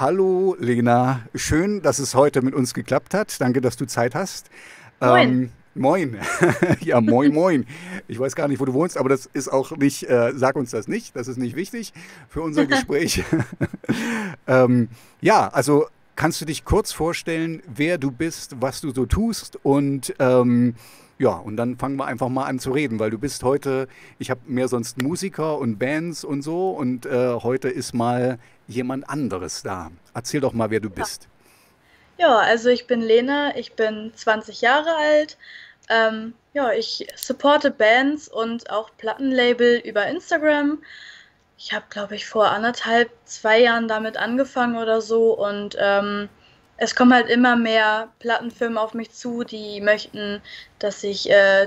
Hallo Lena, schön, dass es heute mit uns geklappt hat. Danke, dass du Zeit hast. Moin. Moin. Ja, moin, moin. Ich weiß gar nicht, wo du wohnst, aber das ist auch nicht, sag uns das nicht, das ist nicht wichtig für unser Gespräch. Ja, also kannst du dich kurz vorstellen, wer du bist, was du so tust und ja, und dann fangen wir einfach mal an zu reden, weil du bist heute, ich habe mehr sonst Musiker und Bands und so und heute ist mal jemand anderes da. Erzähl doch mal, wer du bist. Ja, also ich bin Lena, ich bin 20 Jahre alt. Ja, ich supporte Bands und auch Plattenlabel über Instagram. Ich habe, glaube ich, vor anderthalb, 2 Jahren damit angefangen oder so. Und es kommen halt immer mehr Plattenfirmen auf mich zu, die möchten, dass ich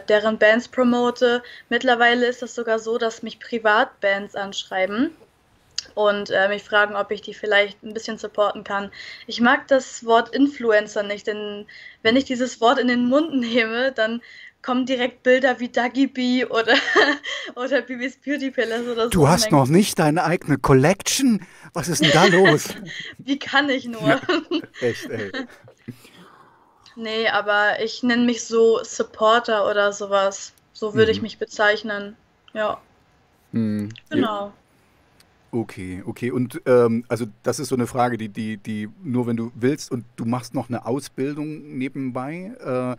deren Bands promote. Mittlerweile ist das sogar so, dass mich Privatbands anschreiben und mich fragen, ob ich die vielleicht ein bisschen supporten kann. Ich mag das Wort Influencer nicht, denn wenn ich dieses Wort in den Mund nehme, dann kommen direkt Bilder wie Dagi Bee oder Bibis Beauty Palace oder so. Du hast noch nicht deine eigene Collection? Was ist denn da los? Wie kann ich nur? Ja, echt, ey. Nee, aber ich nenne mich so Supporter oder sowas. So würde ich mich bezeichnen. Ja. Mhm. Genau. Ja. Okay, okay. Und also das ist so eine Frage, die nur wenn du willst und du machst noch eine Ausbildung nebenbei.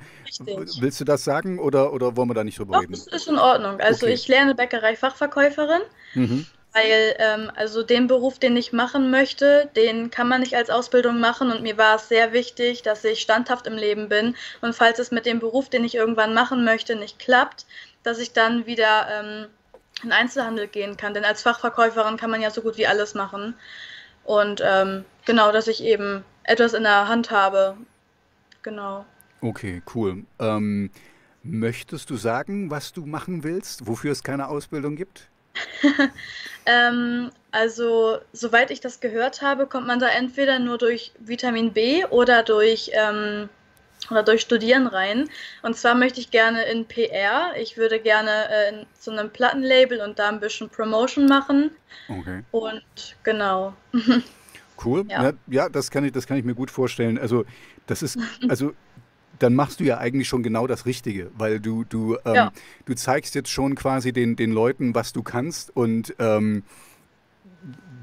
Willst du das sagen oder wollen wir da nicht drüber reden? Das ist in Ordnung. Also okay. Ich lerne Bäckerei-Fachverkäuferin, weil also den Beruf, den ich machen möchte, den kann man nicht als Ausbildung machen und mir war es sehr wichtig, dass ich standhaft im Leben bin und falls es mit dem Beruf, den ich irgendwann machen möchte, nicht klappt, dass ich dann wieder in Einzelhandel gehen kann, denn als Fachverkäuferin kann man ja so gut wie alles machen und genau, dass ich eben etwas in der Hand habe, genau. Okay, cool. Möchtest du sagen, was du machen willst, wofür es keine Ausbildung gibt? Also, soweit ich das gehört habe, kommt man da entweder nur durch Vitamin B oder durch Studieren rein. Und zwar möchte ich gerne in PR. Ich würde gerne zu einem Plattenlabel und da ein bisschen Promotion machen. Okay. Und genau. Cool. Ja, ja, das kann ich mir gut vorstellen. Also das ist, also dann machst du ja eigentlich schon genau das Richtige, weil du zeigst jetzt schon quasi den Leuten, was du kannst und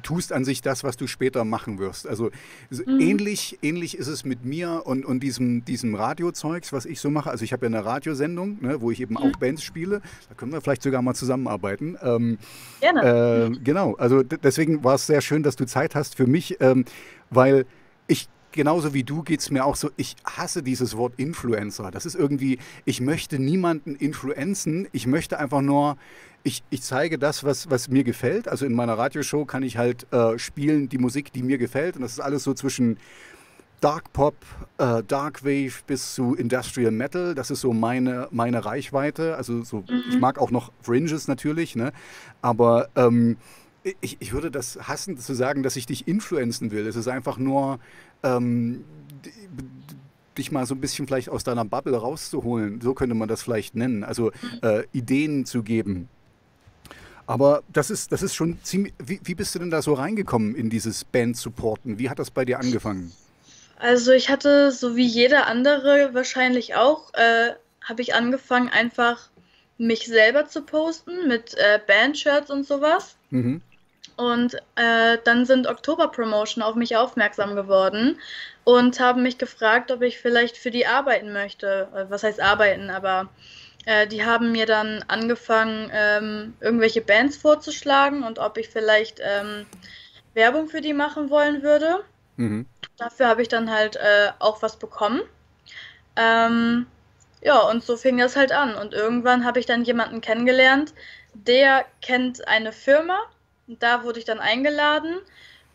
tust an sich das, was du später machen wirst. Also ähnlich ist es mit mir und diesem Radiozeugs, was ich so mache. Also ich habe ja eine Radiosendung, ne, wo ich eben auch Bands spiele. Da können wir vielleicht sogar mal zusammenarbeiten. Gerne. Genau, also deswegen war es sehr schön, dass du Zeit hast für mich, weil ich... Genauso wie du geht es mir auch so, ich hasse dieses Wort Influencer. Das ist irgendwie, ich möchte niemanden influenzen, ich möchte einfach nur, ich zeige das, was mir gefällt. Also in meiner Radioshow kann ich halt spielen, die Musik, die mir gefällt. Und das ist alles so zwischen Dark Pop, Dark Wave bis zu Industrial Metal. Das ist so meine Reichweite. Also so, ich mag auch noch Fringes natürlich, ne? Aber ich würde das hassen, zu sagen, dass ich dich influenzen will. Es ist einfach nur... dich mal so ein bisschen vielleicht aus deiner Bubble rauszuholen, so könnte man das vielleicht nennen, also Ideen zu geben. Aber das ist schon ziemlich, wie bist du denn da so reingekommen in dieses Band-Supporten? Wie hat das bei dir angefangen? Also ich hatte, so wie jeder andere wahrscheinlich auch, habe ich angefangen einfach mich selber zu posten mit Band-Shirts und sowas. Mhm. Und dann sind Oktober Promotion auf mich aufmerksam geworden und haben mich gefragt, ob ich vielleicht für die arbeiten möchte. Was heißt arbeiten, aber die haben mir dann angefangen, irgendwelche Bands vorzuschlagen und ob ich vielleicht Werbung für die machen wollen würde. Mhm. Dafür habe ich dann halt auch was bekommen. Ja, und so fing das halt an. Und irgendwann habe ich dann jemanden kennengelernt, der kennt eine Firma. Da wurde ich dann eingeladen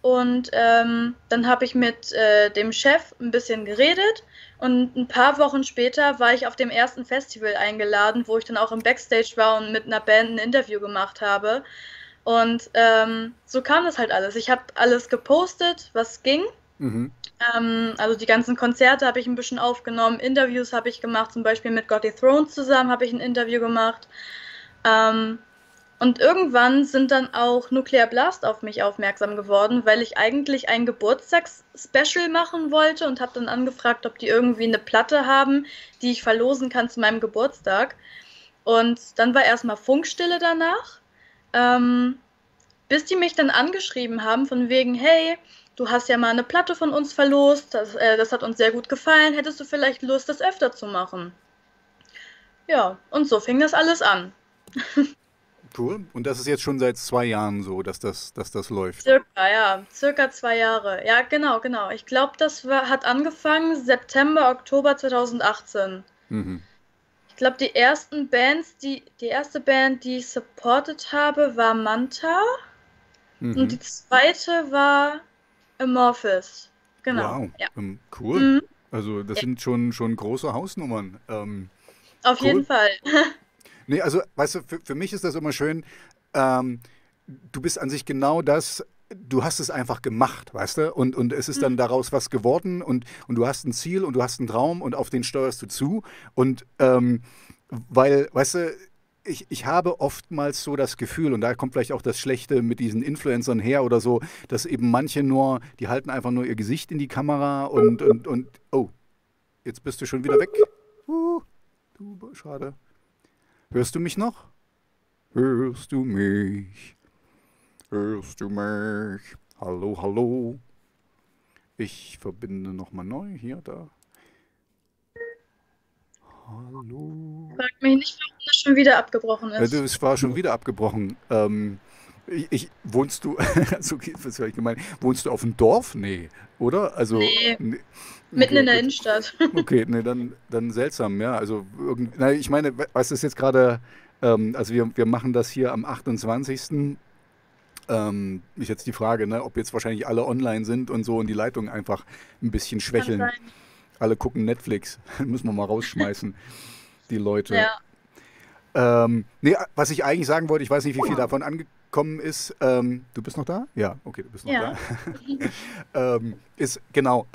und dann habe ich mit dem Chef ein bisschen geredet und ein paar Wochen später war ich auf dem ersten Festival eingeladen, wo ich dann auch im Backstage war und mit einer Band ein Interview gemacht habe. Und so kam das halt alles. Ich habe alles gepostet, was ging. Mhm. Also die ganzen Konzerte habe ich ein bisschen aufgenommen, Interviews habe ich gemacht, zum Beispiel mit Gods of Thrones zusammen habe ich ein Interview gemacht. Und irgendwann sind dann auch Nuclear Blast auf mich aufmerksam geworden, weil ich eigentlich ein Geburtstagsspecial machen wollte und habe dann angefragt, ob die irgendwie eine Platte haben, die ich verlosen kann zu meinem Geburtstag. Und dann war erstmal Funkstille danach, bis die mich dann angeschrieben haben von wegen, hey, du hast ja mal eine Platte von uns verlost, das hat uns sehr gut gefallen, hättest du vielleicht Lust, das öfter zu machen? Ja, und so fing das alles an. Cool. Und das ist jetzt schon seit 2 Jahren so, dass das läuft? Circa, ja. Circa 2 Jahre. Ja, genau, genau. Ich glaube, das hat angefangen September, Oktober 2018. Mhm. Ich glaube, die ersten Bands, die erste Band, die ich supported habe, war Manta. Mhm. Und die zweite war Amorphis. Genau. Wow, ja. Cool. Mhm. Also das sind schon große Hausnummern. Auf jeden Fall. Nee, also, weißt du, für mich ist das immer schön, du bist an sich genau das, du hast es einfach gemacht, weißt du, und es ist dann daraus was geworden und du hast ein Ziel und du hast einen Traum und auf den steuerst du zu und weil, weißt du, ich habe oftmals so das Gefühl, und da kommt vielleicht auch das Schlechte mit diesen Influencern her oder so, dass eben manche nur, die halten einfach nur ihr Gesicht in die Kamera und oh, jetzt bist du schon wieder weg. Du, schade. Hörst du mich noch? Hörst du mich? Hörst du mich? Hallo, hallo. Ich verbinde nochmal neu. Hier, da. Hallo. Frag mich nicht, warum das schon wieder abgebrochen ist. Es war schon wieder abgebrochen. Wohnst du, also, das ist vielleicht gemein, wohnst du auf dem Dorf? Nee, oder? Also, nee. Nee. Mitten in der Innenstadt. Okay, nee, dann seltsam, ja. Also, ich meine, weißt du, es ist jetzt gerade, also wir machen das hier am 28. Ist jetzt die Frage, ne, ob jetzt wahrscheinlich alle online sind und so und die Leitung einfach ein bisschen schwächeln. Alle gucken Netflix, müssen wir mal rausschmeißen, die Leute. Ja. Nee, was ich eigentlich sagen wollte, ich weiß nicht, wie viel davon angekommen ist. Du bist noch da? Ja, okay, du bist noch da. Ist, genau,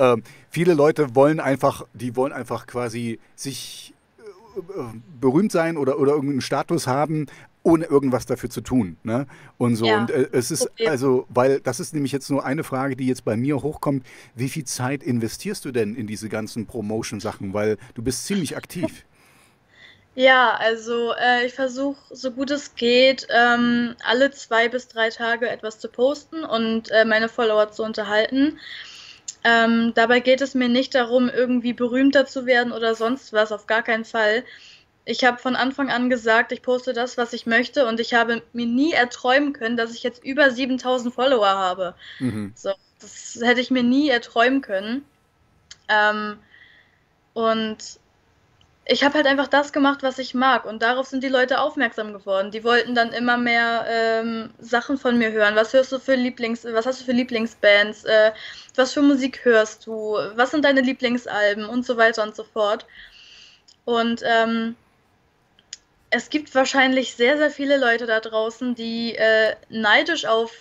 viele Leute wollen einfach, quasi sich berühmt sein oder irgendeinen Status haben, ohne irgendwas dafür zu tun, ne? Und so. Ja. Und es ist, also, weil das ist nämlich jetzt nur eine Frage, die jetzt bei mir hochkommt. Wie viel Zeit investierst du denn in diese ganzen Promotion-Sachen? Weil du bist ziemlich aktiv. Ja, also ich versuche, so gut es geht, alle 2 bis 3 Tage etwas zu posten und meine Follower zu unterhalten. Dabei geht es mir nicht darum, irgendwie berühmter zu werden oder sonst was, auf gar keinen Fall. Ich habe von Anfang an gesagt, ich poste das, was ich möchte und ich habe mir nie erträumen können, dass ich jetzt über 7.000 Follower habe. Mhm. So, das hätte ich mir nie erträumen können. Und ich habe halt einfach das gemacht, was ich mag und darauf sind die Leute aufmerksam geworden. Die wollten dann immer mehr Sachen von mir hören. Was hörst du für was hast du für Lieblingsbands? Was für Musik hörst du? Was sind deine Lieblingsalben? Und so weiter und so fort. Und es gibt wahrscheinlich sehr, sehr viele Leute da draußen, die neidisch auf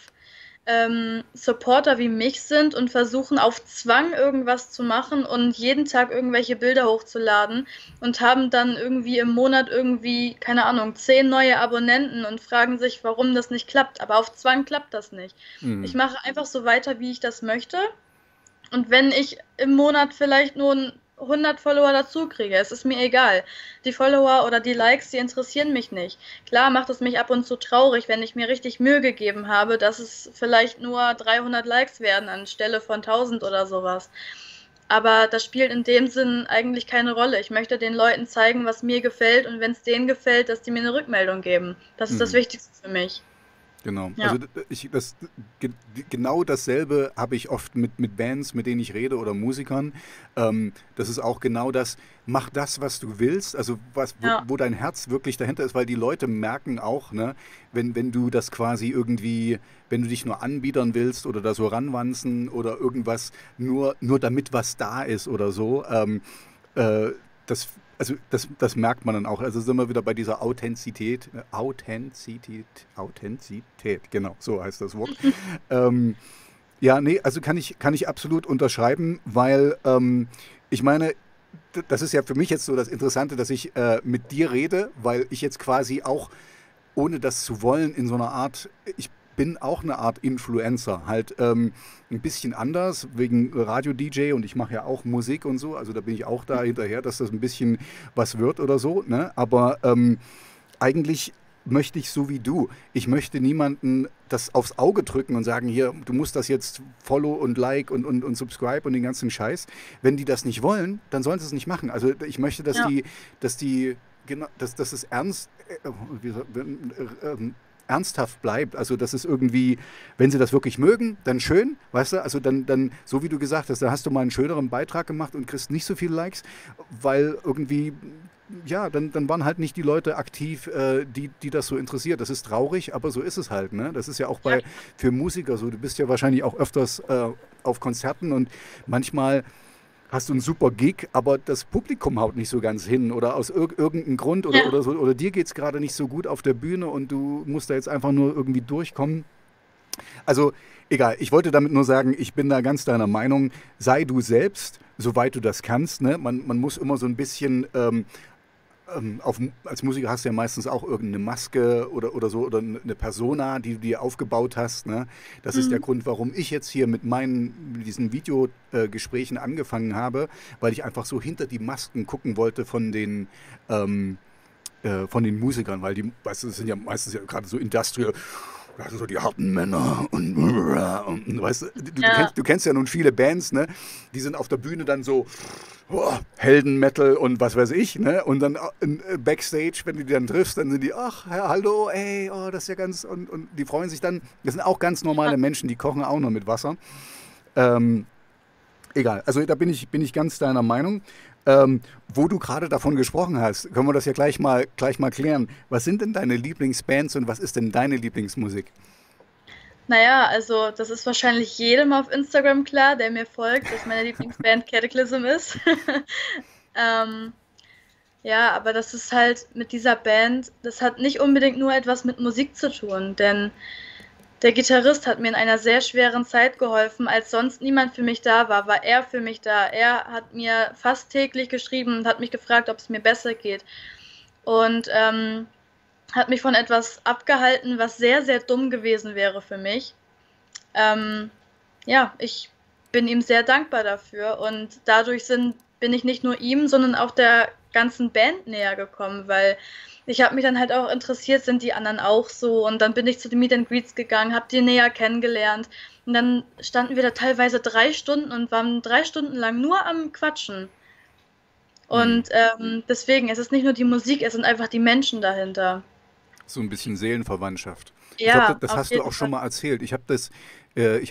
Supporter wie mich sind und versuchen auf Zwang irgendwas zu machen und jeden Tag irgendwelche Bilder hochzuladen und haben dann irgendwie im Monat irgendwie, keine Ahnung, 10 neue Abonnenten und fragen sich, warum das nicht klappt. Aber auf Zwang klappt das nicht. Mhm. Ich mache einfach so weiter, wie ich das möchte. Und wenn ich im Monat vielleicht nur 100 Follower dazu kriege. Es ist mir egal. Die Follower oder die Likes, die interessieren mich nicht. Klar macht es mich ab und zu traurig, wenn ich mir richtig Mühe gegeben habe, dass es vielleicht nur 300 Likes werden anstelle von 1000 oder sowas. Aber das spielt in dem Sinn eigentlich keine Rolle. Ich möchte den Leuten zeigen, was mir gefällt und wenn es denen gefällt, dass die mir eine Rückmeldung geben. Das ist das Wichtigste für mich. Genau, ja. Also genau dasselbe habe ich oft mit Bands, mit denen ich rede oder Musikern. Das ist auch genau das, mach das, was du willst, also wo dein Herz wirklich dahinter ist, weil die Leute merken auch, ne, wenn du das quasi irgendwie, wenn du dich nur anbiedern willst oder da so ranwanzen oder irgendwas, nur damit was da ist oder so, das merkt man dann auch. Also sind wir wieder bei dieser Authentizität. Authentizität, genau, so heißt das Wort. Ja, nee, also kann ich absolut unterschreiben, weil ich meine, das ist ja für mich jetzt so das Interessante, dass ich mit dir rede, weil ich jetzt quasi auch ohne das zu wollen, in so einer Art, ich bin auch eine Art Influencer, halt ein bisschen anders, wegen Radio-DJ, und ich mache ja auch Musik und so, also da bin ich auch da hinterher, dass das ein bisschen was wird oder so, ne? Aber eigentlich möchte ich so wie du. Ich möchte niemanden das aufs Auge drücken und sagen, hier, du musst das jetzt Follow und Like und Subscribe und den ganzen Scheiß. Wenn die das nicht wollen, dann sollen sie es nicht machen. Also ich möchte, dass dass es ernsthaft bleibt. Also dass es irgendwie, wenn sie das wirklich mögen, dann schön, weißt du, also dann so wie du gesagt hast, da hast du mal einen schöneren Beitrag gemacht und kriegst nicht so viele Likes, weil irgendwie ja, dann waren halt nicht die Leute aktiv, die das so interessiert. Das ist traurig, aber so ist es halt, ne? Das ist ja auch für Musiker so. Du bist ja wahrscheinlich auch öfters auf Konzerten und manchmal hast du einen super Gig, aber das Publikum haut nicht so ganz hin oder aus irgendeinem Grund oder so. Oder dir geht es gerade nicht so gut auf der Bühne und du musst da jetzt einfach nur irgendwie durchkommen. Also egal, ich wollte damit nur sagen, ich bin da ganz deiner Meinung. Sei du selbst, soweit du das kannst, ne? Man muss immer so ein bisschen... als Musiker hast du ja meistens auch irgendeine Maske oder so oder eine Persona, die du dir aufgebaut hast. Ne? Das ist der Grund, warum ich jetzt hier mit diesen Videogesprächen angefangen habe, weil ich einfach so hinter die Masken gucken wollte von den Musikern, weil die, weißt du, das sind ja meistens ja gerade so Industrial, das sind so die harten Männer und weißt du, du kennst ja nun viele Bands, ne? Die sind auf der Bühne dann so Helden-Metal und was weiß ich, ne? Und dann Backstage, wenn du die dann triffst, dann sind die, ach, ja, hallo, ey, oh, das ist ja ganz, und die freuen sich dann, das sind auch ganz normale Menschen, die kochen auch noch mit Wasser. Egal, also da bin ich ganz deiner Meinung. Wo du gerade davon gesprochen hast, können wir das ja gleich mal klären. Was sind denn deine Lieblingsbands und was ist denn deine Lieblingsmusik? Naja, also das ist wahrscheinlich jedem auf Instagram klar, der mir folgt, dass meine Lieblingsband Kataklysm ist. Ja, aber das ist halt mit dieser Band, das hat nicht unbedingt nur etwas mit Musik zu tun, denn der Gitarrist hat mir in einer sehr schweren Zeit geholfen, als sonst niemand für mich da war, war er für mich da. Er hat mir fast täglich geschrieben und hat mich gefragt, ob es mir besser geht. Und hat mich von etwas abgehalten, was sehr, sehr dumm gewesen wäre für mich. Ja, ich bin ihm sehr dankbar dafür und dadurch bin ich nicht nur ihm, sondern auch der ganzen Band näher gekommen, weil... Ich habe mich dann halt auch interessiert, sind die anderen auch so? Und dann bin ich zu den Meet and Greets gegangen, habe die näher kennengelernt. Und dann standen wir da teilweise 3 Stunden und waren 3 Stunden lang nur am Quatschen. Und deswegen, es ist nicht nur die Musik, es sind einfach die Menschen dahinter. So ein bisschen Seelenverwandtschaft. Ja, ich glaub, das hast du auch schon mal erzählt. Ich habe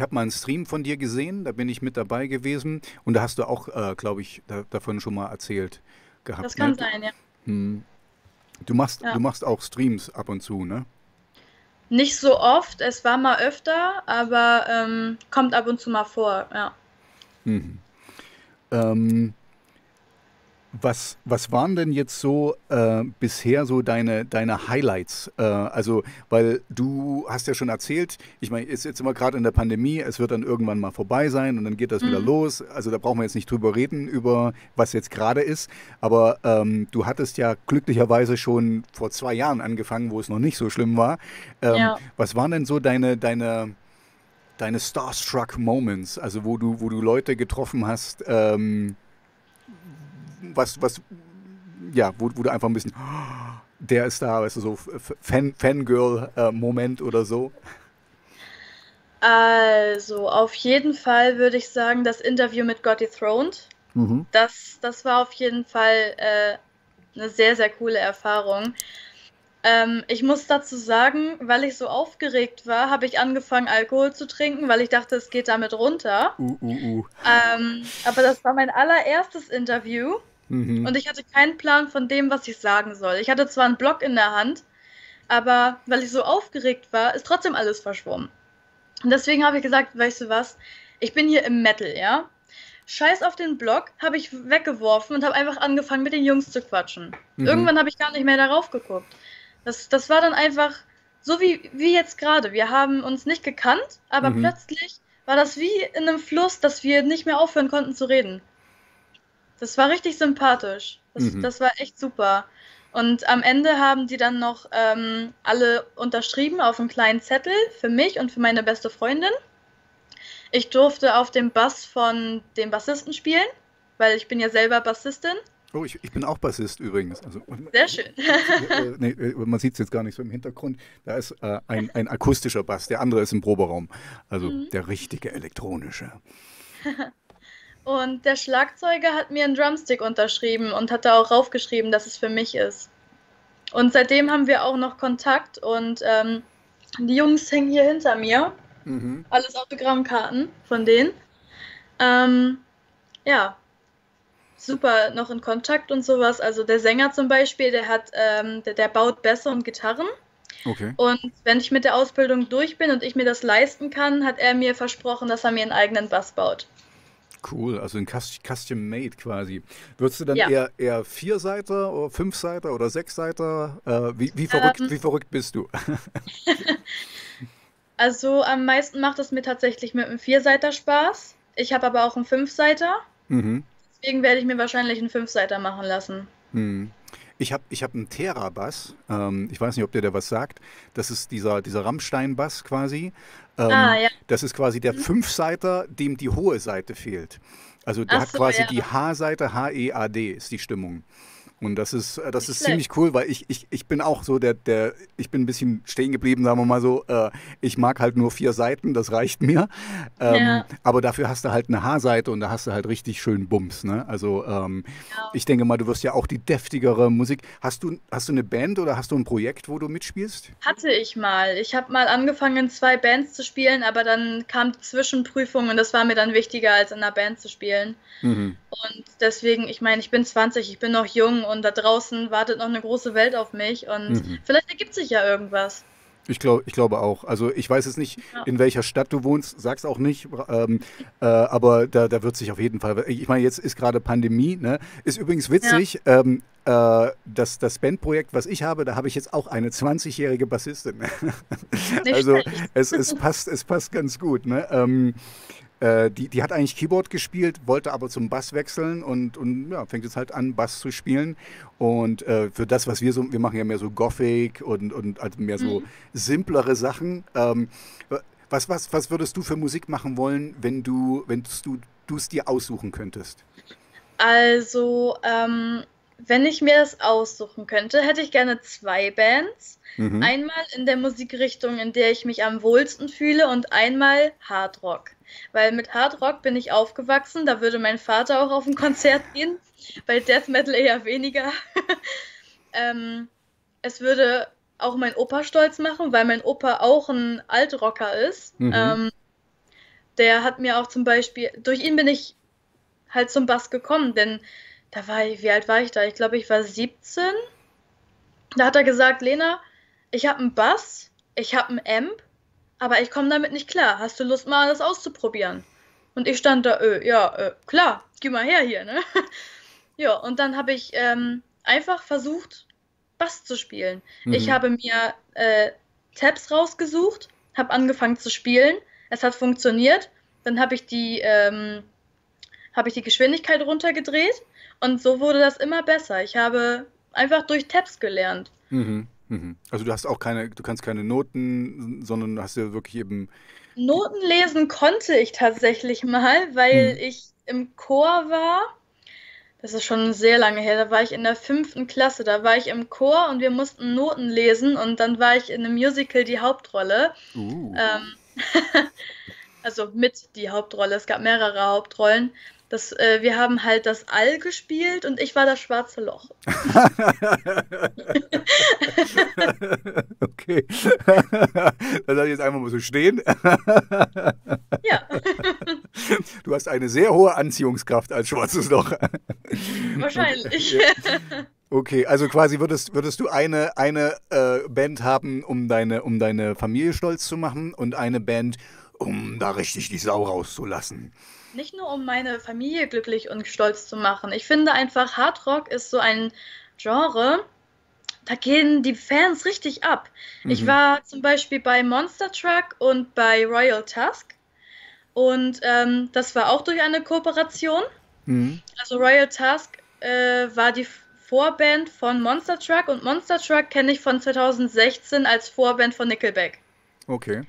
mal einen Stream von dir gesehen, da bin ich mit dabei gewesen. Und da hast du auch, glaube ich, davon schon mal erzählt gehabt. Das kann sein, ja. Hm. Du machst auch Streams ab und zu, ne? Nicht so oft, es war mal öfter, aber kommt ab und zu mal vor, ja. Mhm. Was waren denn jetzt so bisher so deine Highlights? Also, weil du hast ja schon erzählt, ich meine, ist jetzt immer gerade in der Pandemie, es wird dann irgendwann mal vorbei sein und dann geht das wieder los. Also da brauchen wir jetzt nicht drüber reden, über was jetzt gerade ist. Aber du hattest ja glücklicherweise schon vor 2 Jahren angefangen, wo es noch nicht so schlimm war. Was waren denn so deine Starstruck Moments? Also wo du Leute getroffen hast, wo du einfach ein bisschen, oh, der ist da, weißt du, so Fangirl-Moment oder so? Also, auf jeden Fall würde ich sagen, das Interview mit God of Thrones, das war auf jeden Fall eine sehr, sehr coole Erfahrung. Ich muss dazu sagen, weil ich so aufgeregt war, habe ich angefangen, Alkohol zu trinken, weil ich dachte, es geht damit runter. Aber das war mein allererstes Interview. Und ich hatte keinen Plan von dem, was ich sagen soll. Ich hatte zwar einen Block in der Hand, aber weil ich so aufgeregt war, ist trotzdem alles verschwommen. Und deswegen habe ich gesagt, weißt du was, ich bin hier im Metal, ja? Scheiß auf den Block, habe ich weggeworfen und habe einfach angefangen, mit den Jungs zu quatschen. Irgendwann habe ich gar nicht mehr darauf geguckt. Das war dann einfach so wie jetzt gerade. Wir haben uns nicht gekannt, aber plötzlich war das wie in einem Fluss, dass wir nicht mehr aufhören konnten zu reden. Das war richtig sympathisch. Das war echt super. Und am Ende haben die dann noch alle unterschrieben auf einen kleinen Zettel für mich und für meine beste Freundin. Ich durfte auf dem Bass von dem Bassisten spielen, weil ich bin ja selber Bassistin. Oh, ich bin auch Bassist übrigens. Also, sehr schön. Nee, man sieht es jetzt gar nicht so im Hintergrund. Da ist ein akustischer Bass, der andere ist im Proberaum. Also der richtige elektronische. Und der Schlagzeuger hat mir einen Drumstick unterschrieben und hat da auch raufgeschrieben, dass es für mich ist. Und seitdem haben wir auch noch Kontakt und die Jungs hängen hier hinter mir. Mhm. Alles Autogrammkarten von denen. Ja, super noch in Kontakt und sowas. Also der Sänger zum Beispiel, der baut Bässe und Gitarren. Okay. Und wenn ich mit der Ausbildung durch bin und ich mir das leisten kann, hat er mir versprochen, dass er mir einen eigenen Bass baut. Cool, also ein Custom-Made quasi. Würdest du dann eher Vierseiter oder Fünfseiter oder Sechsseiter? Wie verrückt bist du? Also am meisten macht es mir tatsächlich mit einem Vierseiter Spaß. Ich habe aber auch einen Fünfseiter. Mhm. Deswegen werde ich mir wahrscheinlich einen Fünfseiter machen lassen. Mhm. Ich hab einen Tera-Bass. Ich weiß nicht, ob dir der was sagt. Das ist dieser Rammstein-Bass quasi. Ja. Das ist quasi der Fünfseiter, dem die hohe Seite fehlt. Also der hat quasi die H-Seite, H-E-A-D ist die Stimmung. Und das ist ziemlich cool, weil ich bin auch so ich bin ein bisschen stehen geblieben, sagen wir mal so, ich mag halt nur 4 Seiten, das reicht mir. Aber dafür hast du halt eine H-Seite und da hast du halt richtig schön Bums, ne? Also ich denke mal, du wirst ja auch die deftigere Musik. Hast du eine Band oder hast du ein Projekt, wo du mitspielst? Hatte ich mal. Ich habe mal angefangen, in 2 Bands zu spielen, aber dann kam die Zwischenprüfung und das war mir dann wichtiger, als in einer Band zu spielen. Mhm. Und deswegen, ich meine, ich bin 20, ich bin noch jung. Und da draußen wartet noch eine große Welt auf mich und vielleicht ergibt sich ja irgendwas. Ich glaube auch. Also ich weiß jetzt nicht, in welcher Stadt du wohnst, sag's auch nicht, aber da wird sich auf jeden Fall... Ich meine, jetzt ist gerade Pandemie, ne? Ist übrigens witzig, das Bandprojekt, was ich habe, da habe ich jetzt auch eine 20-jährige Bassistin. Also es passt ganz gut, ne? Die hat eigentlich Keyboard gespielt, wollte aber zum Bass wechseln und ja, fängt jetzt halt an, Bass zu spielen. Und für das, was wir machen ja mehr so Gothic und also mehr so simplere Sachen. Was würdest du für Musik machen wollen, wenn du es dir aussuchen könntest? Also, wenn ich mir das aussuchen könnte, hätte ich gerne 2 Bands. Mhm. Einmal in der Musikrichtung, in der ich mich am wohlsten fühle und einmal Hard Rock. Weil mit Hard Rock bin ich aufgewachsen, da würde mein Vater auch auf ein Konzert gehen, bei Death Metal eher weniger. Es würde auch mein Opa stolz machen, weil mein Opa auch ein Altrocker ist. Mhm. Der hat mir auch zum Beispiel, durch ihn bin ich halt zum Bass gekommen, denn da war ich, wie alt war ich da? Ich glaube, ich war 17. Da hat er gesagt, Lena, ich habe einen Bass, ich habe einen Amp, aber ich komme damit nicht klar. Hast du Lust, mal das auszuprobieren? Und ich stand da, klar, geh mal her hier, ne? Ja, und dann habe ich einfach versucht, Bass zu spielen. Mhm. Ich habe mir Tabs rausgesucht, habe angefangen zu spielen. Es hat funktioniert. Dann habe ich die Geschwindigkeit runtergedreht und so wurde das immer besser. Ich habe einfach durch Tabs gelernt. Mhm. Also du hast auch du kannst keine Noten, sondern du hast ja wirklich eben... Noten lesen konnte ich tatsächlich mal, weil ich im Chor war. Das ist schon sehr lange her, da war ich in der 5. Klasse, da war ich im Chor und wir mussten Noten lesen und dann war ich in einem Musical die Hauptrolle. Also mit die Hauptrolle, es gab mehrere Hauptrollen. Wir haben halt das All gespielt und ich war das schwarze Loch. Okay. Das lasse ich jetzt einfach mal so stehen. Ja. Du hast eine sehr hohe Anziehungskraft als schwarzes Loch. Wahrscheinlich. Okay, also quasi würdest du eine Band haben, um deine Familie stolz zu machen und eine Band, um da richtig die Sau rauszulassen. Nicht nur, um meine Familie glücklich und stolz zu machen. Ich finde einfach, Hard Rock ist so ein Genre, da gehen die Fans richtig ab. Mhm. Ich war zum Beispiel bei Monster Truck und bei Royal Tusk. Und das war auch durch eine Kooperation. Mhm. Also Royal Tusk war die Vorband von Monster Truck und Monster Truck kenne ich von 2016 als Vorband von Nickelback. Okay.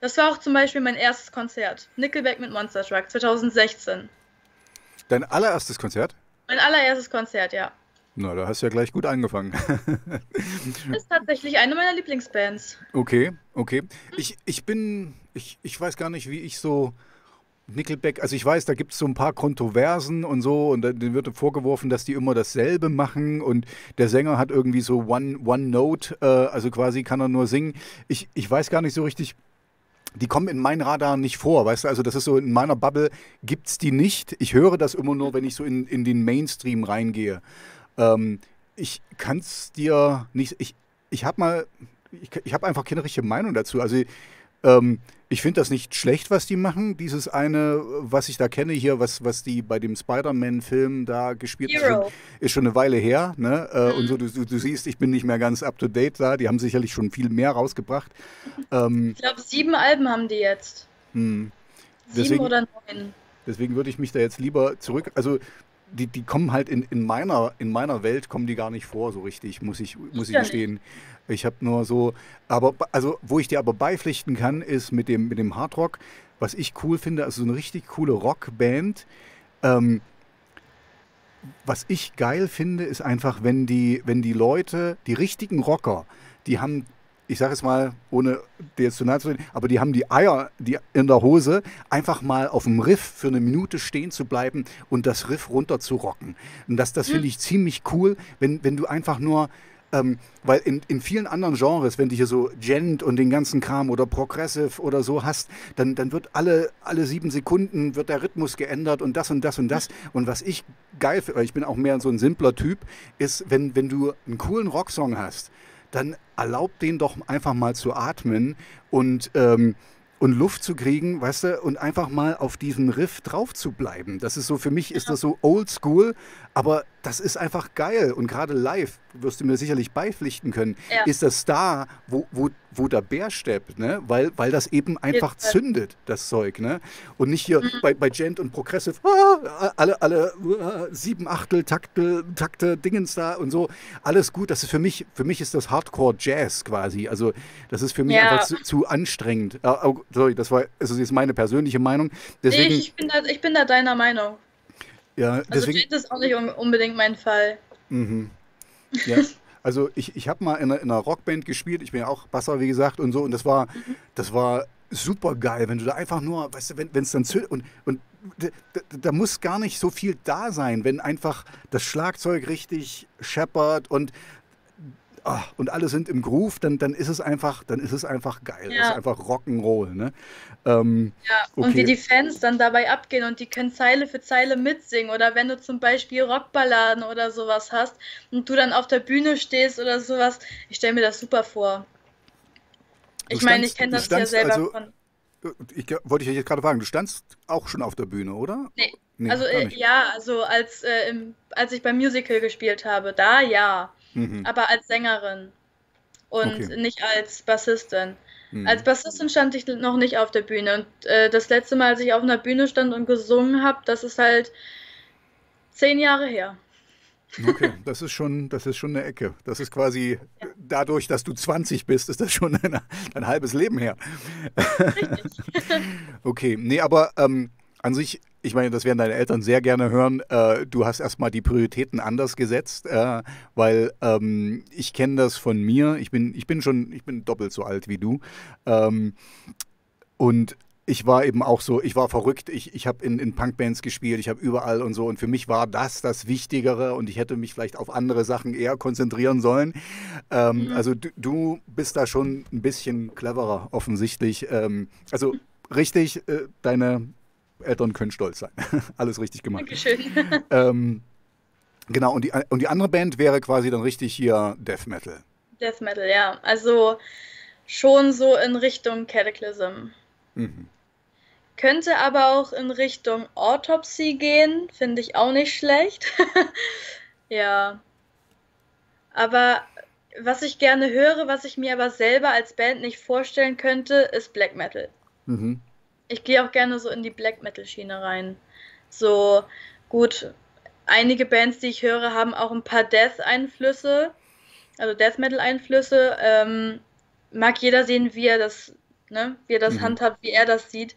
Das war auch zum Beispiel mein erstes Konzert. Nickelback mit Monster Truck, 2016. Dein allererstes Konzert? Mein allererstes Konzert, ja. Na, da hast du ja gleich gut angefangen. Ist tatsächlich eine meiner Lieblingsbands. Okay, okay. Ich weiß gar nicht, wie ich so Nickelback, also ich weiß, da gibt es so ein paar Kontroversen und so und denen wird vorgeworfen, dass die immer dasselbe machen und der Sänger hat irgendwie so One Note, also quasi kann er nur singen. Ich weiß gar nicht so richtig, die kommen in meinen Radar nicht vor, weißt du, also das ist so, in meiner Bubble gibt es die nicht. Ich höre das immer nur, wenn ich so in den Mainstream reingehe. Ich kann es dir nicht, ich habe einfach keine richtige Meinung dazu, also ich finde das nicht schlecht, was die machen. Dieses eine, was ich da kenne hier, was die bei dem Spider-Man-Film da gespielt haben, ist schon eine Weile her. Ne? Und so, du siehst, ich bin nicht mehr ganz up-to-date da. Die haben sicherlich schon viel mehr rausgebracht. Ich glaube, 7 Alben haben die jetzt. Mh. 7 oder 9. Deswegen würde ich mich da jetzt lieber zurück... Also die kommen halt in meiner Welt, kommen die gar nicht vor so richtig, muss ich gestehen. Ich habe nur so, aber also wo ich dir aber beipflichten kann, ist mit dem Hardrock, was ich cool finde, also so eine richtig coole Rockband. Was ich geil finde, ist einfach, wenn die Leute, die richtigen Rocker, die haben, ich sage es mal, ohne dir jetzt zu nahe zu reden, aber die haben die Eier in der Hose, einfach mal auf dem Riff für eine Minute stehen zu bleiben und das Riff runter zu rocken. Und das finde ich ziemlich cool, wenn du einfach nur, weil in vielen anderen Genres, wenn du hier so Gent und den ganzen Kram oder Progressive oder so hast, dann wird alle 7 Sekunden wird der Rhythmus geändert und das und das und das. Und was ich geil finde, ich bin auch mehr so ein simpler Typ, ist, wenn du einen coolen Rocksong hast, dann erlaubt denen doch einfach mal zu atmen und Luft zu kriegen, weißt du, und einfach mal auf diesen Riff drauf zu bleiben. Das ist so, für mich ist das so oldschool, aber das ist einfach geil. Und gerade live, wirst du mir sicherlich beipflichten können, ja, ist das da, wo der Bär steppt, ne? Weil das eben einfach zündet, das Zeug, ne? Und nicht hier bei Gent und Progressive, alle 7/8 Takte, Dingens da und so, alles gut. Das ist für mich ist das Hardcore-Jazz quasi. Also das ist für mich einfach zu anstrengend. Sorry, das ist jetzt meine persönliche Meinung. Deswegen, ich bin da deiner Meinung. Ja, deswegen, also Gent ist auch nicht unbedingt mein Fall. Mhm. Ja. Also ich habe mal in einer Rockband gespielt, ich bin ja auch Basser, wie gesagt, und so, und das war super geil, wenn du da einfach nur, weißt du, wenn es dann zündet und da muss gar nicht so viel da sein, wenn einfach das Schlagzeug richtig scheppert und alle sind im Groove, dann ist es einfach geil. Ja. Das ist einfach Rock'n'Roll, ne? Okay. Und wie die Fans dann dabei abgehen und die können Zeile für Zeile mitsingen, oder wenn du zum Beispiel Rockballaden oder sowas hast und du dann auf der Bühne stehst oder sowas, ich stelle mir das super vor. Ich meine, ich kenne das ja selber von. Wollte ich jetzt gerade fragen, du standst auch schon auf der Bühne, oder? Nee. Also als ich beim Musical gespielt habe, da ja. Mhm. Aber als Sängerin und nicht als Bassistin. Mhm. Als Bassistin stand ich noch nicht auf der Bühne. Und das letzte Mal, als ich auf einer Bühne stand und gesungen habe, das ist halt 10 Jahre her. Okay, das ist schon eine Ecke. Das ist quasi, dadurch, dass du 20 bist, ist das schon ein halbes Leben her. Richtig. Okay, nee, aber an sich... Ich meine, das werden deine Eltern sehr gerne hören. Du hast erstmal die Prioritäten anders gesetzt, weil ich kenne das von mir. Ich bin doppelt so alt wie du. Und ich war eben auch so, ich war verrückt. Ich habe in Punkbands gespielt, ich habe überall und so. Und für mich war das Wichtigere und ich hätte mich vielleicht auf andere Sachen eher konzentrieren sollen. Also du bist da schon ein bisschen cleverer offensichtlich. Also richtig, deine... Eltern können stolz sein. Alles richtig gemacht. Dankeschön. Genau, und die andere Band wäre quasi dann richtig hier Death Metal. Death Metal, ja. Also schon so in Richtung Kataklysm. Mhm. Könnte aber auch in Richtung Autopsy gehen, finde ich auch nicht schlecht. Ja. Aber was ich gerne höre, was ich mir aber selber als Band nicht vorstellen könnte, ist Black Metal. Mhm. Ich gehe auch gerne so in die Black-Metal-Schiene rein. So, gut, einige Bands, die ich höre, haben auch ein paar Death-Einflüsse, also Death-Metal-Einflüsse. Mag jeder sehen, wie er das, ne, wie er das handhabt, wie er das sieht.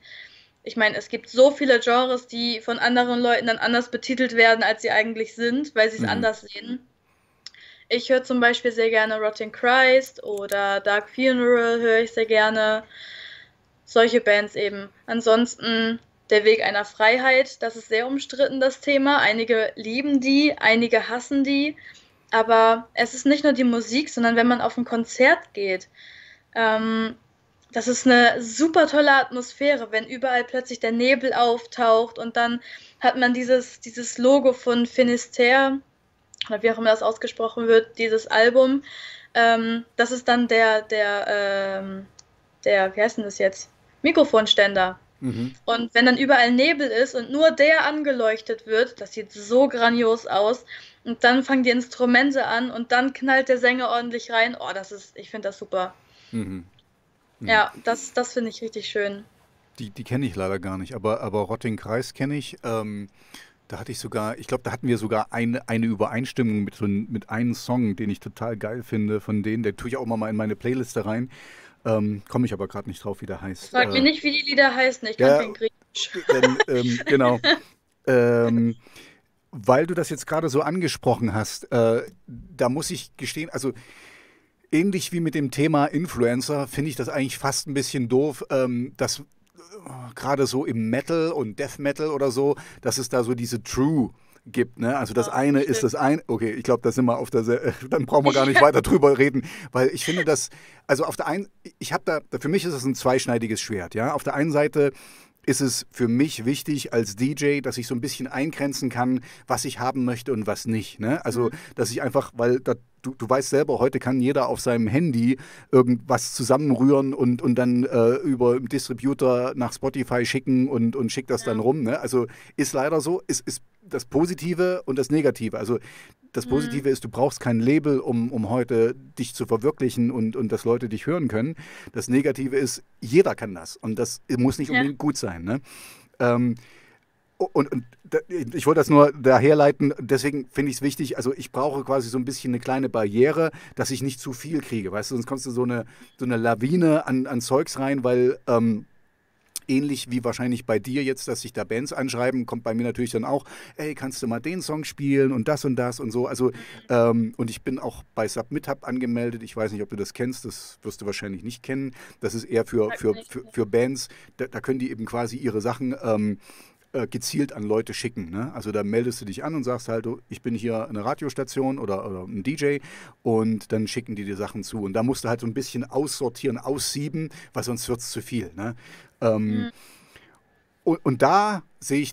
Ich meine, es gibt so viele Genres, die von anderen Leuten dann anders betitelt werden, als sie eigentlich sind, weil sie es anders sehen. Ich höre zum Beispiel sehr gerne Rotting Christ oder Dark Funeral höre ich sehr gerne. Solche Bands eben. Ansonsten der Weg einer Freiheit, das ist sehr umstritten, das Thema. Einige lieben die, einige hassen die. Aber es ist nicht nur die Musik, sondern wenn man auf ein Konzert geht, das ist eine super tolle Atmosphäre, wenn überall plötzlich der Nebel auftaucht und dann hat man dieses Logo von Finisterre, oder wie auch immer das ausgesprochen wird, dieses Album. Das ist dann der wie heißt denn das jetzt? Mikrofonständer. Mhm. Und wenn dann überall Nebel ist und nur der angeleuchtet wird, das sieht so grandios aus, und dann fangen die Instrumente an und dann knallt der Sänger ordentlich rein. Oh, ich finde das super. Mhm. Ja, das finde ich richtig schön. Die kenne ich leider gar nicht, aber Rotting Christ kenne ich. Da hatte ich sogar, ich glaube, da hatten wir sogar eine Übereinstimmung mit einem Song, den ich total geil finde von denen. Der tue ich auch mal in meine Playliste rein. Komme ich aber gerade nicht drauf, wie der heißt. Frag mir nicht, wie die Lieder heißen. Ich kann den Griechisch. Genau. Weil du das jetzt gerade so angesprochen hast, da muss ich gestehen, also ähnlich wie mit dem Thema Influencer finde ich das eigentlich fast ein bisschen doof, dass gerade so im Metal und Death Metal oder so, dass es da so diese True gibt, ne? Also das eine ist das eine, okay, ich glaube, da sind wir auf der, dann brauchen wir gar nicht weiter drüber reden, weil ich finde das, also auf der einen, ich habe da, für mich ist das ein zweischneidiges Schwert, ja, auf der einen Seite ist es für mich wichtig als DJ, dass ich so ein bisschen eingrenzen kann, was ich haben möchte und was nicht, ne? Also, dass ich einfach, weil da, du weißt selber, heute kann jeder auf seinem Handy irgendwas zusammenrühren und dann über den Distributor nach Spotify schicken und schickt das dann rum, ne? Also, ist leider so, ist das Positive und das Negative. Also, das Positive ist, du brauchst kein Label, um heute dich zu verwirklichen und dass Leute dich hören können. Das Negative ist, jeder kann das. Und das muss nicht unbedingt gut sein. Ne? Ich wollte das nur daherleiten, deswegen finde ich es wichtig, also ich brauche quasi so ein bisschen eine kleine Barriere, dass ich nicht zu viel kriege. Weißt du, sonst kommst du so eine Lawine an Zeugs rein, weil... ähnlich wie wahrscheinlich bei dir jetzt, dass sich da Bands anschreiben, kommt bei mir natürlich dann auch, ey, kannst du mal den Song spielen und das und das und so. Also, und ich bin auch bei SubmitHub angemeldet. Ich weiß nicht, ob du das kennst, das wirst du wahrscheinlich nicht kennen. Das ist eher für Bands, da können die eben quasi ihre Sachen gezielt an Leute schicken. Ne? Also da meldest du dich an und sagst halt, ich bin hier eine Radiostation oder ein DJ und dann schicken die dir Sachen zu. Und da musst du halt so ein bisschen aussortieren, aussieben, weil sonst wird es zu viel. Ne? Und da sehe ich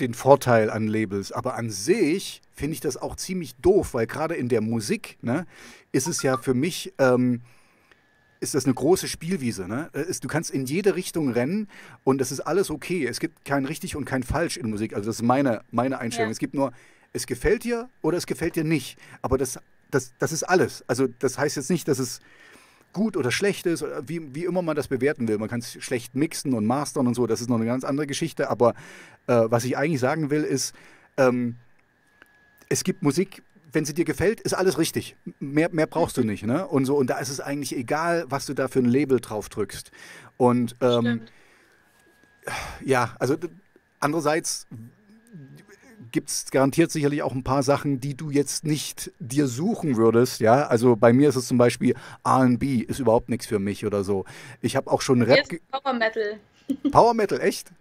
den Vorteil an Labels, aber an sich finde ich das auch ziemlich doof, weil gerade in der Musik, ne, ist es ja für mich, ist das eine große Spielwiese. Ne? Du kannst in jede Richtung rennen und das ist alles okay. Es gibt kein richtig und kein falsch in Musik. Also das ist meine Einstellung. Ja. Es gibt nur, es gefällt dir oder es gefällt dir nicht. Aber das ist alles. Also das heißt jetzt nicht, dass es gut oder schlecht ist, oder wie immer man das bewerten will. Man kann es schlecht mixen und mastern und so, das ist noch eine ganz andere Geschichte, aber was ich eigentlich sagen will ist, es gibt Musik, wenn sie dir gefällt, ist alles richtig. Mehr brauchst du nicht, ne? Und so, und da ist es eigentlich egal, was du da für ein Label drauf drückst. Und ja, also andererseits gibt es garantiert sicherlich auch ein paar Sachen, die du jetzt nicht dir suchen würdest, ja, also bei mir ist es zum Beispiel R&B ist überhaupt nichts für mich oder so. Ich habe auch schon Rap... Power Metal. Power Metal, echt?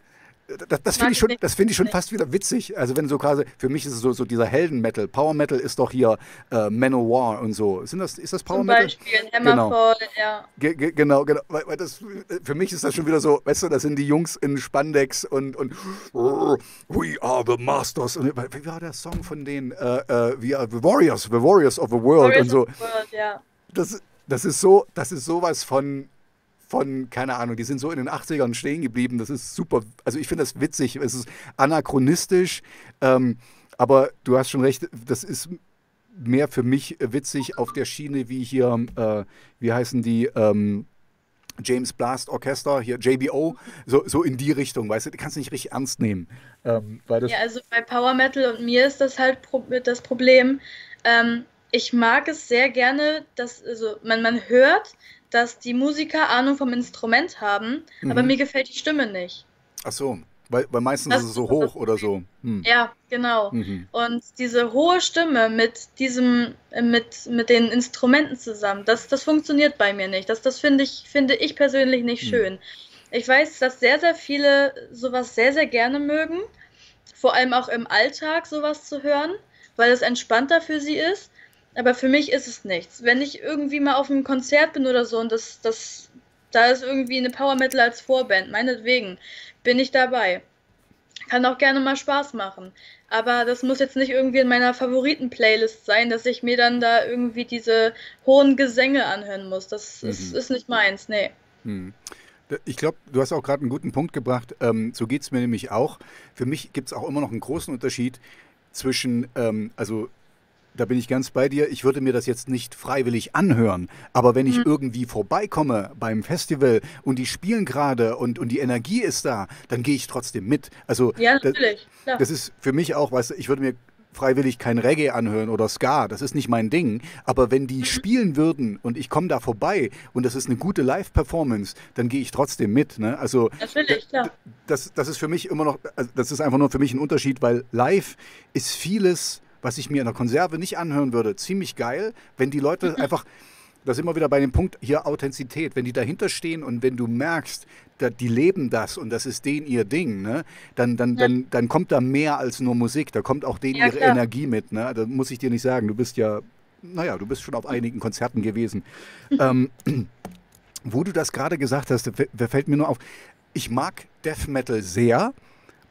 Das finde ich schon, fast wieder witzig, also wenn so quasi, für mich ist es so dieser Helden-Metal, Power Metal ist doch hier Man O' War und so, ist das Power Metal? Zum Beispiel Hammerfall, genau. Ja. Genau, weil das, für mich ist das schon wieder so, weißt du, das sind die Jungs in Spandex und we are the Masters, und wie war der Song von denen, we are the Warriors of the World und so. Ja. Das ist sowas von, keine Ahnung, die sind so in den 80ern stehen geblieben, das ist super, also ich finde das witzig, es ist anachronistisch, aber du hast schon recht, das ist mehr für mich witzig auf der Schiene wie hier, wie heißen die, James Blast Orchestra, hier JBO, so in die Richtung, weißt du, du kannst nicht richtig ernst nehmen. Weil das ja, also bei Power Metal und mir ist das halt das Problem. Ich mag es sehr gerne, dass also man hört, dass die Musiker Ahnung vom Instrument haben, aber mir gefällt die Stimme nicht. Ach so, weil meistens ist es so hoch oder so. Hm. Ja, genau. Mhm. Und diese hohe Stimme mit den Instrumenten zusammen, das funktioniert bei mir nicht. Das finde ich persönlich nicht schön. Ich weiß, dass sehr, sehr viele sowas sehr, sehr gerne mögen, vor allem auch im Alltag sowas zu hören, weil es entspannter für sie ist, aber für mich ist es nichts. Wenn ich irgendwie mal auf einem Konzert bin oder so und da ist irgendwie eine Power Metal als Vorband, meinetwegen, bin ich dabei. Kann auch gerne mal Spaß machen, aber das muss jetzt nicht irgendwie in meiner Favoriten-Playlist sein, dass ich mir dann da irgendwie diese hohen Gesänge anhören muss. Das ist nicht meins, nee. Mhm. Ich glaube, du hast auch gerade einen guten Punkt gebracht. So geht es mir nämlich auch. Für mich gibt es auch immer noch einen großen Unterschied zwischen, also da bin ich ganz bei dir, ich würde mir das jetzt nicht freiwillig anhören, aber wenn ich irgendwie vorbeikomme beim Festival und die spielen gerade und die Energie ist da, dann gehe ich trotzdem mit. Also ja, natürlich. Ja. Das ist für mich auch, weißt du, ich würde mir freiwillig kein Reggae anhören oder Ska, das ist nicht mein Ding, aber wenn die spielen würden und ich komme da vorbei und das ist eine gute Live-Performance, dann gehe ich trotzdem mit, ne? Also natürlich, klar. Das ist für mich immer noch, also das ist einfach nur für mich ein Unterschied, weil live ist vieles, was ich mir in der Konserve nicht anhören würde, ziemlich geil, wenn die Leute einfach, das ist immer wieder bei dem Punkt hier Authentizität, wenn die dahinter stehen und wenn du merkst, die leben das und das ist denen ihr Ding, ne? Dann kommt da mehr als nur Musik, da kommt auch denen ihre Energie mit, ne? Da muss ich dir nicht sagen, du bist ja, naja, du bist schon auf einigen Konzerten gewesen. Wo du das gerade gesagt hast, fällt mir nur auf, ich mag Death Metal sehr,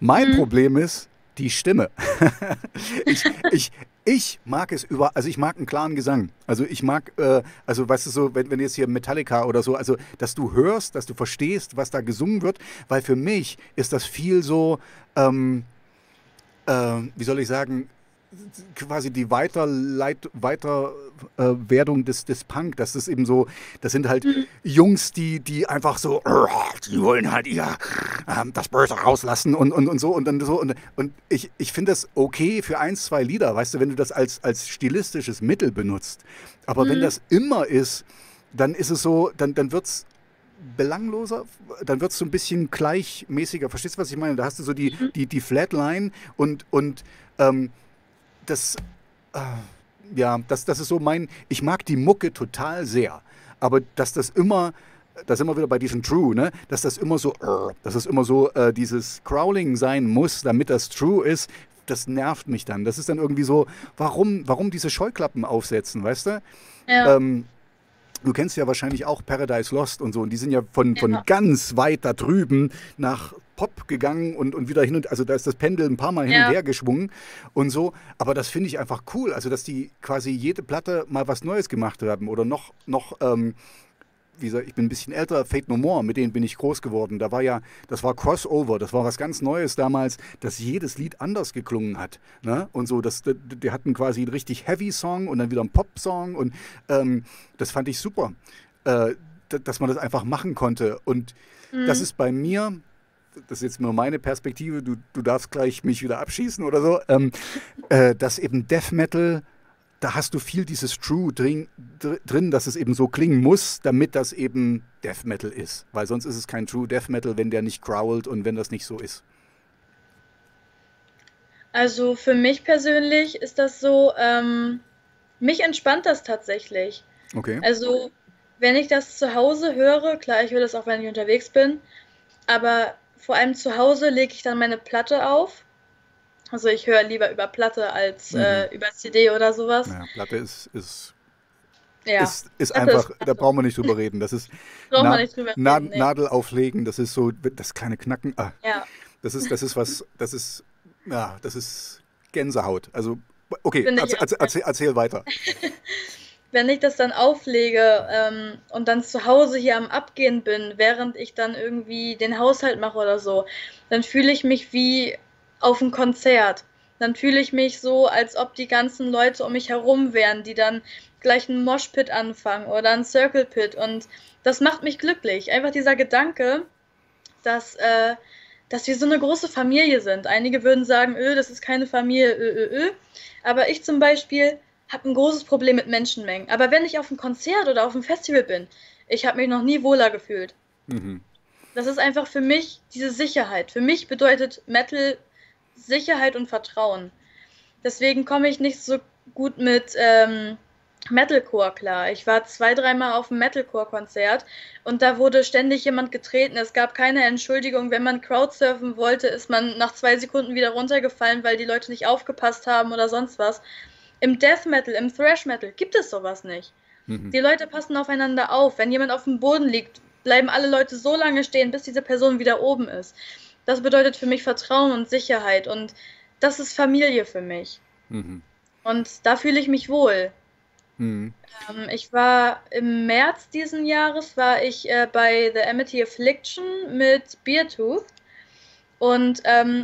mein Problem ist die Stimme. Ich mag es also ich mag einen klaren Gesang. Also ich mag, also weißt du so, wenn jetzt hier Metallica oder so, also dass du hörst, dass du verstehst, was da gesungen wird, weil für mich ist das viel so, wie soll ich sagen, quasi die Weiterwerdung des Punk, dass das eben so, das sind halt Jungs, die einfach so, die wollen halt ihr das Böse rauslassen und so und dann so und ich finde das okay für 1, 2 Lieder, weißt du, wenn du das als stilistisches Mittel benutzt, aber wenn das immer ist, dann ist es so, dann wird's belangloser, dann wird es so ein bisschen gleichmäßiger, verstehst du, was ich meine? Da hast du so die Flatline und das ist so mein, ich mag die Mucke total sehr, aber dass das immer, da sind wir wieder bei diesem True, ne? Dass das immer so, dieses Growling sein muss, damit das True ist, das nervt mich dann. Das ist dann irgendwie so, warum diese Scheuklappen aufsetzen, weißt du? Ja. Du kennst ja wahrscheinlich auch Paradise Lost und so, und die sind ja von ganz weit da drüben nach Pop gegangen und wieder hin und, also da ist das Pendel ein paar Mal hin und her geschwungen und so, aber das finde ich einfach cool, also dass die quasi jede Platte mal was Neues gemacht haben oder noch wie gesagt, ich bin ein bisschen älter, Faith No More, mit denen bin ich groß geworden, das war Crossover, das war was ganz Neues damals, dass jedes Lied anders geklungen hat, ne? Und so, die hatten quasi einen richtig heavy Song und dann wieder einen Pop-Song und das fand ich super, dass man das einfach machen konnte und das ist bei mir, das ist jetzt nur meine Perspektive, du darfst gleich mich wieder abschießen oder so, dass eben Death Metal, da hast du viel dieses True drin, dass es eben so klingen muss, damit das eben Death Metal ist. Weil sonst ist es kein True Death Metal, wenn der nicht growlt und wenn das nicht so ist. Also für mich persönlich ist das so, mich entspannt das tatsächlich. Okay. Also wenn ich das zu Hause höre, klar, ich höre das auch, wenn ich unterwegs bin, aber vor allem zu Hause lege ich dann meine Platte auf. Also ich höre lieber über Platte als über CD oder sowas. Ja, Platte ist Platte einfach, da brauchen wir nicht drüber reden. Das ist Nadel auflegen, das ist so das kleine Knacken. Ah, ja. Das ist Gänsehaut. Also okay, erzähl weiter. Wenn ich das dann auflege und dann zu Hause hier am Abgehen bin, während ich dann irgendwie den Haushalt mache oder so, dann fühle ich mich wie auf ein Konzert. Dann fühle ich mich so, als ob die ganzen Leute um mich herum wären, die dann gleich einen Moshpit anfangen oder einen Circle Pit. Und das macht mich glücklich. Einfach dieser Gedanke, dass dass wir so eine große Familie sind. Einige würden sagen, das ist keine Familie, Aber ich zum Beispiel habe ein großes Problem mit Menschenmengen. Aber wenn ich auf einem Konzert oder auf einem Festival bin, ich habe mich noch nie wohler gefühlt. Mhm. Das ist einfach für mich diese Sicherheit. Für mich bedeutet Metal Sicherheit und Vertrauen. Deswegen komme ich nicht so gut mit Metalcore klar. Ich war 2-3 Mal auf einem Metalcore-Konzert und da wurde ständig jemand getreten. Es gab keine Entschuldigung. Wenn man Crowdsurfen wollte, ist man nach 2 Sekunden wieder runtergefallen, weil die Leute nicht aufgepasst haben oder sonst was. Im Death Metal, im Thrash Metal gibt es sowas nicht. Mhm. Die Leute passen aufeinander auf. Wenn jemand auf dem Boden liegt, bleiben alle Leute so lange stehen, bis diese Person wieder oben ist. Das bedeutet für mich Vertrauen und Sicherheit und das ist Familie für mich. Mhm. Und da fühle ich mich wohl. Mhm. Ich war im März diesen Jahres bei The Amity Affliction mit Beartooth. Und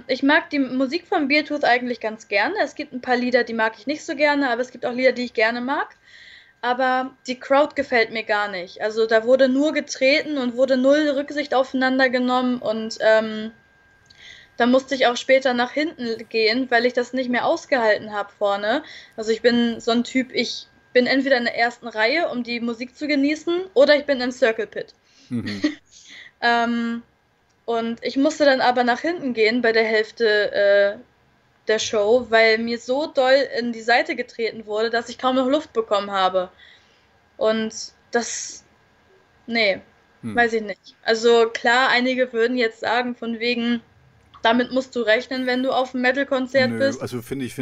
ich mag die Musik von Beartooth eigentlich ganz gerne. Es gibt ein paar Lieder, die mag ich nicht so gerne, aber es gibt auch Lieder, die ich gerne mag. Aber die Crowd gefällt mir gar nicht. Also da wurde nur getreten und wurde null Rücksicht aufeinander genommen. Und da musste ich auch später nach hinten gehen, weil ich das nicht mehr ausgehalten habe vorne. Also ich bin so ein Typ, ich bin entweder in der ersten Reihe, um die Musik zu genießen, oder ich bin im Circle Pit. Mhm. Und ich musste dann aber nach hinten gehen bei der Hälfte der Show, weil mir so doll in die Seite getreten wurde, dass ich kaum noch Luft bekommen habe. Und das, nee, weiß ich nicht. Also klar, einige würden jetzt sagen, von wegen, damit musst du rechnen, wenn du auf einem Metal-Konzert bist. Also finde ich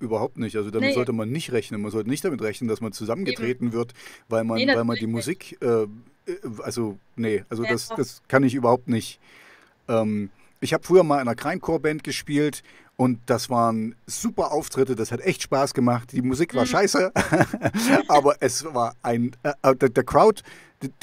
überhaupt nicht. Also damit sollte man nicht rechnen. Man sollte nicht damit rechnen, dass man zusammengetreten wird, weil man die Musik... das kann ich überhaupt nicht. Ich habe früher mal in einer Grindcore-Band gespielt und das waren super Auftritte, das hat echt Spaß gemacht. Die Musik war scheiße, aber es war der Crowd,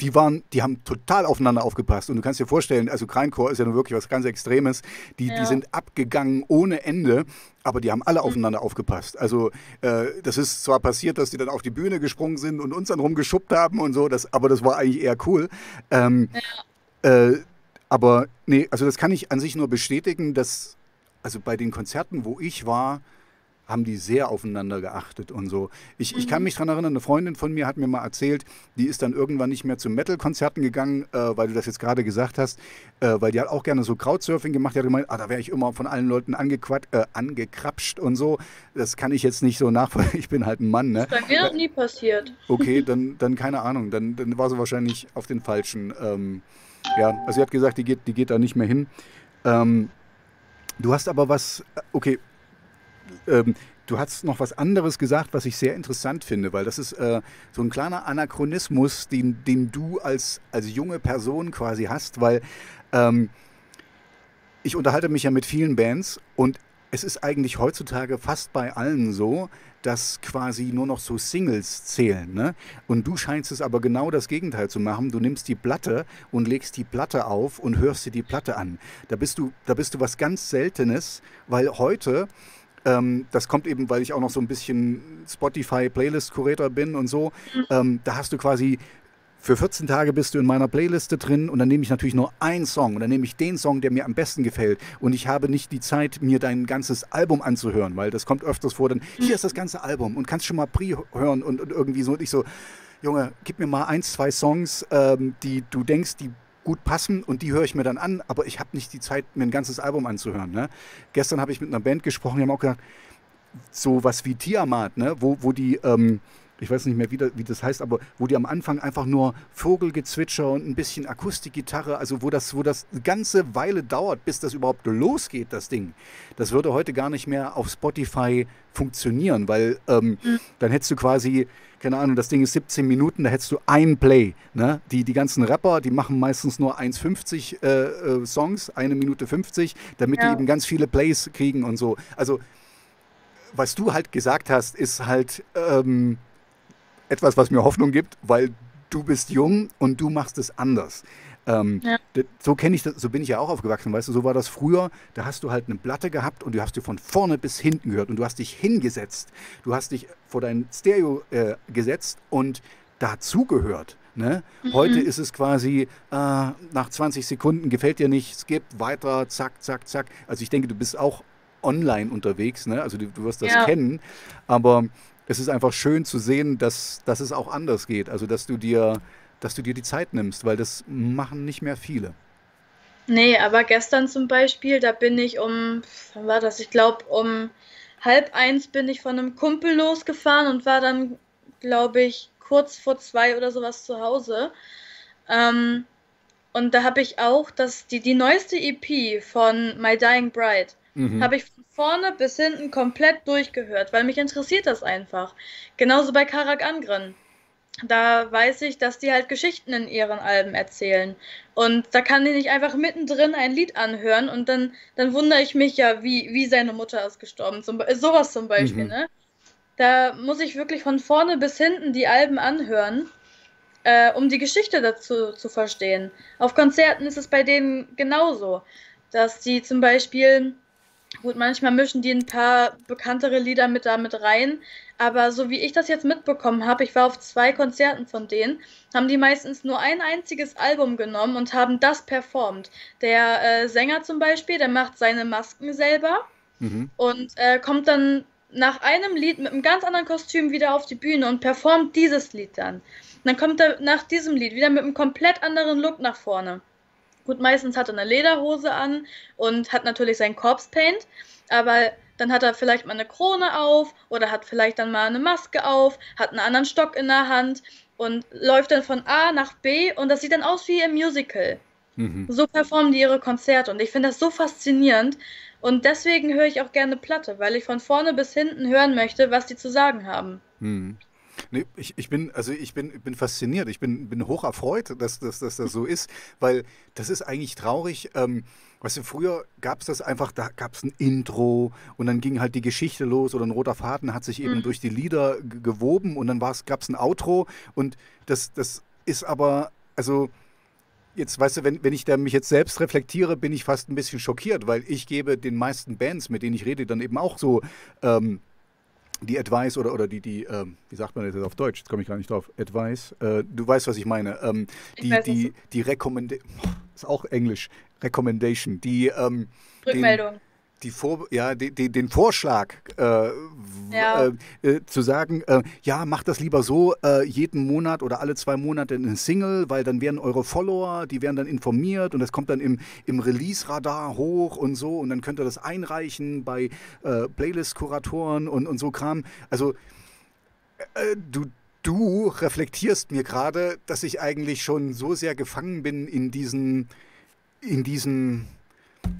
die haben total aufeinander aufgepasst und du kannst dir vorstellen, also Grindcore ist ja nun wirklich was ganz Extremes, die sind abgegangen ohne Ende, aber die haben alle aufeinander aufgepasst. Also das ist zwar passiert, dass die dann auf die Bühne gesprungen sind und uns dann rumgeschubbt haben und so, aber das war eigentlich eher cool. Aber nee, also das kann ich an sich nur bestätigen, dass also bei den Konzerten, wo ich war, haben die sehr aufeinander geachtet und so. Ich kann mich daran erinnern, eine Freundin von mir hat mir mal erzählt, die ist dann irgendwann nicht mehr zu Metal-Konzerten gegangen, weil du das jetzt gerade gesagt hast, weil die hat auch gerne so Crowdsurfing gemacht. Die hat gemeint, da wäre ich immer von allen Leuten angekrapscht und so. Das kann ich jetzt nicht so nachvollziehen. Ich bin halt ein Mann, ne? Das ist bei mir noch nie passiert. Okay, dann keine Ahnung. Dann war sie wahrscheinlich auf den falschen. Also sie hat gesagt, die geht da nicht mehr hin. Du hast aber was... Okay. Du hast noch was anderes gesagt, was ich sehr interessant finde, weil das ist so ein kleiner Anachronismus, den du als junge Person quasi hast, weil ich unterhalte mich ja mit vielen Bands und es ist eigentlich heutzutage fast bei allen so, dass quasi nur noch so Singles zählen, ne? Und du scheinst es aber genau das Gegenteil zu machen. Du nimmst die Platte und legst die Platte auf und hörst dir die Platte an. Da bist du was ganz Seltenes, weil heute... das kommt eben, weil ich auch noch so ein bisschen Spotify-Playlist-Kurator bin und so. Da hast du quasi, für 14 Tage bist du in meiner Playliste drin und dann nehme ich natürlich nur einen Song und dann nehme ich den Song, der mir am besten gefällt. Und ich habe nicht die Zeit, mir dein ganzes Album anzuhören, weil das kommt öfters vor, dann hier ist das ganze Album und kannst schon mal pre-hören und irgendwie so. Und ich so, Junge, gib mir mal 1, 2 Songs, die du denkst, die gut passen und die höre ich mir dann an, aber ich habe nicht die Zeit, mir ein ganzes Album anzuhören. Ne? Gestern habe ich mit einer Band gesprochen, die haben auch gesagt, so was wie Tiamat, ne? wo die, ich weiß nicht mehr, wie das heißt, aber wo die am Anfang einfach nur Vogelgezwitscher und ein bisschen Akustikgitarre, also wo das eine ganze Weile dauert, bis das überhaupt losgeht, das Ding. Das würde heute gar nicht mehr auf Spotify funktionieren, weil dann hättest du quasi, keine Ahnung, das Ding ist 17 Minuten, da hättest du ein Play. Ne? Die ganzen Rapper, die machen meistens nur 1,50 Songs, 1 Minute 50, damit die eben ganz viele Plays kriegen und so. Also, was du halt gesagt hast, ist halt... etwas, was mir Hoffnung gibt, weil du bist jung und du machst es anders. So kenne ich das, so bin ich ja auch aufgewachsen, weißt du, so war das früher, da hast du halt eine Platte gehabt und die hast du von vorne bis hinten gehört und du hast dich hingesetzt, du hast dich vor dein Stereo gesetzt und dazugehört. Ne? Mhm. Heute ist es quasi nach 20 Sekunden gefällt dir nicht, skip, weiter, zack, zack, zack. Also ich denke, du bist auch online unterwegs, ne? Also du wirst das kennen, aber es ist einfach schön zu sehen, dass es auch anders geht, also dass du dir die Zeit nimmst, weil das machen nicht mehr viele. Nee, aber gestern zum Beispiel, da bin ich um halb eins bin ich von einem Kumpel losgefahren und war dann, glaube ich, kurz vor 2 oder sowas zu Hause. Und da habe ich auch die neueste EP von My Dying Bride, habe ich von vorne bis hinten komplett durchgehört, weil mich interessiert das einfach. Genauso bei Carach Angren. Da weiß ich, dass die halt Geschichten in ihren Alben erzählen. Und da kann die nicht einfach mittendrin ein Lied anhören und dann wundere ich mich ja, wie seine Mutter ist gestorben. Sowas zum Beispiel, ne? Da muss ich wirklich von vorne bis hinten die Alben anhören, um die Geschichte dazu zu verstehen. Auf Konzerten ist es bei denen genauso, dass die zum Beispiel... Gut, manchmal mischen die ein paar bekanntere Lieder damit rein, aber so wie ich das jetzt mitbekommen habe, ich war auf 2 Konzerten von denen, haben die meistens nur ein einziges Album genommen und haben das performt. Der Sänger zum Beispiel, der macht seine Masken selber und kommt dann nach einem Lied mit einem ganz anderen Kostüm wieder auf die Bühne und performt dieses Lied dann. Und dann kommt er nach diesem Lied wieder mit einem komplett anderen Look nach vorne. Gut, meistens hat er eine Lederhose an und hat natürlich sein Corpse-Paint, aber dann hat er vielleicht mal eine Krone auf oder hat vielleicht dann mal eine Maske auf, hat einen anderen Stock in der Hand und läuft dann von A nach B und das sieht dann aus wie im Musical. So performen die ihre Konzerte und ich finde das so faszinierend und deswegen höre ich auch gerne Platte, weil ich von vorne bis hinten hören möchte, was die zu sagen haben. Nee, ich bin fasziniert, ich bin hoch erfreut, dass das so ist, weil das ist eigentlich traurig. Weißt du, früher gab es das einfach, da gab es ein Intro und dann ging halt die Geschichte los oder ein roter Faden hat sich eben durch die Lieder gewoben und dann gab es ein Outro und das ist aber, also... Jetzt, weißt du, wenn ich da mich jetzt selbst reflektiere, bin ich fast ein bisschen schockiert, weil ich gebe den meisten Bands, mit denen ich rede, dann eben auch so die Advice oder die wie sagt man das jetzt auf Deutsch? Jetzt komme ich gar nicht drauf. Advice. Du weißt, was ich meine. Die Recommendation, ist auch Englisch, Recommendation. Rückmeldung. Den Vorschlag zu sagen, macht das lieber so, jeden Monat oder alle 2 Monate eine Single, weil dann werden eure Follower, die werden dann informiert und das kommt dann im Release-Radar hoch und so und dann könnt ihr das einreichen bei Playlist-Kuratoren und so Kram. Also du reflektierst mir gerade, dass ich eigentlich schon so sehr gefangen bin in diesen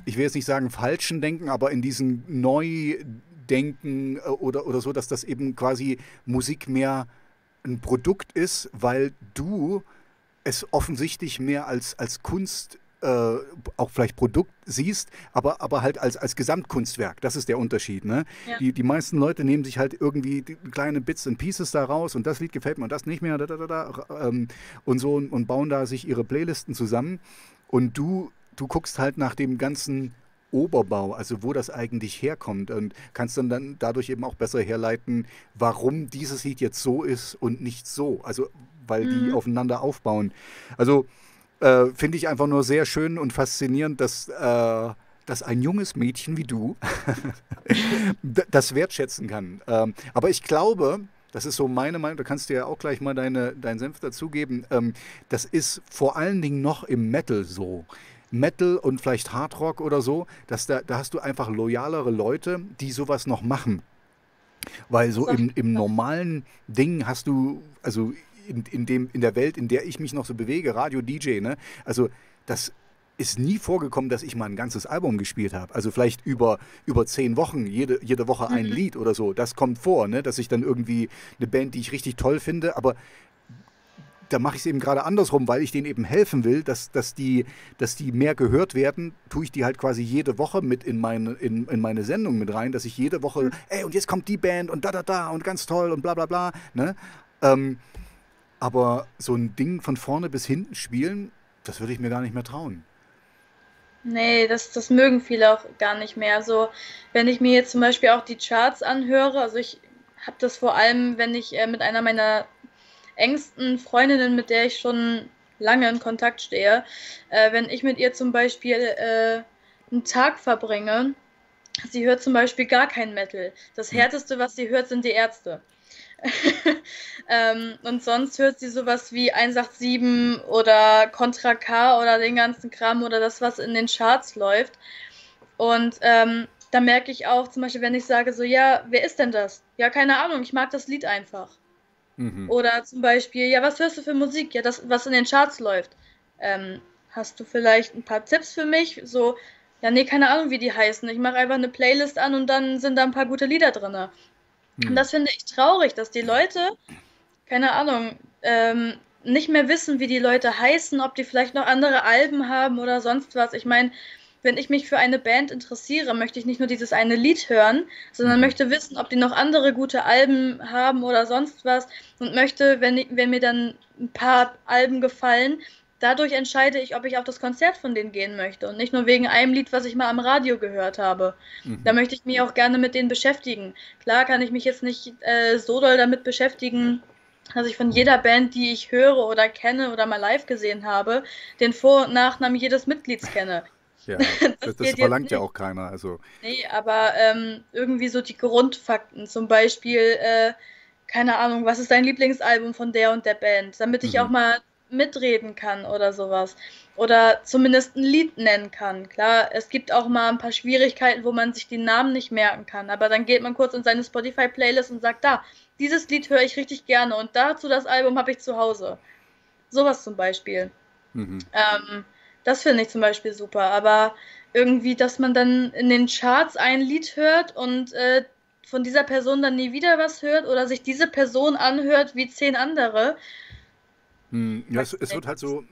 ich will jetzt nicht sagen falschen Denken, aber in diesen Neudenken oder so, dass das eben quasi Musik mehr ein Produkt ist, weil du es offensichtlich mehr als Kunst, auch vielleicht Produkt siehst, aber halt als Gesamtkunstwerk. Das ist der Unterschied. Ne? Ja. Die meisten Leute nehmen sich halt irgendwie kleine Bits and Pieces da raus und das Lied gefällt mir und das nicht mehr und so und bauen da sich ihre Playlisten zusammen und du guckst halt nach dem ganzen Oberbau, also wo das eigentlich herkommt und kannst dann dadurch eben auch besser herleiten, warum dieses Lied jetzt so ist und nicht so, also weil die aufeinander aufbauen. Also finde ich einfach nur sehr schön und faszinierend, dass ein junges Mädchen wie du das wertschätzen kann. Aber ich glaube, das ist so meine Meinung, da kannst du ja auch gleich mal deinen Senf dazugeben, das ist vor allen Dingen noch im Metal so. Metal und vielleicht Hardrock oder so, da hast du einfach loyalere Leute, die sowas noch machen. Weil so im normalen Ding hast du, also in der Welt, in der ich mich noch so bewege, Radio, DJ, ne? Also das ist nie vorgekommen, dass ich mal ein ganzes Album gespielt habe. Also vielleicht über 10 Wochen, jede Woche ein Lied oder so. Das kommt vor, ne? Dass ich dann irgendwie eine Band, die ich richtig toll finde, aber... Da mache ich es eben gerade andersrum, weil ich denen eben helfen will, dass die mehr gehört werden, tue ich die halt quasi jede Woche mit in meine Sendung mit rein, dass ich jede Woche, ey, und jetzt kommt die Band und da und ganz toll und bla bla bla. Ne? Aber so ein Ding von vorne bis hinten spielen, das würde ich mir gar nicht mehr trauen. Nee, das mögen viele auch gar nicht mehr. Also wenn ich mir jetzt zum Beispiel auch die Charts anhöre, also ich habe das vor allem, wenn ich mit einer meiner engsten Freundinnen, mit der ich schon lange in Kontakt stehe. Wenn ich mit ihr zum Beispiel einen Tag verbringe, sie hört zum Beispiel gar kein Metal. Das Härteste, was sie hört, sind die Ärzte. Und sonst hört sie sowas wie 187 oder Kontra K oder den ganzen Kram oder das, was in den Charts läuft. Und da merke ich auch, zum Beispiel, wenn ich sage so, ja, wer ist denn das? Ja, keine Ahnung, ich mag das Lied einfach. Mhm. Oder zum Beispiel, ja, was hörst du für Musik? Ja, das, was in den Charts läuft. Hast du vielleicht ein paar Tipps für mich? So, ja, nee, keine Ahnung, wie die heißen. Ich mache einfach eine Playlist an und dann sind da ein paar gute Lieder drin. Mhm. Und das finde ich traurig, dass die Leute, keine Ahnung, nicht mehr wissen, wie die Leute heißen, ob die vielleicht noch andere Alben haben oder sonst was. Ich meine, wenn ich mich für eine Band interessiere, möchte ich nicht nur dieses eine Lied hören, sondern möchte wissen, ob die noch andere gute Alben haben oder sonst was und möchte, wenn mir dann ein paar Alben gefallen, dadurch entscheide ich, ob ich auf das Konzert von denen gehen möchte und nicht nur wegen einem Lied, was ich mal am Radio gehört habe. Mhm. Da möchte ich mich auch gerne mit denen beschäftigen. Klar kann ich mich jetzt nicht so doll damit beschäftigen, dass ich von jeder Band, die ich höre oder kenne oder mal live gesehen habe, den Vor- und Nachnamen jedes Mitglieds kenne. Ja, das verlangt ja auch keiner. Also. Nee, aber irgendwie so die Grundfakten, zum Beispiel, keine Ahnung, was ist dein Lieblingsalbum von der und der Band, damit ich auch mal mitreden kann oder sowas. Oder zumindest ein Lied nennen kann. Klar, es gibt auch mal ein paar Schwierigkeiten, wo man sich die Namen nicht merken kann, aber dann geht man kurz in seine Spotify-Playlist und sagt, da, dieses Lied höre ich richtig gerne und dazu das Album habe ich zu Hause. Sowas zum Beispiel. Mhm. Das finde ich zum Beispiel super, aber irgendwie, dass man dann in den Charts ein Lied hört und von dieser Person dann nie wieder was hört oder sich diese Person anhört wie 10 andere. Ja, es wird halt so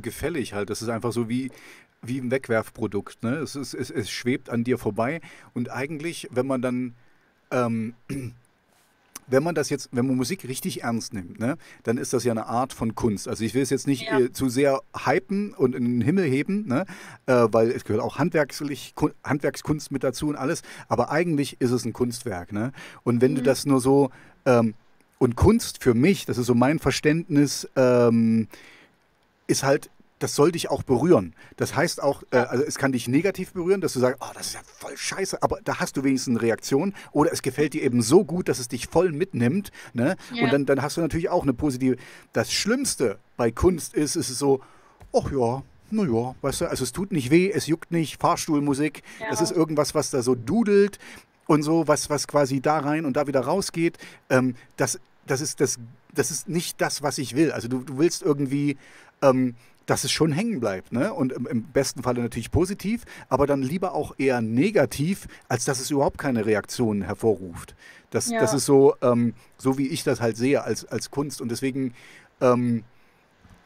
gefällig halt. Das ist einfach so wie ein Wegwerfprodukt. Ne? Es schwebt an dir vorbei und eigentlich, wenn man dann wenn man Musik richtig ernst nimmt, ne, dann ist das ja eine Art von Kunst. Also ich will es jetzt nicht zu sehr hypen und in den Himmel heben, ne, weil es gehört auch Handwerkskunst mit dazu und alles, aber eigentlich ist es ein Kunstwerk, ne? Und wenn du das nur so, und Kunst für mich, das ist so mein Verständnis, ist halt, das soll dich auch berühren. Das heißt auch, also es kann dich negativ berühren, dass du sagst, oh, das ist ja voll scheiße, aber da hast du wenigstens eine Reaktion. Oder es gefällt dir eben so gut, dass es dich voll mitnimmt. Ne? Ja. Und dann hast du natürlich auch eine positive. Das Schlimmste bei Kunst ist, es ist so, ach ja, naja, weißt du, also es tut nicht weh, es juckt nicht, Fahrstuhlmusik, es ist irgendwas, was da so dudelt und so, was quasi da rein und da wieder rausgeht. Das ist nicht das, was ich will. Also du willst irgendwie, dass es schon hängen bleibt, ne? Und im besten Falle natürlich positiv, aber dann lieber auch eher negativ, als dass es überhaupt keine Reaktionen hervorruft. Das ist so, so wie ich das halt sehe als Kunst. Und deswegen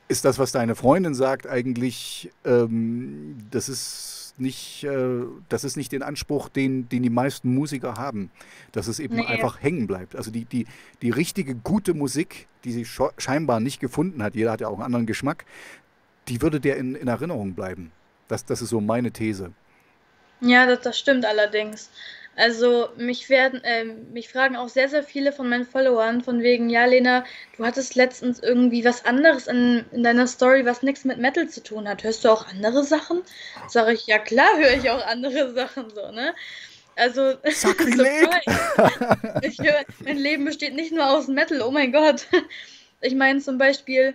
ist das, was deine Freundin sagt, eigentlich, das ist nicht den Anspruch, den die meisten Musiker haben, dass es eben einfach hängen bleibt. Also die richtige, gute Musik, die sie scheinbar nicht gefunden hat, jeder hat ja auch einen anderen Geschmack, die würde dir in Erinnerung bleiben. Das ist so meine These. Ja, das stimmt allerdings. Also mich fragen auch sehr, sehr viele von meinen Followern von wegen, ja Lena, du hattest letztens irgendwie was anderes in deiner Story, was nichts mit Metal zu tun hat. Hörst du auch andere Sachen? Sage ich, ja klar höre ich auch andere Sachen, so, ne? Also, ich höre, mein Leben besteht nicht nur aus Metal, oh mein Gott. Ich meine zum Beispiel,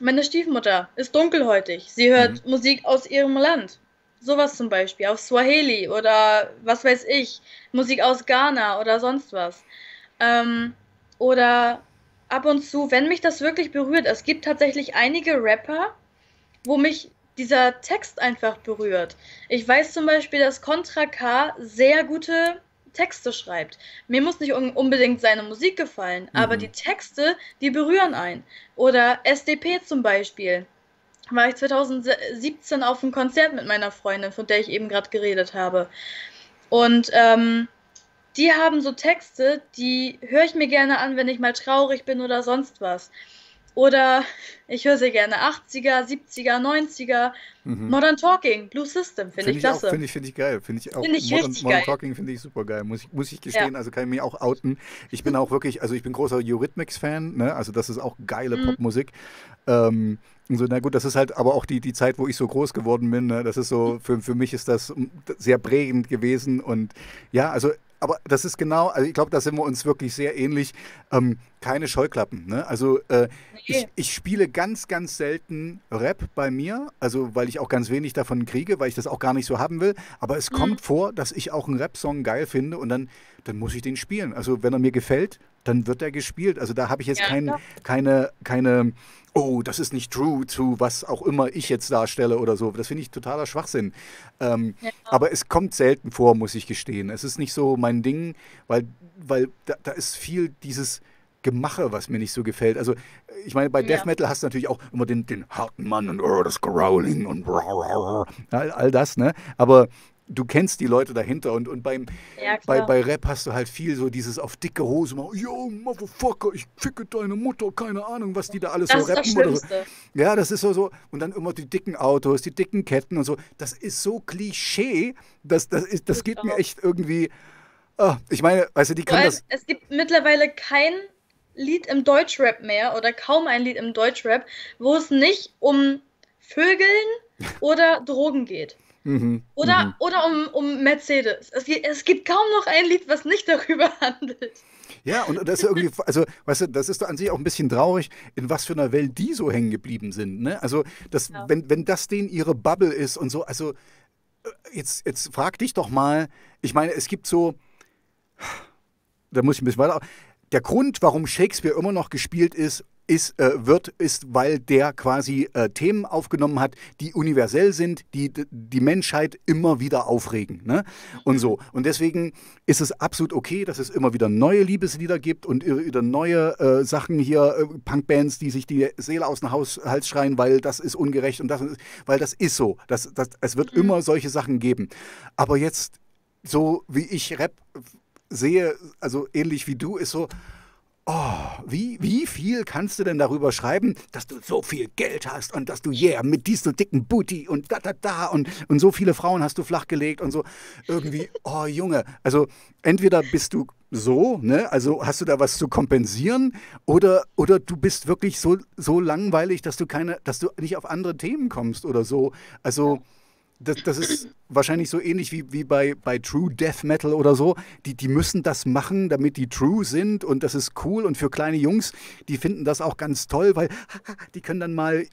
meine Stiefmutter ist dunkelhäutig. Sie hört Musik aus ihrem Land. Sowas zum Beispiel, aus Swahili oder was weiß ich, Musik aus Ghana oder sonst was. Oder ab und zu, wenn mich das wirklich berührt, es gibt tatsächlich einige Rapper, wo mich dieser Text einfach berührt. Ich weiß zum Beispiel, dass Kontra K sehr gute Texte schreibt. Mir muss nicht unbedingt seine Musik gefallen, aber die Texte, die berühren einen. Oder SDP zum Beispiel. War ich 2017 auf einem Konzert mit meiner Freundin, von der ich eben gerade geredet habe. Und die haben so Texte, die höre ich mir gerne an, wenn ich mal traurig bin oder sonst was. Oder ich höre sehr gerne 80er, 70er, 90er. Mhm. Modern Talking, Blue System, finde ich klasse. Finde ich geil. Modern Talking finde ich super geil. Muss ich gestehen, ja. Also kann ich mich auch outen. Ich bin auch wirklich, also ich bin großer Eurythmics-Fan, ne? Also das ist auch geile Popmusik. So, na gut, das ist halt aber auch die Zeit, wo ich so groß geworden bin. Ne? Das ist so, für mich ist das sehr prägend gewesen. Und ja, also, aber das ist genau, also ich glaube, da sind wir uns wirklich sehr ähnlich. Keine Scheuklappen. Ne? Also ich spiele ganz, ganz selten Rap bei mir, also weil ich auch ganz wenig davon kriege, weil ich das auch gar nicht so haben will. Aber es kommt vor, dass ich auch einen Rap-Song geil finde und dann muss ich den spielen. Also wenn er mir gefällt, dann wird er gespielt. Also da habe ich jetzt keine, oh, das ist nicht true zu was auch immer ich jetzt darstelle oder so. Das finde ich totaler Schwachsinn. Aber es kommt selten vor, muss ich gestehen. Es ist nicht so mein Ding, weil da ist viel dieses Gemache, was mir nicht so gefällt. Also ich meine, bei Death Metal hast du natürlich auch immer den harten Mann und das Growling und all das, ne? Aber du kennst die Leute dahinter und bei Rap hast du halt viel so dieses auf dicke Hose, yo, Motherfucker, ich ficke deine Mutter, keine Ahnung, was die da alles das so rappen. Oder so. Ja, das ist so. Und dann immer die dicken Autos, die dicken Ketten und so. Das ist so Klischee, das geht mir echt irgendwie... Oh, ich meine, weißt du, die können das... Es gibt mittlerweile kein Lied im Deutschrap mehr oder kaum ein Lied im Deutschrap, wo es nicht um Vögeln oder Drogen geht. Oder um Mercedes. Es gibt kaum noch ein Lied, was nicht darüber handelt. Ja, und das ist irgendwie, also, weißt du, das ist an sich auch ein bisschen traurig, in was für einer Welt die so hängen geblieben sind, ne? Also, wenn das denen ihre Bubble ist und so, also, jetzt frag dich doch mal, ich meine, es gibt so, da muss ich ein bisschen weiter, der Grund, warum Shakespeare immer noch gespielt ist, weil der quasi Themen aufgenommen hat, die universell sind, die die Menschheit immer wieder aufregen, ne? Und so. Und deswegen ist es absolut okay, dass es immer wieder neue Liebeslieder gibt und wieder neue Sachen hier, Punkbands, die sich die Seele aus dem Hals schreien, weil das ist ungerecht und das, weil das ist so. Es wird immer solche Sachen geben. Aber jetzt, so wie ich Rap sehe, also ähnlich wie du, ist so... Oh, wie viel kannst du denn darüber schreiben, dass du so viel Geld hast und dass du, mit diesem dicken Booty und und so viele Frauen hast du flachgelegt und so. Irgendwie, oh Junge, also entweder bist du so, ne, also hast du da was zu kompensieren oder du bist wirklich so langweilig, dass du nicht auf andere Themen kommst oder so. Also das ist wahrscheinlich so ähnlich wie bei True Death Metal oder so. Die müssen das machen, damit die true sind und das ist cool. Und für kleine Jungs, die finden das auch ganz toll, weil die können dann mal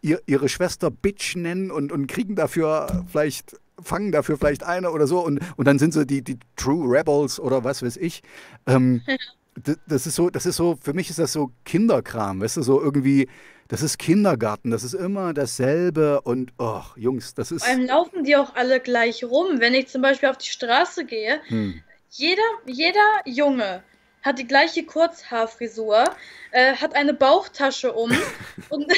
ihre Schwester Bitch nennen und kriegen dafür vielleicht, fangen dafür vielleicht eine oder so. Und dann sind so die True Rebels oder was weiß ich. Das ist so, für mich ist das so Kinderkram, weißt du, so irgendwie, das ist Kindergarten, das ist immer dasselbe und, och, Jungs, das ist... Vor allem laufen die auch alle gleich rum, wenn ich zum Beispiel auf die Straße gehe, jeder Junge hat die gleiche Kurzhaarfrisur, hat eine Bauchtasche um und...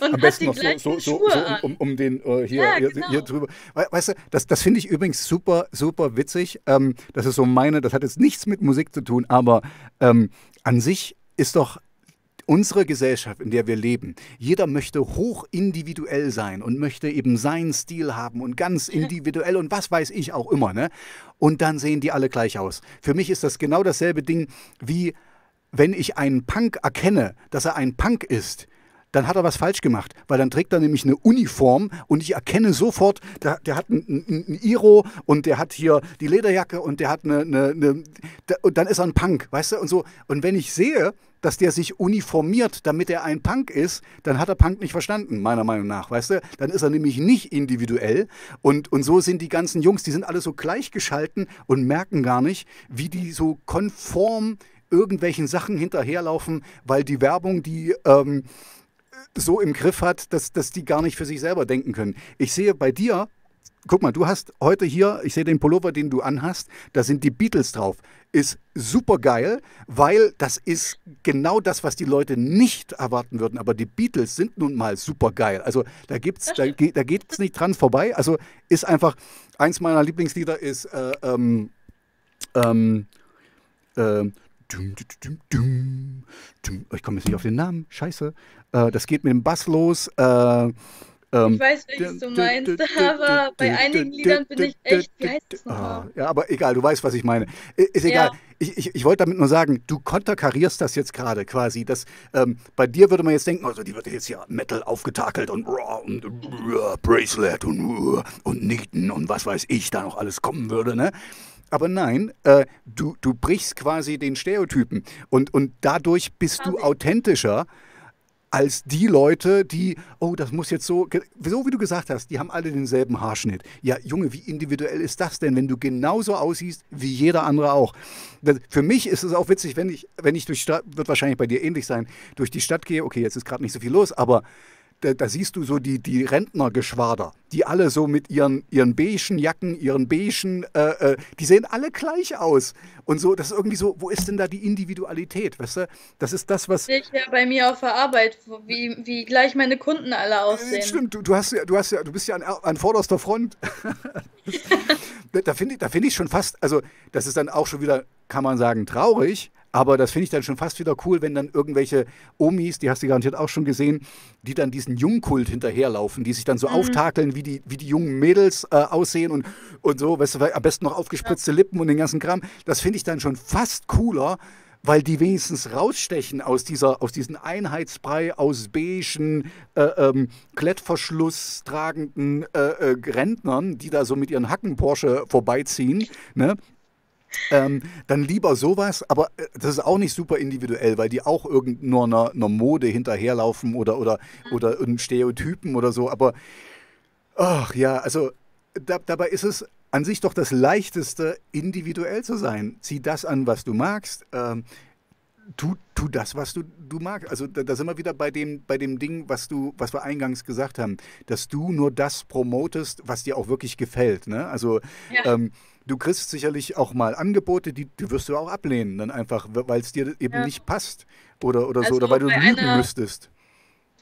Und am besten noch so um den hier drüber. Weißt du, das finde ich übrigens super, super witzig. Das ist so meine, das hat jetzt nichts mit Musik zu tun, aber an sich ist doch unsere Gesellschaft, in der wir leben, jeder möchte hoch individuell sein und möchte eben seinen Stil haben und ganz individuell und was weiß ich auch immer, ne? Und dann sehen die alle gleich aus. Für mich ist das genau dasselbe Ding, wie wenn ich einen Punk erkenne, dass er ein Punk ist, dann hat er was falsch gemacht, weil dann trägt er nämlich eine Uniform und ich erkenne sofort, der hat einen Iro und der hat hier die Lederjacke und der hat und dann ist er ein Punk, weißt du, und so. Und wenn ich sehe, dass der sich uniformiert, damit er ein Punk ist, dann hat er Punk nicht verstanden, meiner Meinung nach, weißt du? Dann ist er nämlich nicht individuell und so sind die ganzen Jungs, die sind alle so gleichgeschalten und merken gar nicht, wie die so konform irgendwelchen Sachen hinterherlaufen, weil die Werbung, die so im Griff hat, dass die gar nicht für sich selber denken können. Ich sehe bei dir, guck mal, du hast heute hier, ich sehe den Pullover, den du anhast, da sind die Beatles drauf. Ist super geil, weil das ist genau das, was die Leute nicht erwarten würden. Aber die Beatles sind nun mal super geil. Also da geht es nicht dran vorbei. Also ist einfach, eins meiner Lieblingslieder ist Ich komme jetzt nicht auf den Namen, scheiße. Das geht mit dem Bass los. Ich weiß, welches du meinst, aber bei einigen Liedern bin ich echt geisteskrank. Ja, aber egal, du weißt, was ich meine. Ist egal. Ja. Ich wollte damit nur sagen, du konterkarierst das jetzt gerade quasi. Das, bei dir würde man jetzt denken, also die wird jetzt ja Metal aufgetakelt und Bracelet und Nieten und was weiß ich, da noch alles kommen würde, ne? Aber nein, du brichst quasi den Stereotypen und dadurch bist du authentischer als die Leute, die, oh, das muss jetzt so wie du gesagt hast, die haben alle denselben Haarschnitt. Ja, Junge, wie individuell ist das denn, wenn du genauso aussiehst wie jeder andere auch? Für mich ist es auch witzig, wenn ich durch die Stadt, wird wahrscheinlich bei dir ähnlich sein, durch die Stadt gehe, okay, jetzt ist gerade nicht so viel los, aber da siehst du so die Rentnergeschwader, die alle so mit ihren beigen Jacken, ihren beigen, die sehen alle gleich aus. Und so, das ist irgendwie so, wo ist denn da die Individualität, weißt du? Das ist das, was... Ich ja bei mir auf der Arbeit, wie gleich meine Kunden alle aussehen. Stimmt, du bist ja an vorderster Front. Da finde ich schon fast, also das ist dann auch schon wieder, kann man sagen, traurig. Aber das finde ich dann schon fast wieder cool, wenn dann irgendwelche Omis, die hast du garantiert auch schon gesehen, die dann diesen Jungkult hinterherlaufen, die sich dann so auftakeln, wie die jungen Mädels aussehen und so, weißt du, am besten noch aufgespritzte Lippen und den ganzen Kram. Das finde ich dann schon fast cooler, weil die wenigstens rausstechen aus diesem Einheitsbrei, aus beigen, Klettverschluss tragenden Rentnern, die da so mit ihren Hacken-Porsche vorbeiziehen, ne? Dann lieber sowas, aber das ist auch nicht super individuell, weil die auch nur einer Mode hinterherlaufen oder Stereotypen oder so. Aber ach ja, also dabei ist es an sich doch das Leichteste, individuell zu sein. Zieh das an, was du magst. Tu das, was du magst. Also da sind wir wieder bei dem Ding, was wir eingangs gesagt haben, dass du nur das promotest, was dir auch wirklich gefällt. Ne? Also ja. Du kriegst sicherlich auch mal Angebote, die wirst du auch ablehnen, dann einfach, weil es dir eben nicht passt oder also so, oder weil du lügen müsstest.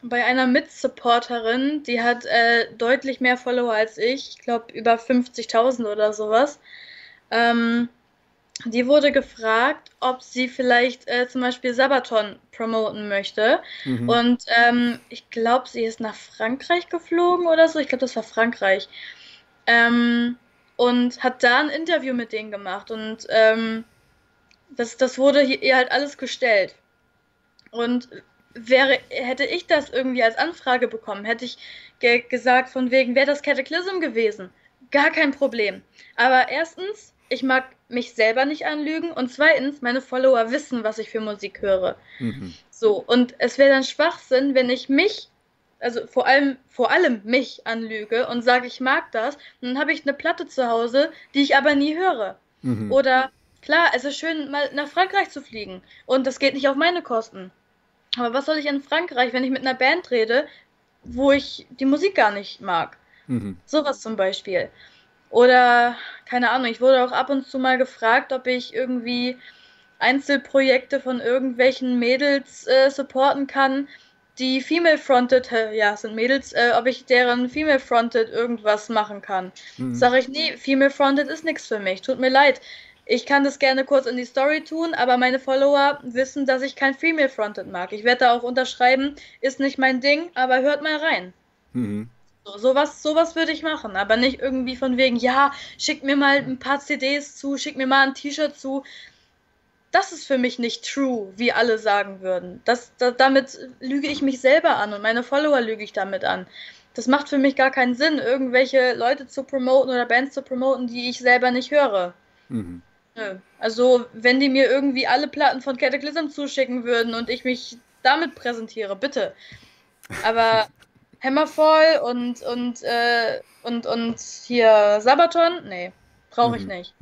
Bei einer Mitsupporterin, die hat deutlich mehr Follower als ich glaube über 50.000 oder sowas, die wurde gefragt, ob sie vielleicht zum Beispiel Sabaton promoten möchte. Und ich glaube, sie ist nach Frankreich geflogen oder so, ich glaube, das war Frankreich. Und hat da ein Interview mit denen gemacht und das wurde ihr halt alles gestellt. Und hätte ich das irgendwie als Anfrage bekommen, hätte ich gesagt von wegen, wäre das Kataklysm gewesen, gar kein Problem. Aber erstens, ich mag mich selber nicht anlügen und zweitens, meine Follower wissen, was ich für Musik höre. So, und es wäre dann Schwachsinn, wenn ich mich, also vor allem mich anlüge und sage, ich mag das, und dann habe ich eine Platte zu Hause, die ich aber nie höre. Oder, klar, es ist schön, mal nach Frankreich zu fliegen und das geht nicht auf meine Kosten. Aber was soll ich in Frankreich, wenn ich mit einer Band rede, wo ich die Musik gar nicht mag? Sowas zum Beispiel. Oder, keine Ahnung, ich wurde auch ab und zu mal gefragt, ob ich irgendwie Einzelprojekte von irgendwelchen Mädels supporten kann, die Female-Fronted, ja, sind Mädels, ob ich deren Female-Fronted irgendwas machen kann. Sage ich, nee, Female-Fronted ist nichts für mich, tut mir leid. Ich kann das gerne kurz in die Story tun, aber meine Follower wissen, dass ich kein Female-Fronted mag. Ich werde da auch unterschreiben, ist nicht mein Ding, aber hört mal rein. Sowas würde ich machen, aber nicht irgendwie von wegen, ja, schick mir mal ein paar CDs zu, schick mir mal ein T-Shirt zu. Das ist für mich nicht true, wie alle sagen würden. Damit lüge ich mich selber an und meine Follower lüge ich damit an. Das macht für mich gar keinen Sinn, irgendwelche Leute zu promoten oder Bands zu promoten, die ich selber nicht höre. Nö. Also wenn die mir irgendwie alle Platten von Kataklysm zuschicken würden und ich mich damit präsentiere, bitte. Aber Hammerfall und hier Sabaton, nee, brauche ich nicht.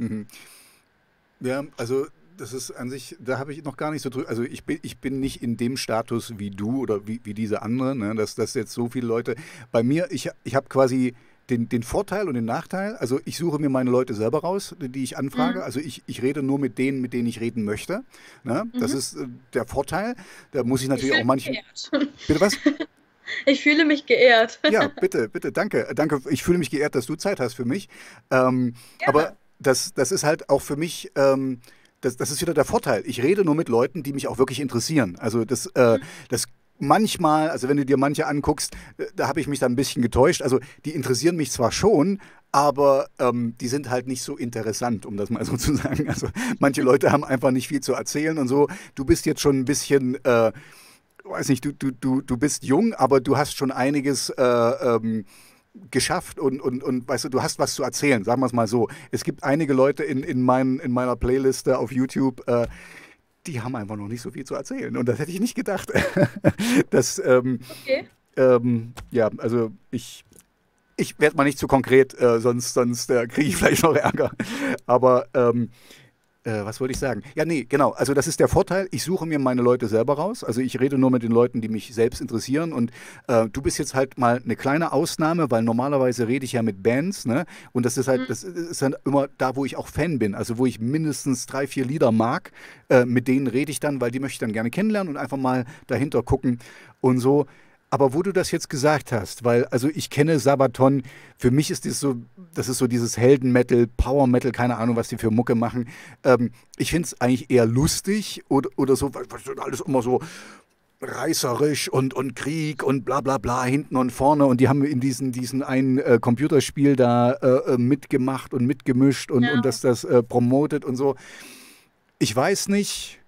Ja, also... Das ist an sich, da habe ich noch gar nicht so drüber, also ich bin nicht in dem Status wie du oder wie diese anderen, ne? dass jetzt so viele Leute, bei mir, ich habe quasi den Vorteil und den Nachteil, also ich suche mir meine Leute selber raus, die ich anfrage, also ich rede nur mit denen ich reden möchte, ne? Das ist der Vorteil, da muss ich natürlich auch manchen, bitte was? Ich fühle mich geehrt. Ja, bitte, danke, ich fühle mich geehrt, dass du Zeit hast für mich, aber das ist halt auch für mich, das ist wieder der Vorteil. Ich rede nur mit Leuten, die mich auch wirklich interessieren. Also das, das manchmal, also wenn du dir manche anguckst, da habe ich mich dann ein bisschen getäuscht. Also die interessieren mich zwar schon, aber die sind halt nicht so interessant, um das mal so zu sagen. Also manche Leute haben einfach nicht viel zu erzählen und so. Du bist jetzt schon ein bisschen, weiß nicht, du bist jung, aber du hast schon einiges geschafft und weißt du, du hast was zu erzählen, sagen wir es mal so. Es gibt einige Leute in meiner Playliste auf YouTube, die haben einfach noch nicht so viel zu erzählen. Und das hätte ich nicht gedacht. Das, okay. Ja, also ich werde mal nicht zu konkret, sonst kriege ich vielleicht noch Ärger. Aber was wollte ich sagen? Ja, nee, genau. Also das ist der Vorteil. Ich suche mir meine Leute selber raus. Also ich rede nur mit den Leuten, die mich selbst interessieren. Und du bist jetzt halt mal eine kleine Ausnahme, weil normalerweise rede ich ja mit Bands, ne? Und das ist dann immer da, wo ich auch Fan bin. Also wo ich mindestens 3, 4 Lieder mag. Mit denen rede ich dann, weil die möchte ich dann gerne kennenlernen und einfach mal dahinter gucken und so. Aber wo du das jetzt gesagt hast, weil, also ich kenne Sabaton, für mich ist das so, dieses Helden-Metal, Power-Metal, keine Ahnung, was die für Mucke machen. Ich finde es eigentlich eher lustig oder so, weil alles immer so reißerisch und Krieg und bla bla bla, hinten und vorne. Und die haben in diesen einen Computerspiel da mitgemacht und mitgemischt und, ja, und das promotet und so. Ich weiß nicht,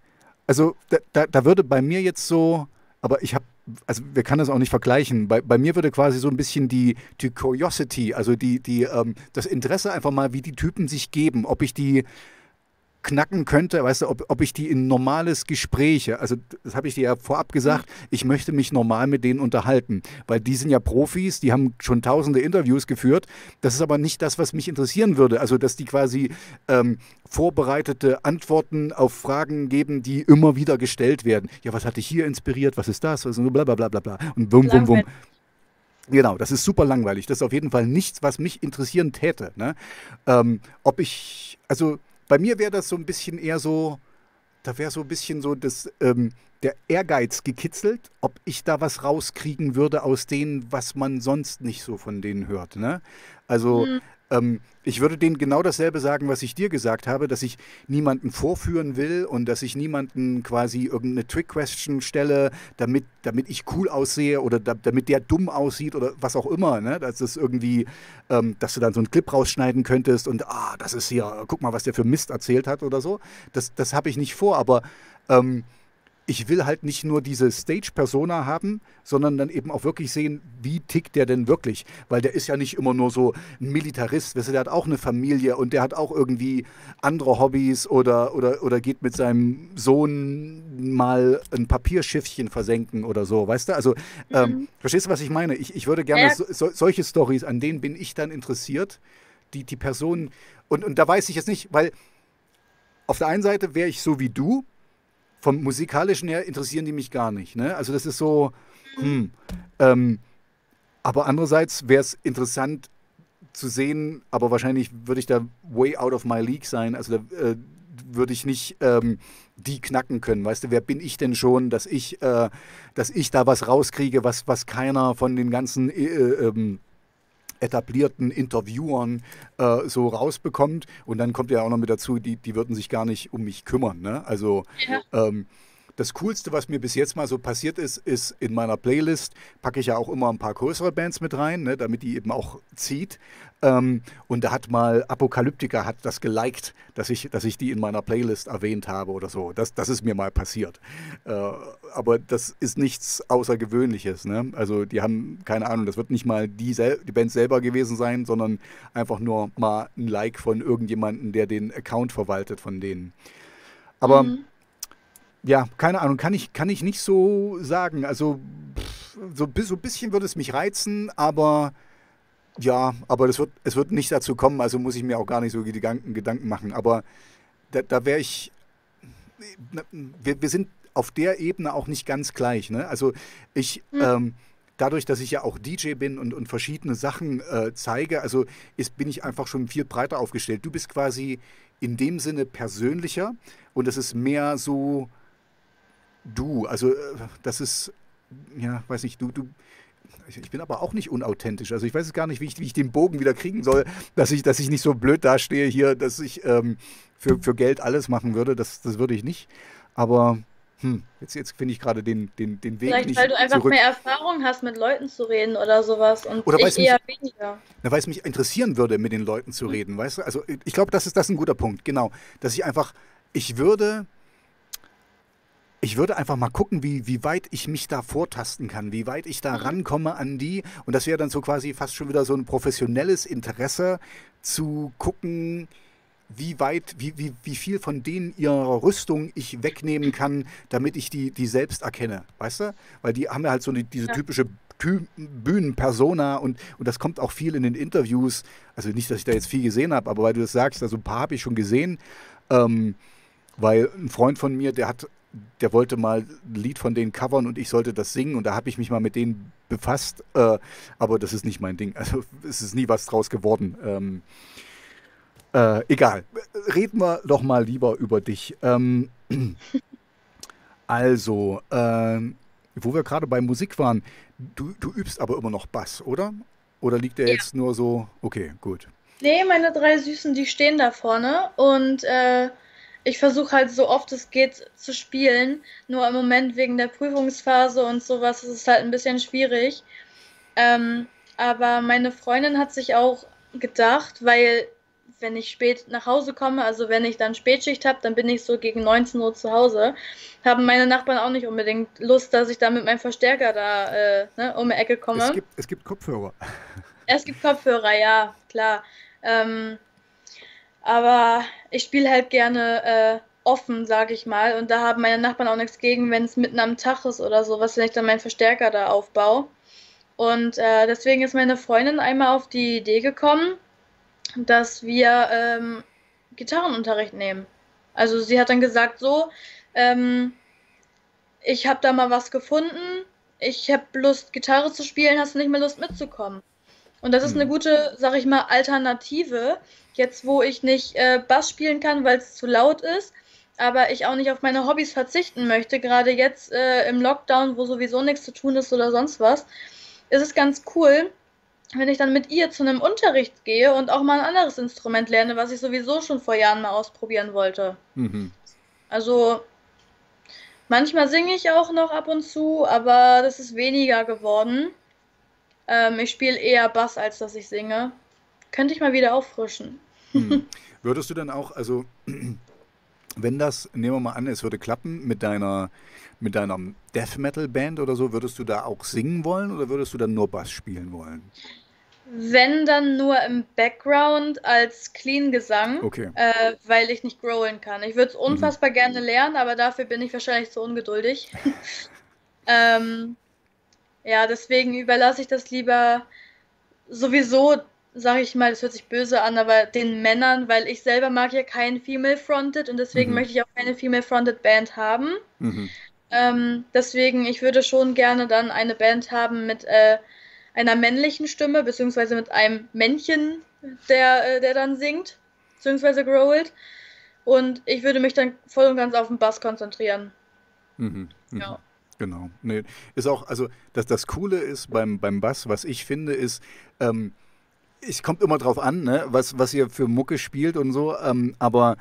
also da würde bei mir jetzt so, aber ich habe, also wir können das auch nicht vergleichen. Bei mir würde quasi so ein bisschen die Curiosity, also das Interesse einfach mal, wie die Typen sich geben, ob ich die knacken könnte, weißt du, ob ich die in normales Gespräch, also das habe ich dir ja vorab gesagt, ich möchte mich normal mit denen unterhalten, weil die sind ja Profis, die haben schon tausende Interviews geführt, das ist aber nicht das, was mich interessieren würde, also dass die quasi vorbereitete Antworten auf Fragen geben, die immer wieder gestellt werden. Ja, was hat dich hier inspiriert, was ist das, also blablabla bla bla bla und wum wum wum. Genau, das ist super langweilig, das ist auf jeden Fall nichts, was mich interessieren täte, ne? Bei mir wäre das so ein bisschen eher so, da wäre so ein bisschen so das, der Ehrgeiz gekitzelt, ob ich da was rauskriegen würde aus denen, was man sonst nicht so von denen hört, ne? Also ich würde denen genau dasselbe sagen, was ich dir gesagt habe, dass ich niemanden vorführen will und dass ich niemanden quasi irgendeine Trick-Question stelle, damit ich cool aussehe oder damit der dumm aussieht oder was auch immer, ne? Dass das irgendwie, dass du dann so einen Clip rausschneiden könntest und das ist hier, guck mal, was der für Mist erzählt hat oder so. Das habe ich nicht vor, aber ich will halt nicht nur diese Stage-Persona haben, sondern dann eben auch wirklich sehen, wie tickt der denn wirklich. Weil der ist ja nicht immer nur so ein Militarist, weißt du, der hat auch eine Familie und der hat auch irgendwie andere Hobbys oder geht mit seinem Sohn mal ein Papierschiffchen versenken oder so, weißt du? Also, verstehst du, was ich meine? Ich würde gerne solche Storys, an denen bin ich dann interessiert, die Personen. Und da weiß ich jetzt nicht, weil auf der einen Seite wäre ich so wie du, vom Musikalischen her interessieren die mich gar nicht, ne? Also das ist so, aber andererseits wäre es interessant zu sehen, aber wahrscheinlich würde ich da way out of my league sein, also da würde ich nicht die knacken können, weißt du, wer bin ich denn schon, dass ich da was rauskriege, was keiner von den ganzen etablierten Interviewern so rausbekommt. Und dann kommt ja auch noch mit dazu, die würden sich gar nicht um mich kümmern, ne? Also ja. Das Coolste, was mir bis jetzt mal so passiert ist, ist in meiner Playlist, packe ich ja auch immer ein paar größere Bands mit rein, ne, damit die eben auch zieht. Und da hat mal Apokalyptica hat das geliked, dass ich die in meiner Playlist erwähnt habe oder so. Das ist mir mal passiert. Aber das ist nichts Außergewöhnliches, ne? Also die haben, keine Ahnung, das wird nicht mal die Band selber gewesen sein, sondern einfach nur mal ein Like von irgendjemandem, der den Account verwaltet von denen. Aber ja, keine Ahnung, kann ich nicht so sagen. Also so ein bisschen würde es mich reizen, aber ja, aber es wird nicht dazu kommen, also muss ich mir auch gar nicht so Gedanken machen. Aber da wäre ich, wir sind auf der Ebene auch nicht ganz gleich, ne? Also ich, dadurch, dass ich ja auch DJ bin und verschiedene Sachen zeige, also bin ich einfach schon viel breiter aufgestellt. Du bist quasi in dem Sinne persönlicher und es ist mehr so, du, also das ist, ja, weiß nicht, du Ich bin aber auch nicht unauthentisch. Also ich weiß es gar nicht, wie ich den Bogen wieder kriegen soll, dass ich nicht so blöd dastehe hier, dass ich für Geld alles machen würde. Das würde ich nicht. Aber jetzt finde ich gerade den Weg nicht zurück. Vielleicht, weil du einfach mehr Erfahrung hast, mit Leuten zu reden oder sowas. Und ich eher weniger. Na, weil es mich interessieren würde, mit den Leuten zu reden, weißt du? Also ich glaube, das ist ein guter Punkt, genau. Dass ich einfach, ich würde einfach mal gucken, wie weit ich mich da vortasten kann, wie weit ich da rankomme an die. Und das wäre dann so quasi fast schon wieder so ein professionelles Interesse, zu gucken, wie viel von denen ihrer Rüstung ich wegnehmen kann, damit ich die selbst erkenne, weißt du? Weil die haben ja halt so diese typische Bühnenpersona und das kommt auch viel in den Interviews. Also nicht, dass ich da jetzt viel gesehen habe, aber weil du das sagst, also ein paar habe ich schon gesehen, weil ein Freund von mir, der wollte mal ein Lied von denen covern und ich sollte das singen und da habe ich mich mal mit denen befasst, aber das ist nicht mein Ding, also es ist nie was draus geworden. Egal, reden wir doch mal lieber über dich. Also, wo wir gerade bei Musik waren, du übst aber immer noch Bass, oder? Oder liegt der jetzt nur so, okay, gut. Nee, meine drei Süßen, die stehen da vorne und ich versuche halt so oft es geht zu spielen, nur im Moment wegen der Prüfungsphase und sowas ist es halt ein bisschen schwierig. Aber meine Freundin hat sich auch gedacht, weil wenn ich spät nach Hause komme, also wenn ich dann Spätschicht habe, dann bin ich so gegen 19 Uhr zu Hause, haben meine Nachbarn auch nicht unbedingt Lust, dass ich da mit meinem Verstärker da um die Ecke komme. Es gibt Kopfhörer. Es gibt Kopfhörer, ja, klar. Aber ich spiele halt gerne offen, sage ich mal. Und da haben meine Nachbarn auch nichts gegen, wenn es mitten am Tag ist oder sowas, wenn ich dann meinen Verstärker da aufbaue. Und deswegen ist meine Freundin einmal auf die Idee gekommen, dass wir Gitarrenunterricht nehmen. Also sie hat dann gesagt so, ich habe da mal was gefunden, ich habe Lust, Gitarre zu spielen, hast du nicht mehr Lust mitzukommen? Und das ist eine gute, sag ich mal, Alternative, jetzt wo ich nicht Bass spielen kann, weil es zu laut ist, aber ich auch nicht auf meine Hobbys verzichten möchte, gerade jetzt im Lockdown, wo sowieso nichts zu tun ist oder sonst was, ist es ganz cool, wenn ich dann mit ihr zu einem Unterricht gehe und auch mal ein anderes Instrument lerne, was ich sowieso schon vor Jahren mal ausprobieren wollte. Mhm. Also manchmal singe ich auch noch ab und zu, aber das ist weniger geworden. Ich spiele eher Bass, als dass ich singe. Könnte ich mal wieder auffrischen. Hm. Würdest du dann auch, also wenn das, nehmen wir mal an, es würde klappen mit deiner Death Metal Band oder so, würdest du da auch singen wollen oder würdest du dann nur Bass spielen wollen? Wenn, dann nur im Background als Clean-Gesang, okay. Weil ich nicht growlen kann. Ich würde es unfassbar gerne lernen, aber dafür bin ich wahrscheinlich zu ungeduldig. Ja, deswegen überlasse ich das lieber sowieso, sage ich mal, das hört sich böse an, aber den Männern, weil ich selber mag ja keinen Female-Fronted und deswegen möchte ich auch keine Female-Fronted-Band haben. Deswegen, ich würde schon gerne dann eine Band haben mit einer männlichen Stimme, beziehungsweise mit einem Männchen, der dann singt, beziehungsweise growlt. Und ich würde mich dann voll und ganz auf den Bass konzentrieren. Ja. Genau. Nee, ist auch, also das Coole ist beim Bass, was ich finde, ist, es kommt immer drauf an, ne, was ihr für Mucke spielt und so, aber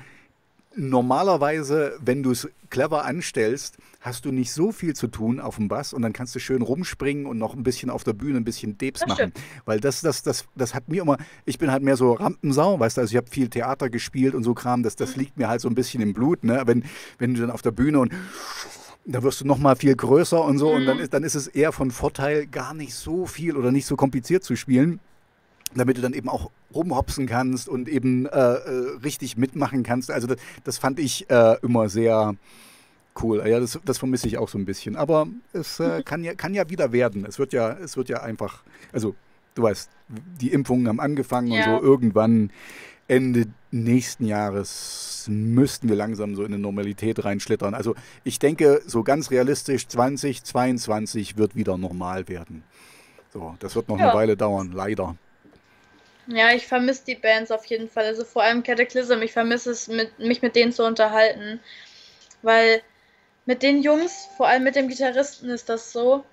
normalerweise, wenn du es clever anstellst, hast du nicht so viel zu tun auf dem Bass und dann kannst du schön rumspringen und noch ein bisschen auf der Bühne ein bisschen Debs machen. Weil das hat mir immer, ich bin halt mehr so Rampensau, weißt du, also ich habe viel Theater gespielt und so Kram, das liegt mir halt so ein bisschen im Blut, ne, wenn du dann auf der Bühne und da wirst du noch mal viel größer und so und dann ist es eher von Vorteil, gar nicht so viel oder nicht so kompliziert zu spielen, damit du dann eben auch rumhopsen kannst und eben richtig mitmachen kannst. Also das fand ich immer sehr cool. Ja, das vermisse ich auch so ein bisschen. Aber es kann ja wieder werden. Es wird ja einfach, also du weißt, die Impfungen haben angefangen und so irgendwann Ende nächsten Jahres müssten wir langsam so in eine Normalität reinschlittern. Also ich denke, so ganz realistisch, 2022 wird wieder normal werden. So, das wird noch eine Weile dauern, leider. Ja, ich vermisse die Bands auf jeden Fall. Also vor allem Kataklysm. Ich vermisse es, mich mit denen zu unterhalten. Weil mit den Jungs, vor allem mit dem Gitarristen ist das so,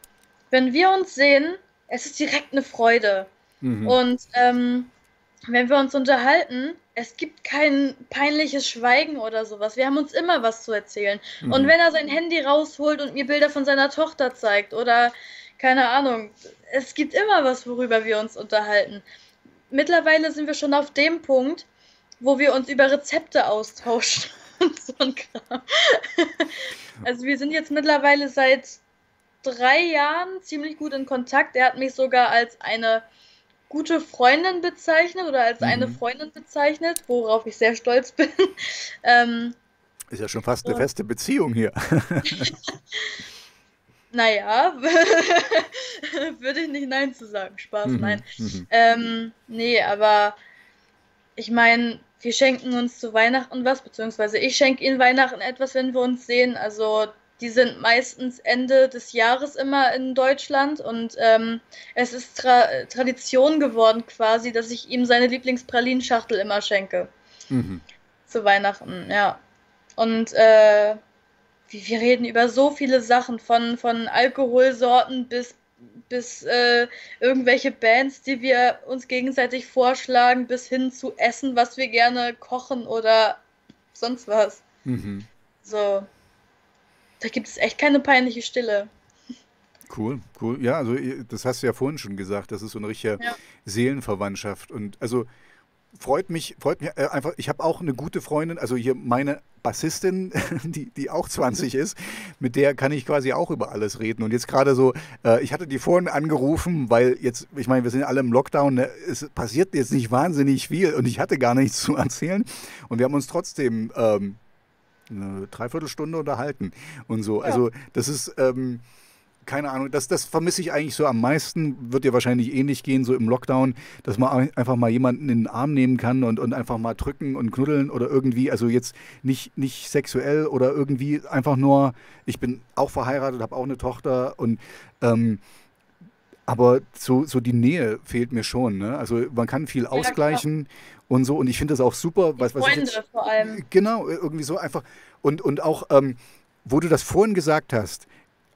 wenn wir uns sehen, es ist direkt eine Freude. Mhm. Und wenn wir uns unterhalten, es gibt kein peinliches Schweigen oder sowas. Wir haben uns immer was zu erzählen. Mhm. Und wenn er sein Handy rausholt und mir Bilder von seiner Tochter zeigt oder keine Ahnung, es gibt immer was, worüber wir uns unterhalten. Mittlerweile sind wir schon auf dem Punkt, wo wir uns über Rezepte austauschen und so ein Kram. Also wir sind jetzt mittlerweile seit 3 Jahren ziemlich gut in Kontakt. Er hat mich sogar als eine gute Freundin bezeichnet oder als eine Freundin bezeichnet, worauf ich sehr stolz bin. Ist ja schon fast eine feste Beziehung hier. Naja, würde ich nicht Nein zu sagen. Spaß, nein. Nee, aber ich meine, wir schenken uns zu Weihnachten was, beziehungsweise ich schenke ihnen Weihnachten etwas, wenn wir uns sehen. Also die sind meistens Ende des Jahres immer in Deutschland und es ist Tradition geworden quasi, dass ich ihm seine Lieblingspralinschachtel immer schenke. Zu Weihnachten, ja. Und wir reden über so viele Sachen, von Alkoholsorten bis irgendwelche Bands, die wir uns gegenseitig vorschlagen, bis hin zu Essen, was wir gerne kochen oder sonst was. So. Da gibt es echt keine peinliche Stille. Cool, cool. Ja, also das hast du ja vorhin schon gesagt, das ist so eine richtige Seelenverwandtschaft. Und also freut mich einfach, ich habe auch eine gute Freundin, also hier meine Bassistin, die auch 20 ist, mit der kann ich quasi auch über alles reden. Und jetzt gerade so, ich hatte die vorhin angerufen, weil jetzt, ich meine, wir sind alle im Lockdown, ne? Es passiert jetzt nicht wahnsinnig viel und ich hatte gar nichts zu erzählen. Und wir haben uns trotzdem eine Dreiviertelstunde unterhalten und so. Ja. Also das ist, keine Ahnung, das vermisse ich eigentlich so am meisten, wird dir wahrscheinlich ähnlich gehen, so im Lockdown, dass man einfach mal jemanden in den Arm nehmen kann und einfach mal drücken und knuddeln oder irgendwie, also jetzt nicht sexuell oder irgendwie einfach nur, ich bin auch verheiratet, habe auch eine Tochter und aber so die Nähe fehlt mir schon, ne? Also man kann viel ausgleichen und so und ich finde das auch super. Was Freunde jetzt, vor allem. Genau, irgendwie so einfach und auch, wo du das vorhin gesagt hast,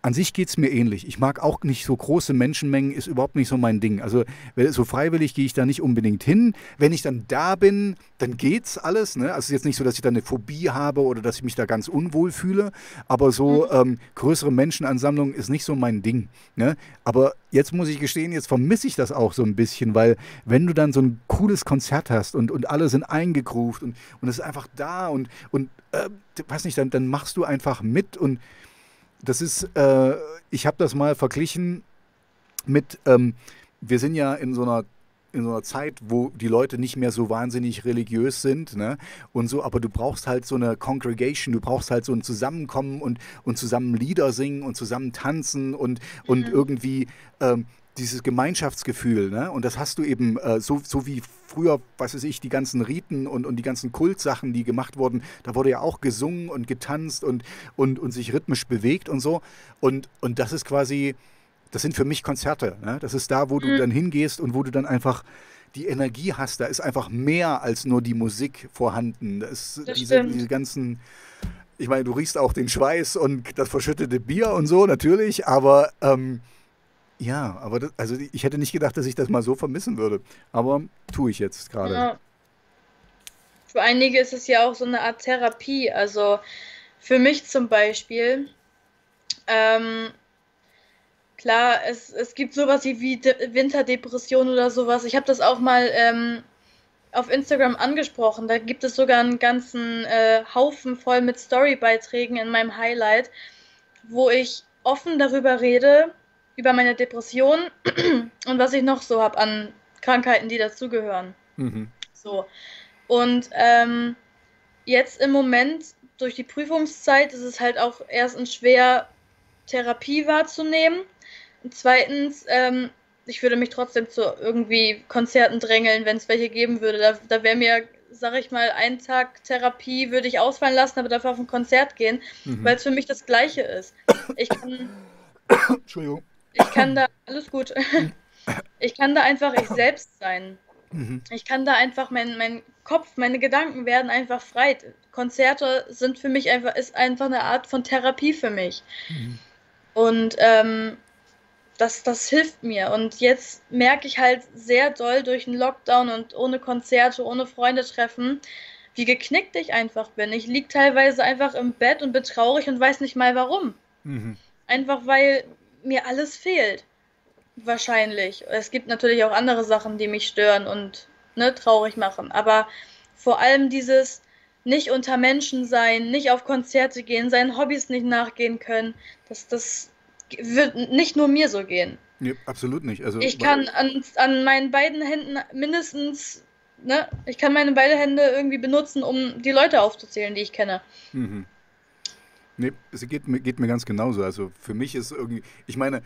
an sich geht es mir ähnlich. Ich mag auch nicht so große Menschenmengen, ist überhaupt nicht so mein Ding. Also so freiwillig gehe ich da nicht unbedingt hin. Wenn ich dann da bin, dann geht's alles. Ne? Also es ist jetzt nicht so, dass ich da eine Phobie habe oder dass ich mich da ganz unwohl fühle. Aber so größere Menschenansammlungen ist nicht so mein Ding. Ne? Aber jetzt muss ich gestehen, jetzt vermisse ich das auch so ein bisschen, weil wenn du dann so ein cooles Konzert hast und alle sind eingegroovt und es ist einfach da und weiß nicht, dann machst du einfach mit und das ist, ich habe das mal verglichen mit, wir sind ja in so einer Zeit, wo die Leute nicht mehr so wahnsinnig religiös sind, ne? Und so, aber du brauchst halt so eine Congregation, du brauchst halt so ein Zusammenkommen und zusammen Lieder singen und zusammen tanzen und irgendwie dieses Gemeinschaftsgefühl, ne? Und das hast du eben so wie früher, was weiß ich, die ganzen Riten und die ganzen Kultsachen, die gemacht wurden, da wurde ja auch gesungen und getanzt und sich rhythmisch bewegt und so. Und das ist quasi, das sind für mich Konzerte, ne? Das ist da, wo du dann hingehst und wo du dann einfach die Energie hast. Da ist einfach mehr als nur die Musik vorhanden. Das diese ganzen, ich meine, du riechst auch den Schweiß und das verschüttete Bier und so, natürlich, aber ja, aber das, also ich hätte nicht gedacht, dass ich das mal so vermissen würde. Aber tue ich jetzt gerade. Ja. Für einige ist es ja auch so eine Art Therapie. Also für mich zum Beispiel, klar, es gibt sowas wie Winterdepression oder sowas. Ich habe das auch mal auf Instagram angesprochen. Da gibt es sogar einen ganzen Haufen voll mit Storybeiträgen in meinem Highlight, wo ich offen darüber rede, über meine Depression und was ich noch so habe an Krankheiten, die dazugehören. So. Und jetzt im Moment, durch die Prüfungszeit, ist es halt auch erstens schwer, Therapie wahrzunehmen. Und zweitens, ich würde mich trotzdem zu irgendwie Konzerten drängeln, wenn es welche geben würde. Da wäre mir, sag ich mal, einen Tag Therapie würde ich ausfallen lassen, aber dafür auf ein Konzert gehen, weil es für mich das Gleiche ist. Entschuldigung. Ich kann da, alles gut, ich kann da einfach ich selbst sein. Ich kann da einfach, mein Kopf, meine Gedanken werden einfach frei. Konzerte sind für mich einfach, ist einfach eine Art von Therapie für mich. Und das hilft mir. Und jetzt merke ich halt sehr doll durch den Lockdown und ohne Konzerte, ohne Freunde treffen, wie geknickt ich einfach bin. Ich liege teilweise einfach im Bett und bin traurig und weiß nicht mal warum. Mhm. Einfach weil mir alles fehlt. Wahrscheinlich. Es gibt natürlich auch andere Sachen, die mich stören und traurig machen. Aber vor allem dieses nicht unter Menschen sein, nicht auf Konzerte gehen, seinen Hobbys nicht nachgehen können, das wird nicht nur mir so gehen. Nee, absolut nicht. Also, ich kann an meinen beiden Händen mindestens, ich kann meine beiden Hände irgendwie benutzen, um die Leute aufzuzählen, die ich kenne. Mhm. Nee, es geht mir ganz genauso. Also für mich ist irgendwie, ich meine,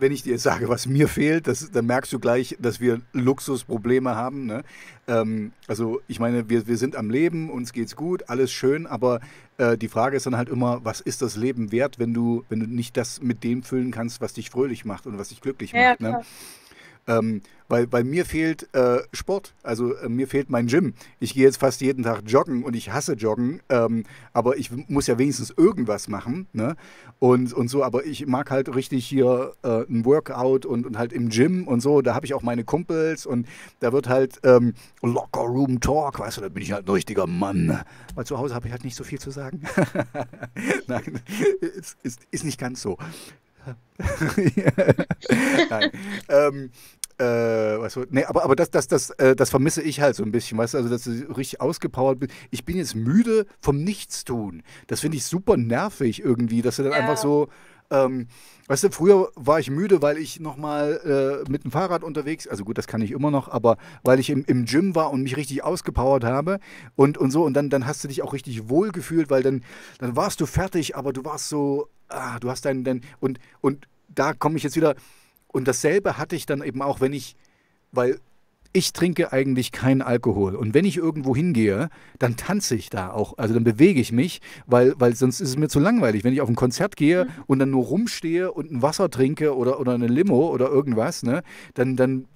wenn ich dir jetzt sage, was mir fehlt, dann merkst du gleich, dass wir Luxusprobleme haben. Ne? Also ich meine, wir sind am Leben, uns geht's gut, alles schön, aber die Frage ist dann halt immer, was ist das Leben wert, wenn du nicht das mit dem füllen kannst, was dich fröhlich macht und was dich glücklich macht. Ne? Weil mir fehlt Sport, also mir fehlt mein Gym. Ich gehe jetzt fast jeden Tag joggen und ich hasse Joggen, aber ich muss ja wenigstens irgendwas machen, ne? Und so, aber ich mag halt richtig hier ein Workout und halt im Gym und so, da habe ich auch meine Kumpels und da wird halt Locker Room Talk, weißt du, da bin ich halt ein richtiger Mann. Weil zu Hause habe ich halt nicht so viel zu sagen. Nein, ist nicht ganz so. Nein. Weißt du, nee, aber das vermisse ich halt so ein bisschen, weißt du, also dass ich richtig ausgepowert bin. Ich bin jetzt müde vom Nichtstun. Das finde ich super nervig irgendwie, dass du dann einfach so, weißt du, früher war ich müde, weil ich nochmal mit dem Fahrrad unterwegs, also gut, das kann ich immer noch, aber weil ich im Gym war und mich richtig ausgepowert habe und so und dann hast du dich auch richtig wohl gefühlt, weil dann warst du fertig, aber du warst so, du hast deinen und da komme ich jetzt wieder. Und dasselbe hatte ich dann eben auch, weil ich trinke eigentlich keinen Alkohol. Und wenn ich irgendwo hingehe, dann tanze ich da auch. Also dann bewege ich mich, weil sonst ist es mir zu langweilig. Wenn ich auf ein Konzert gehe und dann nur rumstehe und ein Wasser trinke oder eine Limo oder irgendwas, ne, dann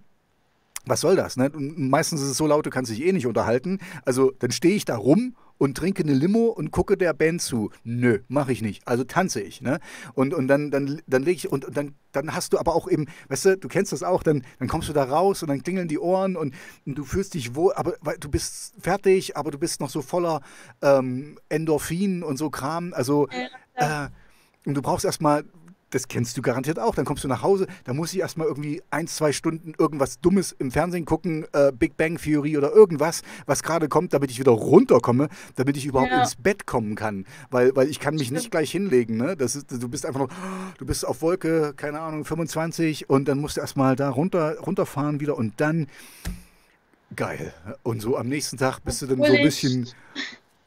was soll das? Ne? Und meistens ist es so laut, du kannst dich eh nicht unterhalten. Also dann stehe ich da rum und trinke eine Limo und gucke der Band zu. Nö, mache ich nicht. Also tanze ich, ne? Und dann lege ich und dann hast du aber auch eben, weißt du, du kennst das auch, dann kommst du da raus und dann klingeln die Ohren und du fühlst dich wohl, aber weil du bist fertig, aber du bist noch so voller Endorphinen und so Kram. Also und du brauchst erstmal, das kennst du garantiert auch, dann kommst du nach Hause, dann muss ich erstmal irgendwie 1-2 Stunden irgendwas Dummes im Fernsehen gucken, Big Bang Theory oder irgendwas, was gerade kommt, damit ich wieder runterkomme, damit ich überhaupt ins Bett kommen kann, weil ich kann mich nicht gleich hinlegen, ne? Das ist, du bist einfach noch, du bist auf Wolke, keine Ahnung, 25 und dann musst du erstmal da runterfahren wieder und dann, geil. Und so am nächsten Tag bist du dann so ein bisschen...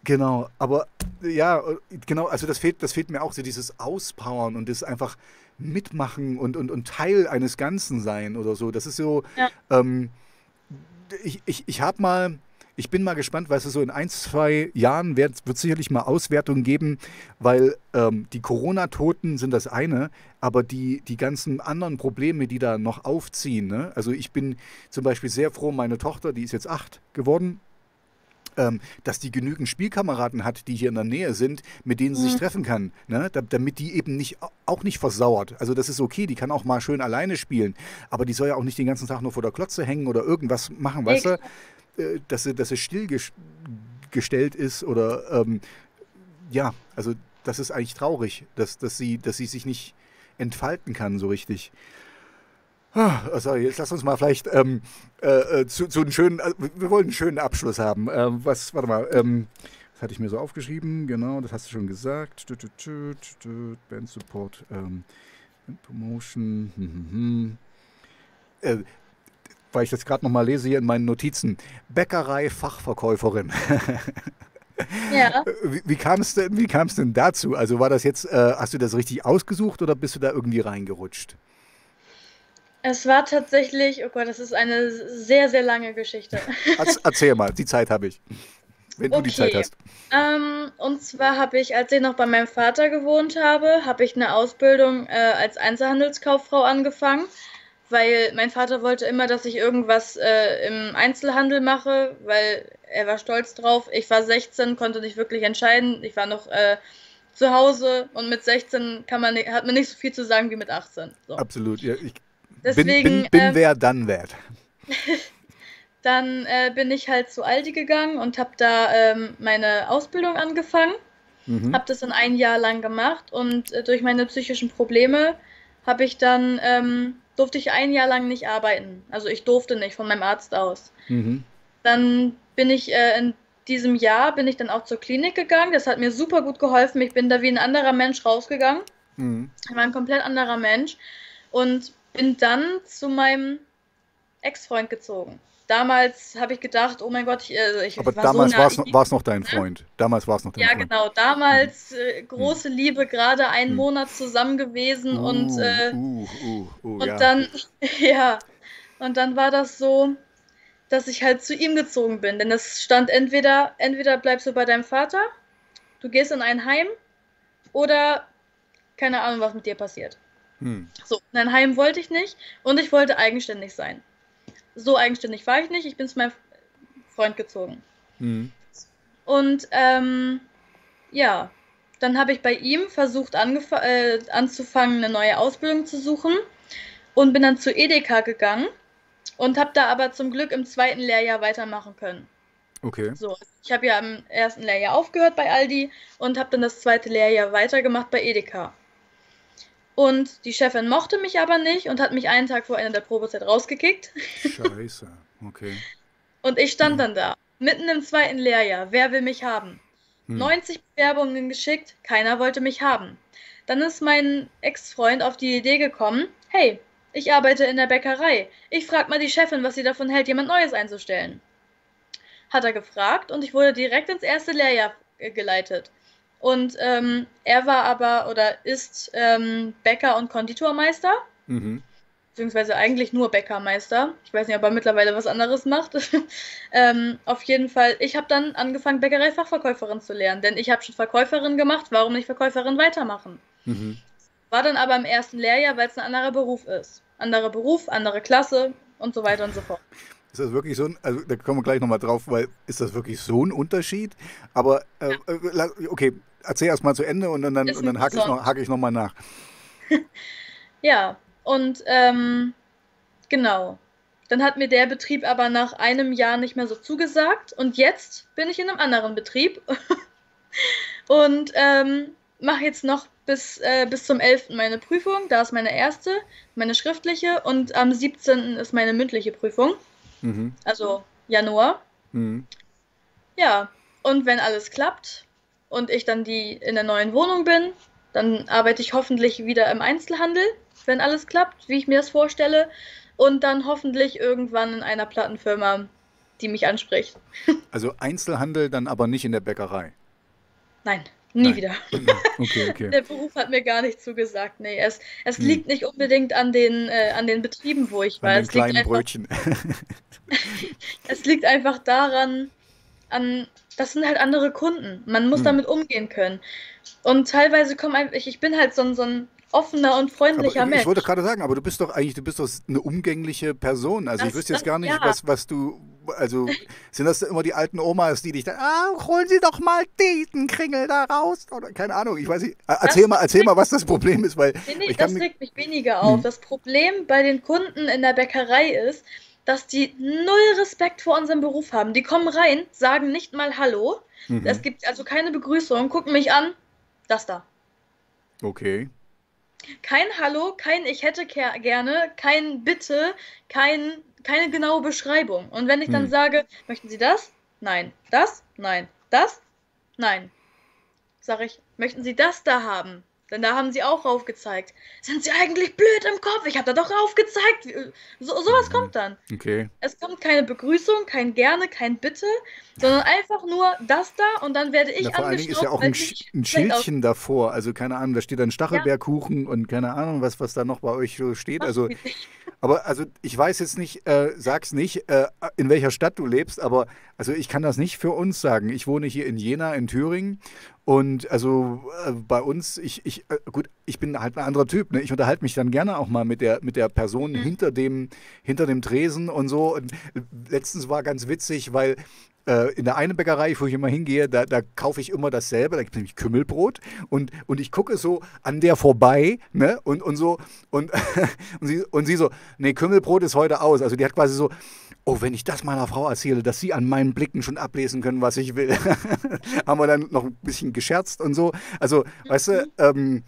Genau, aber ja, genau, also das fehlt mir auch, so dieses Auspowern und das einfach mitmachen und Teil eines Ganzen sein oder so. Das ist so, ich bin mal gespannt, weißt du, so in 1-2 Jahren wird es sicherlich mal Auswertungen geben, weil die Corona-Toten sind das eine, aber die ganzen anderen Probleme, die da noch aufziehen, ne? Also ich bin zum Beispiel sehr froh, meine Tochter, die ist jetzt 8 geworden, dass die genügend Spielkameraden hat, die hier in der Nähe sind, mit denen sie sich treffen kann, ne? Damit die eben auch nicht versauert. Also das ist okay, die kann auch mal schön alleine spielen, aber die soll ja auch nicht den ganzen Tag nur vor der Klotze hängen oder irgendwas machen, weißt du? Dass sie stillgestellt ist oder ja, also das ist eigentlich traurig, dass sie sich nicht entfalten kann so richtig. Also jetzt lass uns mal vielleicht zu einem schönen, also wir wollen einen schönen Abschluss haben. Warte mal, das hatte ich mir so aufgeschrieben, genau, das hast du schon gesagt. Band Support, Promotion, weil ich das gerade nochmal lese hier in meinen Notizen. Bäckerei-Fachverkäuferin. Ja. Wie kam es denn dazu? Also war das jetzt, hast du das richtig ausgesucht oder bist du da irgendwie reingerutscht? Es war tatsächlich, oh Gott, das ist eine sehr, sehr lange Geschichte. Erzähl mal, die Zeit habe ich, wenn du die Zeit hast. Und zwar habe ich, als ich noch bei meinem Vater gewohnt habe, eine Ausbildung als Einzelhandelskauffrau angefangen, weil mein Vater wollte immer, dass ich irgendwas im Einzelhandel mache, weil er war stolz drauf. Ich war 16, konnte nicht wirklich entscheiden. Ich war noch zu Hause und mit 16 hat man nicht so viel zu sagen wie mit 18. So. Absolut, ja, ich bin wer dann wert. Dann bin ich halt zu Aldi gegangen und habe da meine Ausbildung angefangen. Mhm. Habe das dann ein Jahr lang gemacht und durch meine psychischen Probleme habe ich dann durfte ich ein Jahr lang nicht arbeiten. Also ich durfte nicht von meinem Arzt aus. Mhm. Dann bin ich in diesem Jahr bin ich dann auch zur Klinik gegangen. Das hat mir super gut geholfen. Ich bin da wie ein anderer Mensch rausgegangen. Mhm. Ich war ein komplett anderer Mensch und bin dann zu meinem Ex-Freund gezogen. Damals habe ich gedacht, oh mein Gott, ich war damals so naiv, war es noch dein Freund. Ne? Damals war es noch dein Freund. Ja, genau. Damals große Liebe, gerade einen Monat zusammen gewesen und ja. Dann, ja, und dann war das so, dass ich halt zu ihm gezogen bin, denn es stand entweder bleibst du bei deinem Vater, du gehst in ein Heim oder keine Ahnung, was mit dir passiert. Hm. So, in ein Heim wollte ich nicht und ich wollte eigenständig sein. So eigenständig war ich nicht, ich bin zu meinem Freund gezogen. Mhm. Und ja, dann habe ich bei ihm versucht anzufangen, eine neue Ausbildung zu suchen und bin dann zu Edeka gegangen und habe da aber zum Glück im zweiten Lehrjahr weitermachen können. Okay. So, ich habe ja im ersten Lehrjahr aufgehört bei Aldi und habe dann das zweite Lehrjahr weitergemacht bei Edeka. Und die Chefin mochte mich aber nicht und hat mich einen Tag vor Ende der Probezeit rausgekickt. Scheiße, okay. Und ich stand dann da, mitten im zweiten Lehrjahr. Wer will mich haben? 90 Bewerbungen geschickt, keiner wollte mich haben. Dann ist mein Ex-Freund auf die Idee gekommen, hey, ich arbeite in der Bäckerei. Ich frage mal die Chefin, was sie davon hält, jemand Neues einzustellen. Hat er gefragt und ich wurde direkt ins erste Lehrjahr geleitet. Und er war aber oder ist Bäcker- und Konditormeister, beziehungsweise eigentlich nur Bäckermeister. Ich weiß nicht, ob er mittlerweile was anderes macht. Auf jeden Fall, ich habe dann angefangen, Bäckerei-Fachverkäuferin zu lernen, denn ich habe schon Verkäuferin gemacht, warum nicht Verkäuferin weitermachen? Mhm. War dann aber im ersten Lehrjahr, weil es ein anderer Beruf ist. Anderer Beruf, andere Klasse und so weiter und so fort. Ist das wirklich so ein, also da kommen wir gleich nochmal drauf, weil ist das wirklich so ein Unterschied? Aber, ja. Okay, erzähl erstmal zu Ende und dann hake ich nochmal nach. Ja, und genau. Dann hat mir der Betrieb aber nach einem Jahr nicht mehr so zugesagt und jetzt bin ich in einem anderen Betrieb und mache jetzt noch bis zum 11. meine Prüfung. Da ist meine erste, meine schriftliche und am 17. ist meine mündliche Prüfung. Also Januar. Mhm. Ja, und wenn alles klappt und ich dann in der neuen Wohnung bin, dann arbeite ich hoffentlich wieder im Einzelhandel, wenn alles klappt, wie ich mir das vorstelle. Und dann hoffentlich irgendwann in einer Plattenfirma, die mich anspricht. Also Einzelhandel, dann aber nicht in der Bäckerei? Nein, nie wieder. Okay. Der Beruf hat mir gar nicht zugesagt. Nee, es liegt nicht unbedingt an den Betrieben, wo ich war. Es liegt einfach daran, das sind halt andere Kunden. Man muss damit umgehen können. Und teilweise ich bin halt so ein offener und freundlicher Mensch. Ich wollte gerade sagen, aber du bist doch eine umgängliche Person. Also ich wüsste jetzt gar nicht, ja. was du. Also sind das immer die alten Omas, die dich dann, holen Sie doch mal diesen Kringel da raus. Oder keine Ahnung, ich weiß nicht. Erzähl mal, was das Problem ist. Weil das regt mich weniger auf. Das Problem bei den Kunden in der Bäckerei ist, dass die null Respekt vor unserem Beruf haben. Die kommen rein, sagen nicht mal Hallo. Es gibt also keine Begrüßung, gucken mich an, das da. Okay. Kein Hallo, kein Ich hätte gerne, kein Bitte, keine genaue Beschreibung. Und wenn ich dann sage, möchten Sie das? Nein. Das? Nein. Das? Nein. Sage ich, möchten Sie das da haben? Denn da haben Sie auch raufgezeigt. Sind Sie eigentlich blöd im Kopf? Ich habe da doch raufgezeigt. Sowas kommt dann. Okay. Es kommt keine Begrüßung, kein Gerne, kein Bitte, sondern einfach nur das da und dann werde ich angeschnaubt. Vor allen Dingen ist ja auch ein Schildchen davor. Also keine Ahnung, da steht dann Stachelbeerkuchen und keine Ahnung, was da noch bei euch so steht. Also, ich weiß jetzt nicht, sag's nicht, in welcher Stadt du lebst, aber also ich kann das nicht für uns sagen. Ich wohne hier in Jena, in Thüringen. Und also bei uns, ich bin halt ein anderer Typ, ne? Ich unterhalte mich dann gerne auch mal mit der Person hinter dem Tresen und so. Und letztens war ganz witzig, weil in der einen Bäckerei, wo ich immer hingehe, da kaufe ich immer dasselbe, da gibt es nämlich Kümmelbrot und ich gucke so an der vorbei, ne, und so, und sie so, nee, Kümmelbrot ist heute aus, also die hat quasi so, oh, wenn ich das meiner Frau erzähle, dass sie an meinen Blicken schon ablesen können, was ich will, haben wir dann noch ein bisschen gescherzt und so, also, weißt du,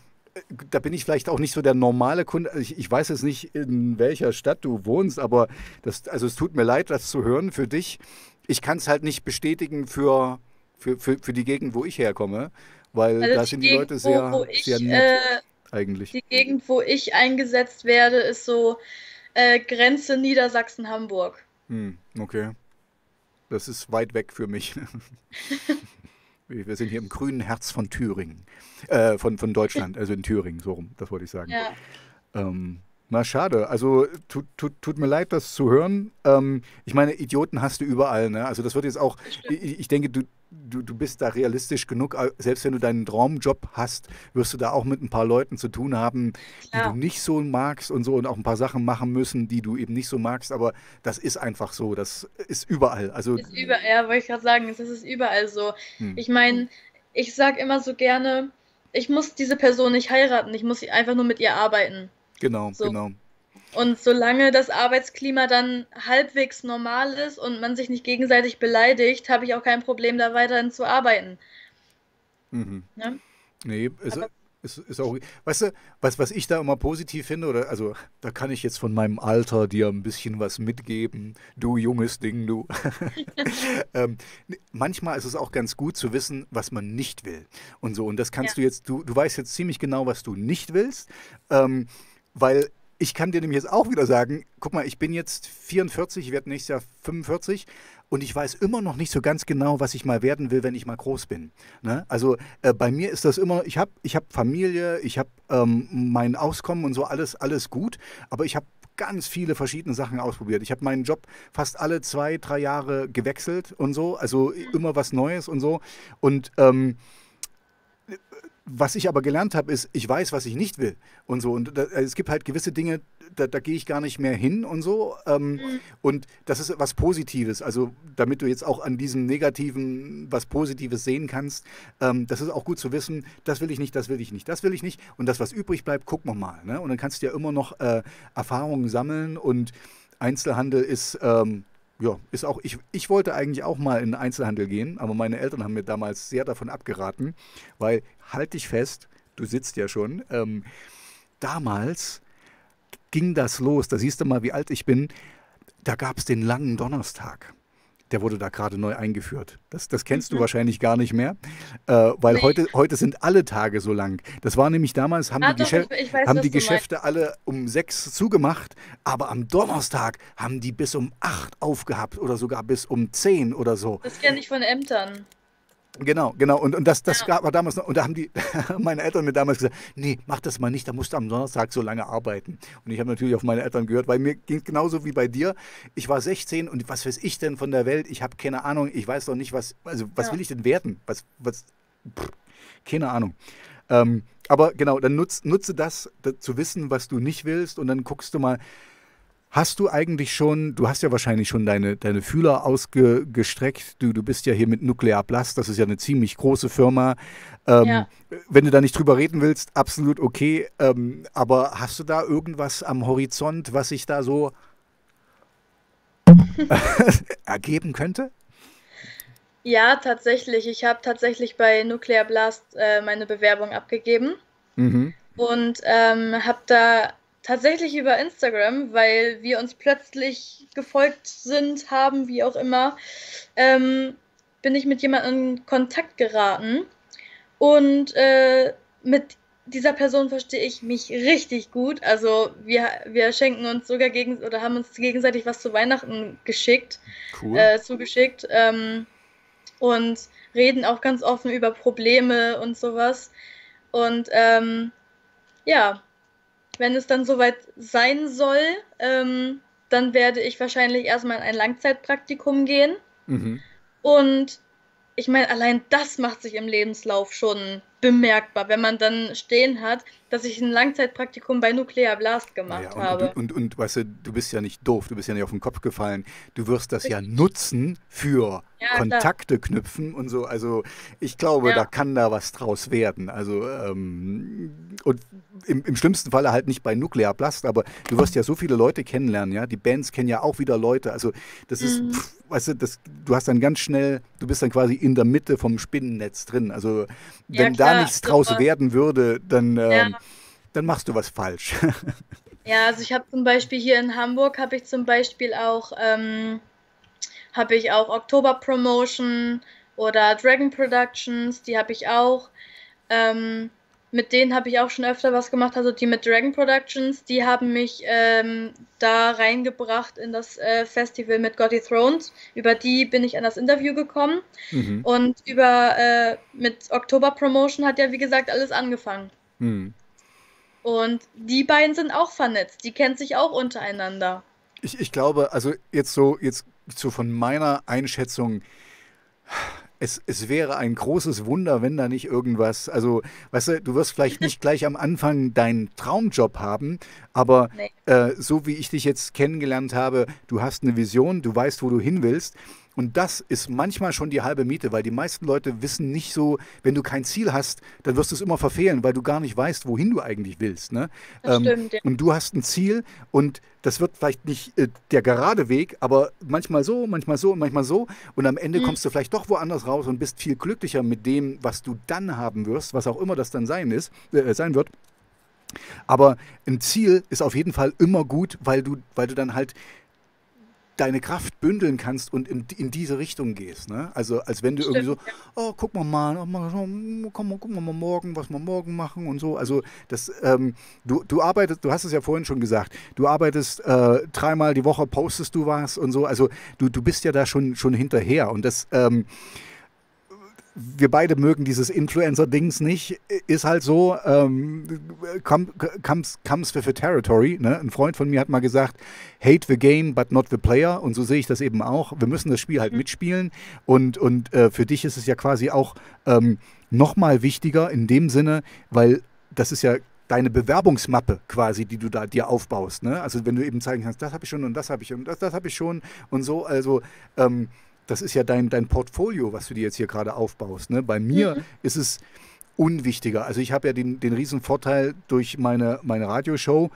da bin ich vielleicht auch nicht so der normale Kunde. Ich weiß jetzt nicht, in welcher Stadt du wohnst, aber das, also es tut mir leid, das zu hören für dich. Ich kann es halt nicht bestätigen für die Gegend, wo ich herkomme, weil also da sind die Leute sehr nett eigentlich. Die Gegend, wo ich eingesetzt werde, ist so Grenze Niedersachsen-Hamburg. Hm, okay. Das ist weit weg für mich. Wir sind hier im grünen Herz von Thüringen, von Deutschland, also in Thüringen, so rum, das wollte ich sagen. Ja. Na, schade, also tut mir leid, das zu hören. Ich meine, Idioten hast du überall, ne? Also das wird jetzt auch, ich denke, du bist da realistisch genug, selbst wenn du deinen Traumjob hast, wirst du da auch mit ein paar Leuten zu tun haben, die du nicht so magst und so und auch ein paar Sachen machen müssen, die du eben nicht so magst, aber das ist einfach so, das ist überall. Also ist überall, ja, wollte ich gerade sagen, das ist überall so. Hm. Ich meine, ich sage immer so gerne, ich muss diese Person nicht heiraten, ich muss einfach nur mit ihr arbeiten. Genau, so. Genau. Und solange das Arbeitsklima dann halbwegs normal ist und man sich nicht gegenseitig beleidigt, habe ich auch kein Problem, da weiterhin zu arbeiten. Mhm. Ja? Nee, ist auch... Weißt du, was ich da immer positiv finde, oder also da kann ich jetzt von meinem Alter dir ein bisschen was mitgeben, du junges Ding, du. Manchmal ist es auch ganz gut zu wissen, was man nicht will. Und so, und das kannst du jetzt... Du weißt jetzt ziemlich genau, was du nicht willst, weil... Ich kann dir nämlich jetzt auch wieder sagen, guck mal, ich bin jetzt 44, ich werde nächstes Jahr 45 und ich weiß immer noch nicht so ganz genau, was ich mal werden will, wenn ich mal groß bin. Ne? Also bei mir ist das immer, ich hab Familie, ich habe mein Auskommen und so, alles gut, aber ich habe ganz viele verschiedene Sachen ausprobiert. Ich habe meinen Job fast alle 2, 3 Jahre gewechselt und so, also immer was Neues und so. Und was ich aber gelernt habe, ist, ich weiß, was ich nicht will und so. Und es gibt halt gewisse Dinge, da gehe ich gar nicht mehr hin und so. Und das ist was Positives. Also damit du jetzt auch an diesem Negativen was Positives sehen kannst, das ist auch gut zu wissen, das will ich nicht, das will ich nicht, das will ich nicht. Und das, was übrig bleibt, gucken wir mal. Ne? Und dann kannst du ja immer noch Erfahrungen sammeln. Und Einzelhandel ist... Ja, ist auch, ich wollte eigentlich auch mal in den Einzelhandel gehen, aber meine Eltern haben mir damals sehr davon abgeraten, weil, halt dich fest, du sitzt ja schon, damals ging das los, da siehst du mal, wie alt ich bin, da gab es den langen Donnerstag. Der wurde da gerade neu eingeführt. Das kennst du wahrscheinlich gar nicht mehr, weil nee. Heute sind alle Tage so lang. Das war nämlich damals, haben die Geschäfte alle um 6 zugemacht, aber am Donnerstag haben die bis um 8 aufgehabt oder sogar bis um 10 oder so. Das kenne ich von Ämtern. Genau. Und das gab es damals noch. Und da haben meine Eltern mir damals gesagt, nee, mach das mal nicht, da musst du am Donnerstag so lange arbeiten. Und ich habe natürlich auf meine Eltern gehört, weil mir ging es genauso wie bei dir. Ich war 16 und was weiß ich denn von der Welt? Ich habe keine Ahnung, ich weiß doch nicht, was will ich denn werden? Keine Ahnung. Aber genau, dann nutze das zu wissen, was du nicht willst und dann guckst du mal, du hast ja wahrscheinlich schon deine Fühler ausgestreckt, du bist ja hier mit Nuclear Blast, das ist ja eine ziemlich große Firma. Wenn du da nicht drüber reden willst, absolut okay, aber hast du da irgendwas am Horizont, was sich da so ergeben könnte? Ja, tatsächlich. Ich habe tatsächlich bei Nuclear Blast meine Bewerbung abgegeben und habe da... Tatsächlich über Instagram, weil wir uns plötzlich gefolgt sind, haben, wie auch immer, bin ich mit jemandem in Kontakt geraten. Und mit dieser Person verstehe ich mich richtig gut. Also wir schenken uns sogar haben uns gegenseitig was zu Weihnachten zugeschickt. Und reden auch ganz offen über Probleme und sowas. Und ja... Wenn es dann soweit sein soll, dann werde ich wahrscheinlich erstmal in ein Langzeitpraktikum gehen. Und ich meine, allein das macht sich im Lebenslauf schon bemerkbar, wenn man dann stehen hat, dass ich ein Langzeitpraktikum bei Nuclear Blast gemacht habe. Und weißt du, du bist ja nicht doof, du bist ja nicht auf den Kopf gefallen. Du wirst das ja nutzen für Kontakte knüpfen und so. Also ich glaube, da kann da was draus werden. Also und im schlimmsten Falle halt nicht bei Nuclear Blast, aber du wirst ja so viele Leute kennenlernen, ja. Die Bands kennen ja auch wieder Leute. Also das ist, weißt du, du hast dann ganz schnell, du bist dann quasi in der Mitte vom Spinnennetz drin. Also wenn da nichts draus werden würde, dann dann machst du was falsch. Ja, also ich habe zum Beispiel hier in Hamburg habe ich zum Beispiel auch Oktober Promotion oder Dragon Productions, die habe ich auch. Mit denen habe ich auch schon öfter was gemacht, also die mit Dragon Productions, die haben mich da reingebracht in das Festival mit Gods of Thrones. Über die bin ich an das Interview gekommen. Und über mit Oktober Promotion hat ja wie gesagt alles angefangen. Und die beiden sind auch vernetzt, die kennen sich auch untereinander. Ich glaube, also jetzt so von meiner Einschätzung, es wäre ein großes Wunder, wenn da nicht irgendwas, also weißt du, du wirst vielleicht nicht gleich am Anfang deinen Traumjob haben, aber so wie ich dich jetzt kennengelernt habe, du hast eine Vision, du weißt, wo du hin willst. Und das ist manchmal schon die halbe Miete, weil die meisten Leute wissen nicht so, wenn du kein Ziel hast, dann wirst du es immer verfehlen, weil du gar nicht weißt, wohin du eigentlich willst. Ne? Das stimmt, ja. Und du hast ein Ziel und das wird vielleicht nicht der gerade Weg, aber manchmal so, manchmal so und manchmal so. Und am Ende kommst du vielleicht doch woanders raus und bist viel glücklicher mit dem, was du dann haben wirst, was auch immer das dann sein wird. Aber ein Ziel ist auf jeden Fall immer gut, weil du dann halt deine Kraft bündeln kannst und in diese Richtung gehst. Ne? Also als wenn du irgendwie so, oh, guck mal morgen, was wir morgen machen und so. Also das, du arbeitest, du hast es ja vorhin schon gesagt, du arbeitest dreimal die Woche, postest du was und so. Also du bist ja da schon hinterher und das, wir beide mögen dieses Influencer-Dings nicht, ist halt so, comes with the territory. Ne? Ein Freund von mir hat mal gesagt, hate the game, but not the player. Und so sehe ich das eben auch. Wir müssen das Spiel halt mitspielen. Und für dich ist es ja quasi auch nochmal wichtiger in dem Sinne, weil das ist ja deine Bewerbungsmappe quasi, die du da dir aufbaust. Ne? Also wenn du eben zeigen kannst, das habe ich schon und das habe ich und das habe ich schon und so. Also das ist ja dein Portfolio, was du dir jetzt hier gerade aufbaust. Ne? Bei mir ist es unwichtiger. Also ich habe ja den riesen Vorteil durch meine Radioshow.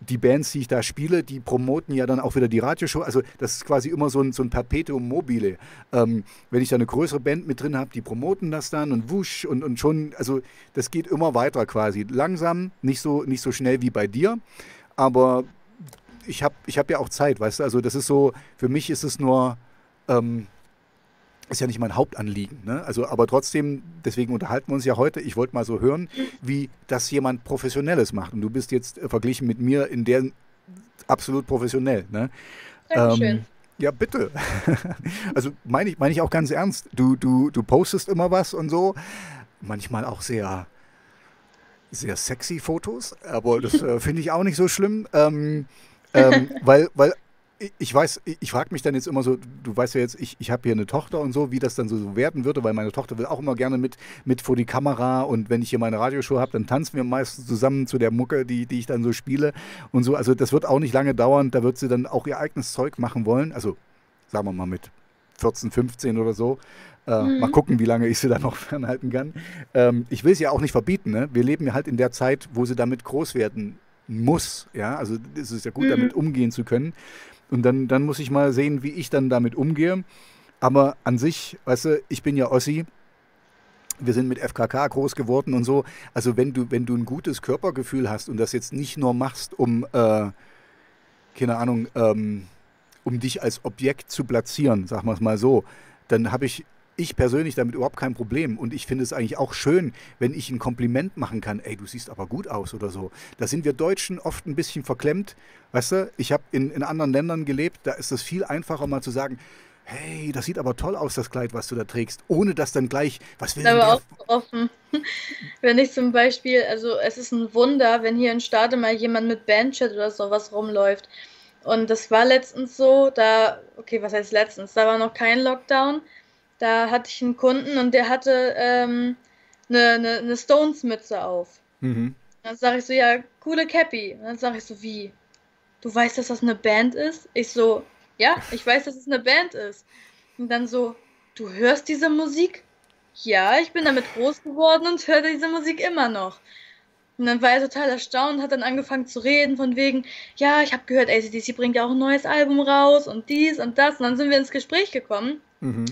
Die Bands, die ich da spiele, die promoten ja dann auch wieder die Radioshow. Also das ist quasi immer so ein Perpetuum mobile. Wenn ich da eine größere Band mit drin habe, die promoten das dann und wusch und schon. Also das geht immer weiter quasi. Langsam, nicht so schnell wie bei dir. Aber ich hab ja auch Zeit, weißt du. Also das ist so, für mich ist es nur... ist ja nicht mein Hauptanliegen, ne? Also, aber trotzdem, deswegen unterhalten wir uns ja heute. Ich wollte mal so hören, wie das jemand Professionelles macht. Und du bist jetzt verglichen mit mir in der absolut professionell. Ne? Dankeschön. Ja, bitte. Also meine ich auch ganz ernst. Du postest immer was und so. Manchmal auch sehr, sehr sexy Fotos. Aber das finde ich auch nicht so schlimm. Weil ich weiß, ich frage mich dann jetzt immer so, du weißt ja jetzt, ich habe hier eine Tochter und so, wie das dann so werden würde, weil meine Tochter will auch immer gerne mit vor die Kamera und wenn ich hier meine Radioshow habe, dann tanzen wir meistens zusammen zu der Mucke, die ich dann so spiele und so. Also das wird auch nicht lange dauern, da wird sie dann auch ihr eigenes Zeug machen wollen, also sagen wir mal mit 14, 15 oder so. Mal gucken, wie lange ich sie da noch fernhalten kann. Ich will sie ja auch nicht verbieten, ne? Wir leben ja halt in der Zeit, wo sie damit groß werden muss, ja, also es ist ja gut, damit umgehen zu können. Und dann muss ich mal sehen, wie ich dann damit umgehe. Aber an sich, weißt du, ich bin ja Ossi. Wir sind mit FKK groß geworden und so. Also wenn du ein gutes Körpergefühl hast und das jetzt nicht nur machst, um, keine Ahnung, um dich als Objekt zu platzieren, sagen wir es mal so, dann habe ich persönlich damit überhaupt kein Problem. Und ich finde es eigentlich auch schön, wenn ich ein Kompliment machen kann. Ey, du siehst aber gut aus oder so. Da sind wir Deutschen oft ein bisschen verklemmt. Weißt du, ich habe in anderen Ländern gelebt, da ist es viel einfacher mal zu sagen, hey, das sieht aber toll aus, das Kleid, was du da trägst. Ohne dass dann gleich, was will denn der? Aber auch offen. Wenn ich zum Beispiel, also es ist ein Wunder, wenn hier in Stade mal jemand mit Bandchat oder sowas rumläuft. Und das war letztens so, okay, was heißt letztens? Da war noch kein Lockdown. Da hatte ich einen Kunden und der hatte eine Stones-Mütze auf. Mhm. Dann sage ich so, ja, coole Cappy. Und dann sage ich so, wie? Du weißt, dass das eine Band ist? Ich so, ja, ich weiß, dass es eine Band ist. Und dann so, du hörst diese Musik? Ja, ich bin damit groß geworden und höre diese Musik immer noch. Und dann war er total erstaunt und hat dann angefangen zu reden von wegen, ja, ich habe gehört, AC/DC bringt ja auch ein neues Album raus und dies und das. Und dann sind wir ins Gespräch gekommen,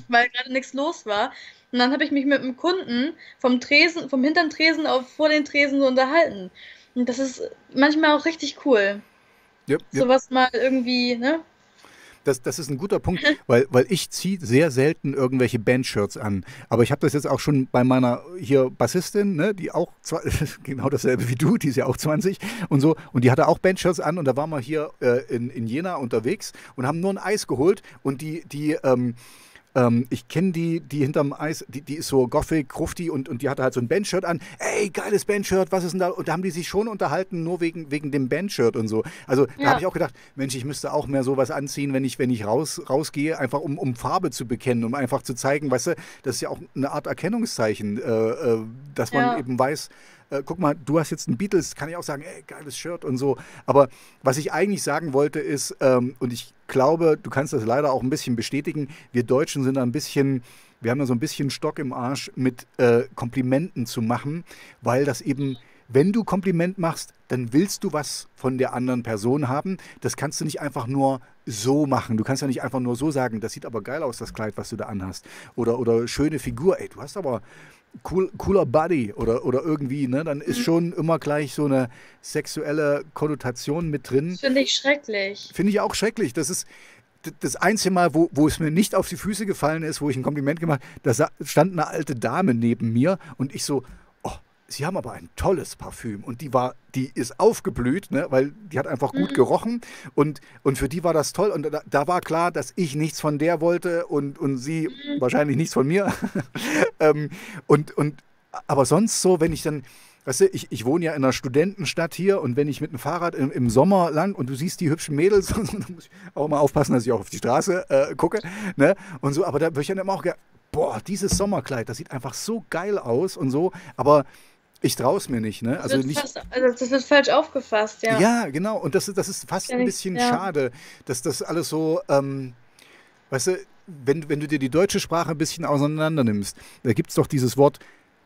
weil gerade nichts los war. Und dann habe ich mich mit einem Kunden vom hinteren Tresen vor den Tresen so unterhalten. Und das ist manchmal auch richtig cool. Yep, yep. Sowas mal irgendwie, ne? Das ist ein guter Punkt, weil ich ziehe sehr selten irgendwelche Bandshirts an. Aber ich habe das jetzt auch schon bei meiner hier Bassistin, ne, die auch genau dasselbe wie du, die ist ja auch 20 und so. Und die hatte auch Bandshirts an und da waren wir hier in Jena unterwegs und haben nur ein Eis geholt. Und ich kenne die hinterm Eis, die ist so Gothic, Krufti und die hatte halt so ein Bandshirt an. Ey, geiles Bandshirt, was ist denn da? Und da haben die sich schon unterhalten, nur wegen dem Bandshirt und so. Also da habe ich auch gedacht, Mensch, ich müsste auch mehr sowas anziehen, wenn ich rausgehe, einfach um Farbe zu bekennen, um einfach zu zeigen, weißt du, das ist ja auch eine Art Erkennungszeichen, dass man eben weiß, guck mal, du hast jetzt einen Beatles, kann ich auch sagen, ey, geiles Shirt und so. Aber was ich eigentlich sagen wollte ist, und ich glaube, du kannst das leider auch ein bisschen bestätigen, wir Deutschen sind da ein bisschen, wir haben da so ein bisschen Stock im Arsch mit Komplimenten zu machen, weil das eben, wenn du Kompliment machst, dann willst du was von der anderen Person haben. Das kannst du nicht einfach nur so machen. Du kannst ja nicht einfach nur so sagen, das sieht aber geil aus, das Kleid, was du da anhast. Oder schöne Figur, ey, du hast aber... Cooler Buddy oder irgendwie, ne? Dann ist schon immer gleich so eine sexuelle Konnotation mit drin. Finde ich schrecklich. Finde ich auch schrecklich. Das ist das einzige Mal, wo es mir nicht auf die Füße gefallen ist, wo ich ein Kompliment gemacht habe, da stand eine alte Dame neben mir und ich so, oh, Sie haben aber ein tolles Parfüm. Und die ist aufgeblüht, ne? Weil die hat einfach gut gerochen und für die war das toll. Und da war klar, dass ich nichts von der wollte und sie wahrscheinlich nichts von mir. Aber sonst so, wenn ich dann, weißt du, ich wohne ja in einer Studentenstadt hier und wenn ich mit dem Fahrrad im Sommer lang und du siehst die hübschen Mädels, dann muss ich auch mal aufpassen, dass ich auch auf die Straße gucke, ne? Und so, aber da würde ich dann immer auch gerne, boah, dieses Sommerkleid, das sieht einfach so geil aus und so, aber ich traue es mir nicht, ne? Das wird falsch aufgefasst, ja. Ja, genau. Und das ist fast ein bisschen schade, dass das alles so, weißt du, wenn du dir die deutsche Sprache ein bisschen auseinander nimmst, da gibt es doch dieses Wort,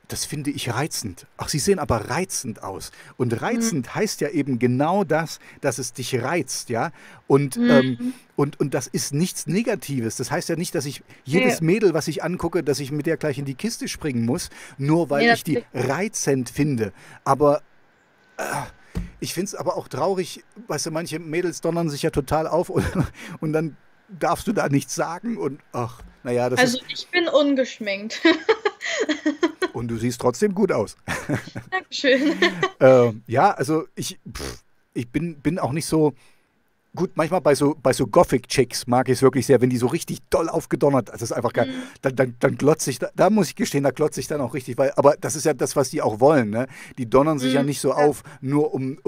das finde ich reizend. Ach, sie sehen aber reizend aus. Und reizend heißt ja eben genau das, dass es dich reizt, ja. Und das ist nichts Negatives. Das heißt ja nicht, dass ich jedes Mädel, was ich angucke, dass ich mit der gleich in die Kiste springen muss, nur weil ich die reizend finde. Aber ich finde es aber auch traurig, weißt du, manche Mädels donnern sich ja total auf und dann darfst du da nichts sagen und ach, naja. Also ich bin ungeschminkt. Und du siehst trotzdem gut aus. Dankeschön. Ja, also ich bin auch nicht so... Gut, manchmal bei so Gothic-Chicks mag ich es wirklich sehr, wenn die so richtig doll aufgedonnert, das ist einfach geil, dann glotze ich, da muss ich gestehen, da glotze ich dann auch richtig, weil, aber das ist ja das, was die auch wollen, ne? Die donnern sich ja nicht so auf, nur um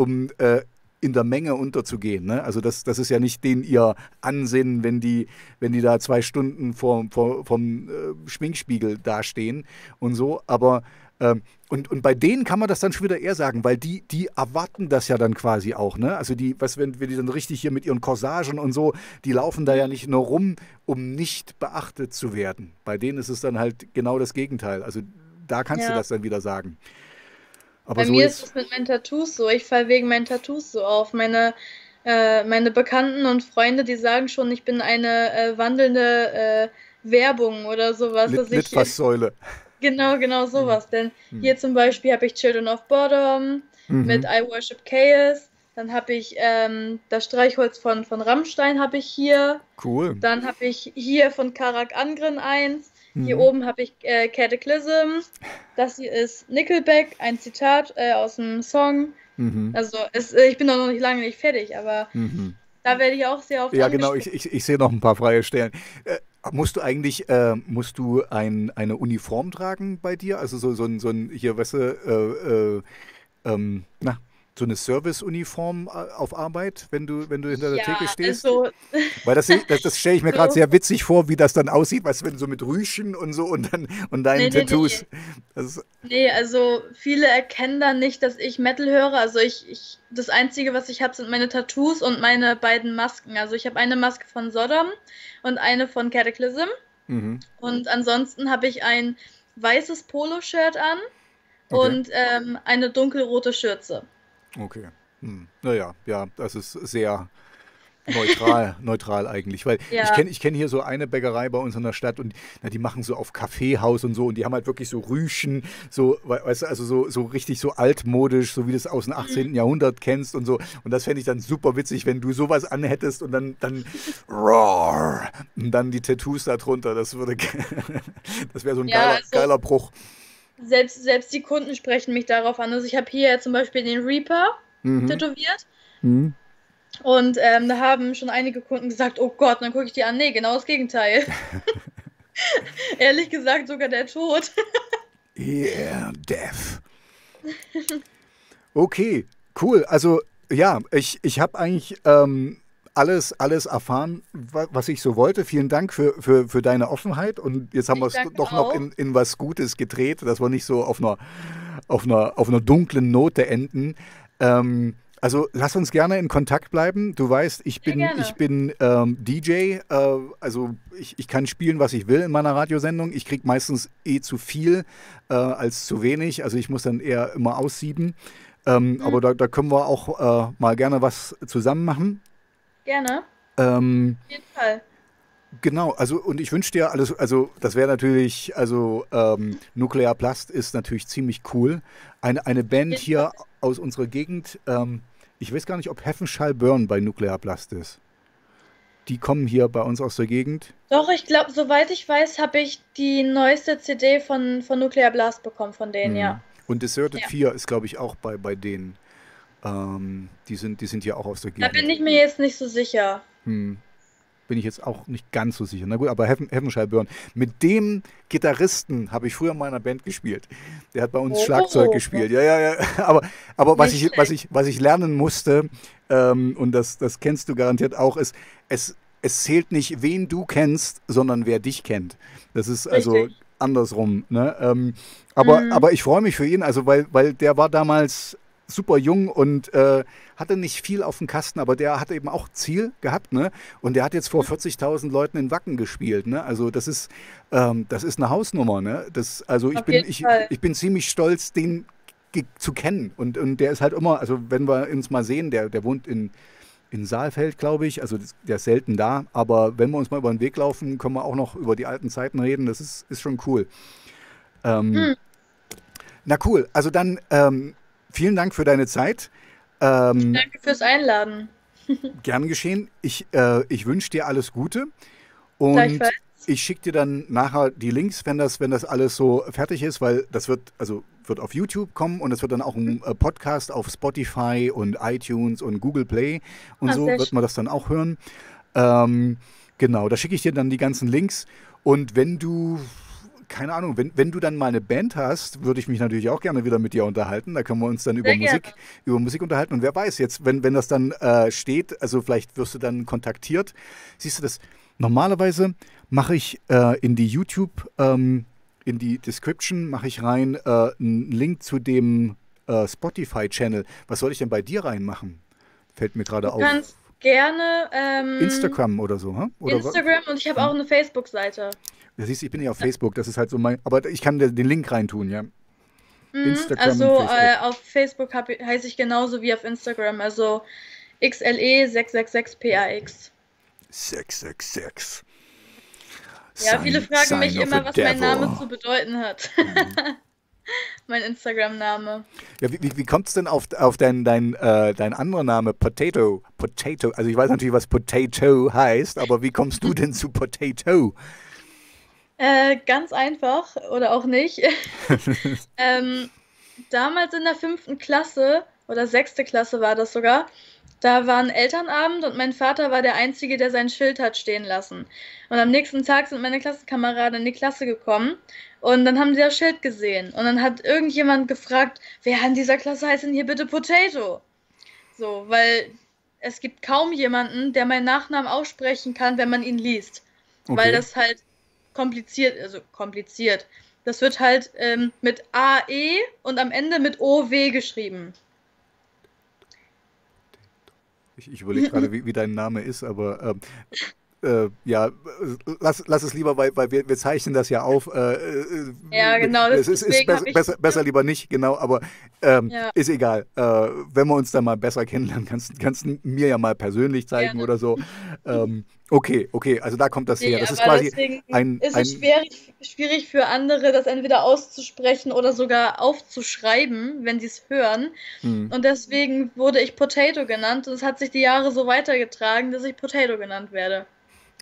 in der Menge unterzugehen, ne? Also das ist ja nicht denen ihr Ansinnen, wenn die da 2 Stunden vom Schminkspiegel dastehen und so, aber... Und bei denen kann man das dann schon wieder eher sagen, weil die erwarten das ja dann quasi auch, ne? Also wenn die dann richtig hier mit ihren Corsagen und so, die laufen da ja nicht nur rum, um nicht beachtet zu werden. Bei denen ist es dann halt genau das Gegenteil. Also da kannst du das dann wieder sagen. Aber bei mir ist es mit meinen Tattoos so. Ich falle wegen meinen Tattoos so auf. Meine Bekannten und Freunde, die sagen schon, ich bin eine wandelnde Werbung oder sowas. Litfaßsäule. Genau, sowas. Denn hier zum Beispiel habe ich Children of Bodom mit I Worship Chaos. Dann habe ich das Streichholz von Rammstein habe ich hier. Cool. Dann habe ich hier von Carach Angren eins. Hier oben habe ich Kataklysm. Das hier ist Nickelback, ein Zitat aus dem Song. Also ich bin noch nicht lange nicht fertig, aber da werde ich auch sehr oft angesprochen. Ja, genau, ich sehe noch ein paar freie Stellen. Musst du eigentlich, eine Uniform tragen bei dir? Also so ein hier, weißt du, so eine Serviceuniform auf Arbeit, wenn du hinter der Theke stehst? So. Weil das stelle ich mir gerade sehr witzig vor, wie das dann aussieht, weißt du, wenn so mit Rüschen und so und deinen Tattoos. Nee, also viele erkennen dann nicht, dass ich Metal höre. Also ich das Einzige, was ich habe, sind meine Tattoos und meine beiden Masken. Also ich habe eine Maske von Sodom und eine von Kataklysm. Mhm. Und ansonsten habe ich ein weißes Poloshirt an und eine dunkelrote Schürze. Okay. Hm. Naja, ja, das ist sehr neutral, eigentlich, weil ich kenne hier so eine Bäckerei bei uns in der Stadt und die machen so auf Kaffeehaus und so und die haben halt wirklich so Rüschen, so, weißt du, also so richtig so altmodisch, so wie du es aus dem 18. Jahrhundert kennst und so, und das fände ich dann super witzig, wenn du sowas anhättest und dann roar, und dann die Tattoos da drunter, das wäre so ein geiler Bruch. Selbst die Kunden sprechen mich darauf an. Also ich habe hier zum Beispiel den Reaper tätowiert. Mhm. Und da haben schon einige Kunden gesagt, oh Gott, und dann gucke ich die an. Nee, genau das Gegenteil. Ehrlich gesagt sogar der Tod. Yeah, Death. Okay, cool. Also ja, ich habe eigentlich... Alles erfahren, was ich so wollte. Vielen Dank für deine Offenheit. Und jetzt haben wir es doch noch in was Gutes gedreht, dass wir nicht so auf einer dunklen Note enden. Also lass uns gerne in Kontakt bleiben. Du weißt, ich bin DJ. Also ich kann spielen, was ich will in meiner Radiosendung. Ich kriege meistens zu viel als zu wenig. Also ich muss dann eher immer aussieben. Aber da können wir auch mal gerne was zusammen machen. Gerne. Auf jeden Fall. Genau, also und ich wünsche dir alles, also das wäre natürlich, also Nuclear Blast ist natürlich ziemlich cool. Eine Band hier aus unserer Gegend, ich weiß gar nicht, ob Heaven Shall Burn bei Nuclear Blast ist. Die kommen hier bei uns aus der Gegend. Doch, ich glaube, soweit ich weiß, habe ich die neueste CD von Nuclear Blast bekommen, von denen, Und Deserted 4 ist, glaube ich, auch bei denen. Die sind hier auch aus der Gegend. Da bin ich mir jetzt nicht so sicher. Bin ich jetzt auch nicht ganz so sicher. Na gut, aber Heaven Shall Burn. Mit dem Gitarristen habe ich früher in meiner Band gespielt. Der hat bei uns Schlagzeug gespielt. Ja. Aber was ich lernen musste, und das kennst du garantiert auch, ist, es zählt nicht, wen du kennst, sondern wer dich kennt. Das ist also... Richtig. Andersrum. Ne? Aber ich freue mich für ihn, also weil der war damals... super jung und hatte nicht viel auf dem Kasten, aber der hat eben auch Ziel gehabt, ne? Und der hat jetzt vor 40.000 Leuten in Wacken gespielt, ne? Also das ist eine Hausnummer, ne? Also ich bin ziemlich stolz, den zu kennen. Und der ist halt immer, also wenn wir uns mal sehen, der wohnt in Saalfeld, glaube ich, also der ist selten da, aber wenn wir uns mal über den Weg laufen, können wir auch noch über die alten Zeiten reden, das ist schon cool. Na cool, also dann vielen Dank für deine Zeit. Danke fürs Einladen. Gern geschehen. Ich wünsche dir alles Gute und ich schicke dir dann nachher die Links, wenn das alles so fertig ist, weil das wird auf YouTube kommen und es wird dann auch ein Podcast auf Spotify und iTunes und Google Play und so wird man das dann auch hören. Genau, da schicke ich dir dann die ganzen Links und wenn du... Keine Ahnung, wenn du dann mal eine Band hast, würde ich mich natürlich auch gerne wieder mit dir unterhalten. Da können wir uns dann über Musik unterhalten. Und wer weiß jetzt, wenn das dann steht, also vielleicht wirst du dann kontaktiert. Siehst du das? Normalerweise mache ich in die YouTube, in die Description mache ich rein einen Link zu dem Spotify-Channel. Was soll ich denn bei dir reinmachen? Fällt mir gerade auf. Gerne Instagram oder so, ha? Oder Instagram und ich habe auch eine Facebook-Seite. Ja, siehst du, ich bin ja auf Facebook, das ist halt so mein... Aber ich kann den Link reintun, ja? Instagram, also und Facebook. Auf Facebook heiße ich genauso wie auf Instagram, also XLE666PAX. 666. Ja, viele fragen mich immer, was mein Name zu bedeuten hat. Mein Instagram-Name. Ja, wie kommt es denn auf dein anderer Name, Potadooh? Potato. Also ich weiß natürlich, was Potato heißt, aber wie kommst du denn zu Potato? Ganz einfach, oder auch nicht. Damals in der 5. Klasse, oder 6. Klasse war das sogar, Da war ein Elternabend und mein Vater war der Einzige, der sein Schild hat stehen lassen. Und am nächsten Tag sind meine Klassenkameraden in die Klasse gekommen und dann haben sie das Schild gesehen. Und dann hat irgendjemand gefragt, wer in dieser Klasse heißt denn hier bitte Potato? So, weil es gibt kaum jemanden, der meinen Nachnamen aussprechen kann, wenn man ihn liest. Okay. Weil das halt kompliziert. Das wird halt mit AE und am Ende mit OW geschrieben. Ich überlege gerade, wie dein Name ist, aber ja, lass es lieber, weil wir zeichnen das ja auf. Ja, genau. Das ist besser lieber nicht, genau, aber ja. Ist egal. Wenn wir uns dann mal besser kennenlernen, kannst du mir ja mal persönlich zeigen oder so. Okay, also da kommt das her. Das ist quasi schwierig für andere, das entweder auszusprechen oder sogar aufzuschreiben, wenn sie es hören. Hm. Und deswegen wurde ich Potato genannt und es hat sich die Jahre so weitergetragen, dass ich Potato genannt werde.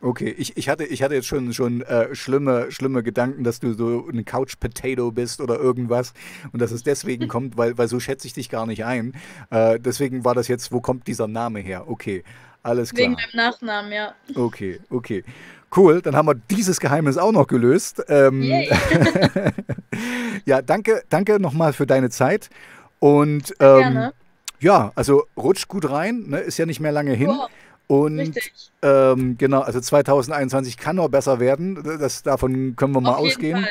Okay, ich hatte jetzt schon schlimme Gedanken, dass du so ein Couch-Potato bist oder irgendwas und dass es deswegen kommt, weil so schätze ich dich gar nicht ein. Deswegen war das jetzt, wo kommt dieser Name her? Okay, alles klar. Wegen meinem Nachnamen, ja. Okay. Cool, dann haben wir dieses Geheimnis auch noch gelöst. Ja, danke nochmal für deine Zeit und gerne. Ja, also rutsch gut rein, ne? Ist ja nicht mehr lange hin. Oh. Und genau, also 2021 kann noch besser werden, davon können wir mal ausgehen.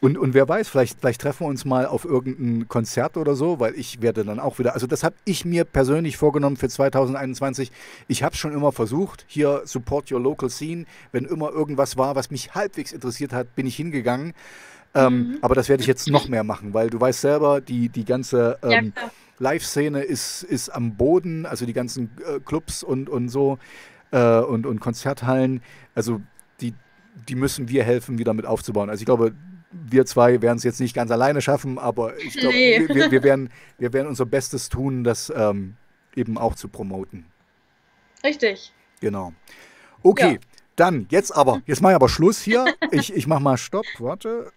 Und wer weiß, vielleicht treffen wir uns mal auf irgendein Konzert oder so, weil ich werde dann auch wieder, also das habe ich mir persönlich vorgenommen für 2021. Ich habe es schon immer versucht, hier Support Your Local Scene, wenn immer irgendwas war, was mich halbwegs interessiert hat, bin ich hingegangen. Aber das werde ich jetzt noch mehr machen, weil du weißt selber, die ganze Live-Szene ist am Boden, also die ganzen Clubs und so und Konzerthallen, also die müssen wir helfen, wieder mit aufzubauen. Also ich glaube, wir zwei werden es jetzt nicht ganz alleine schaffen, aber ich glaube, wir werden unser Bestes tun, das eben auch zu promoten. Richtig. Genau. Okay, ja. Dann, jetzt mache ich aber Schluss hier. Ich mache mal Stopp, warte.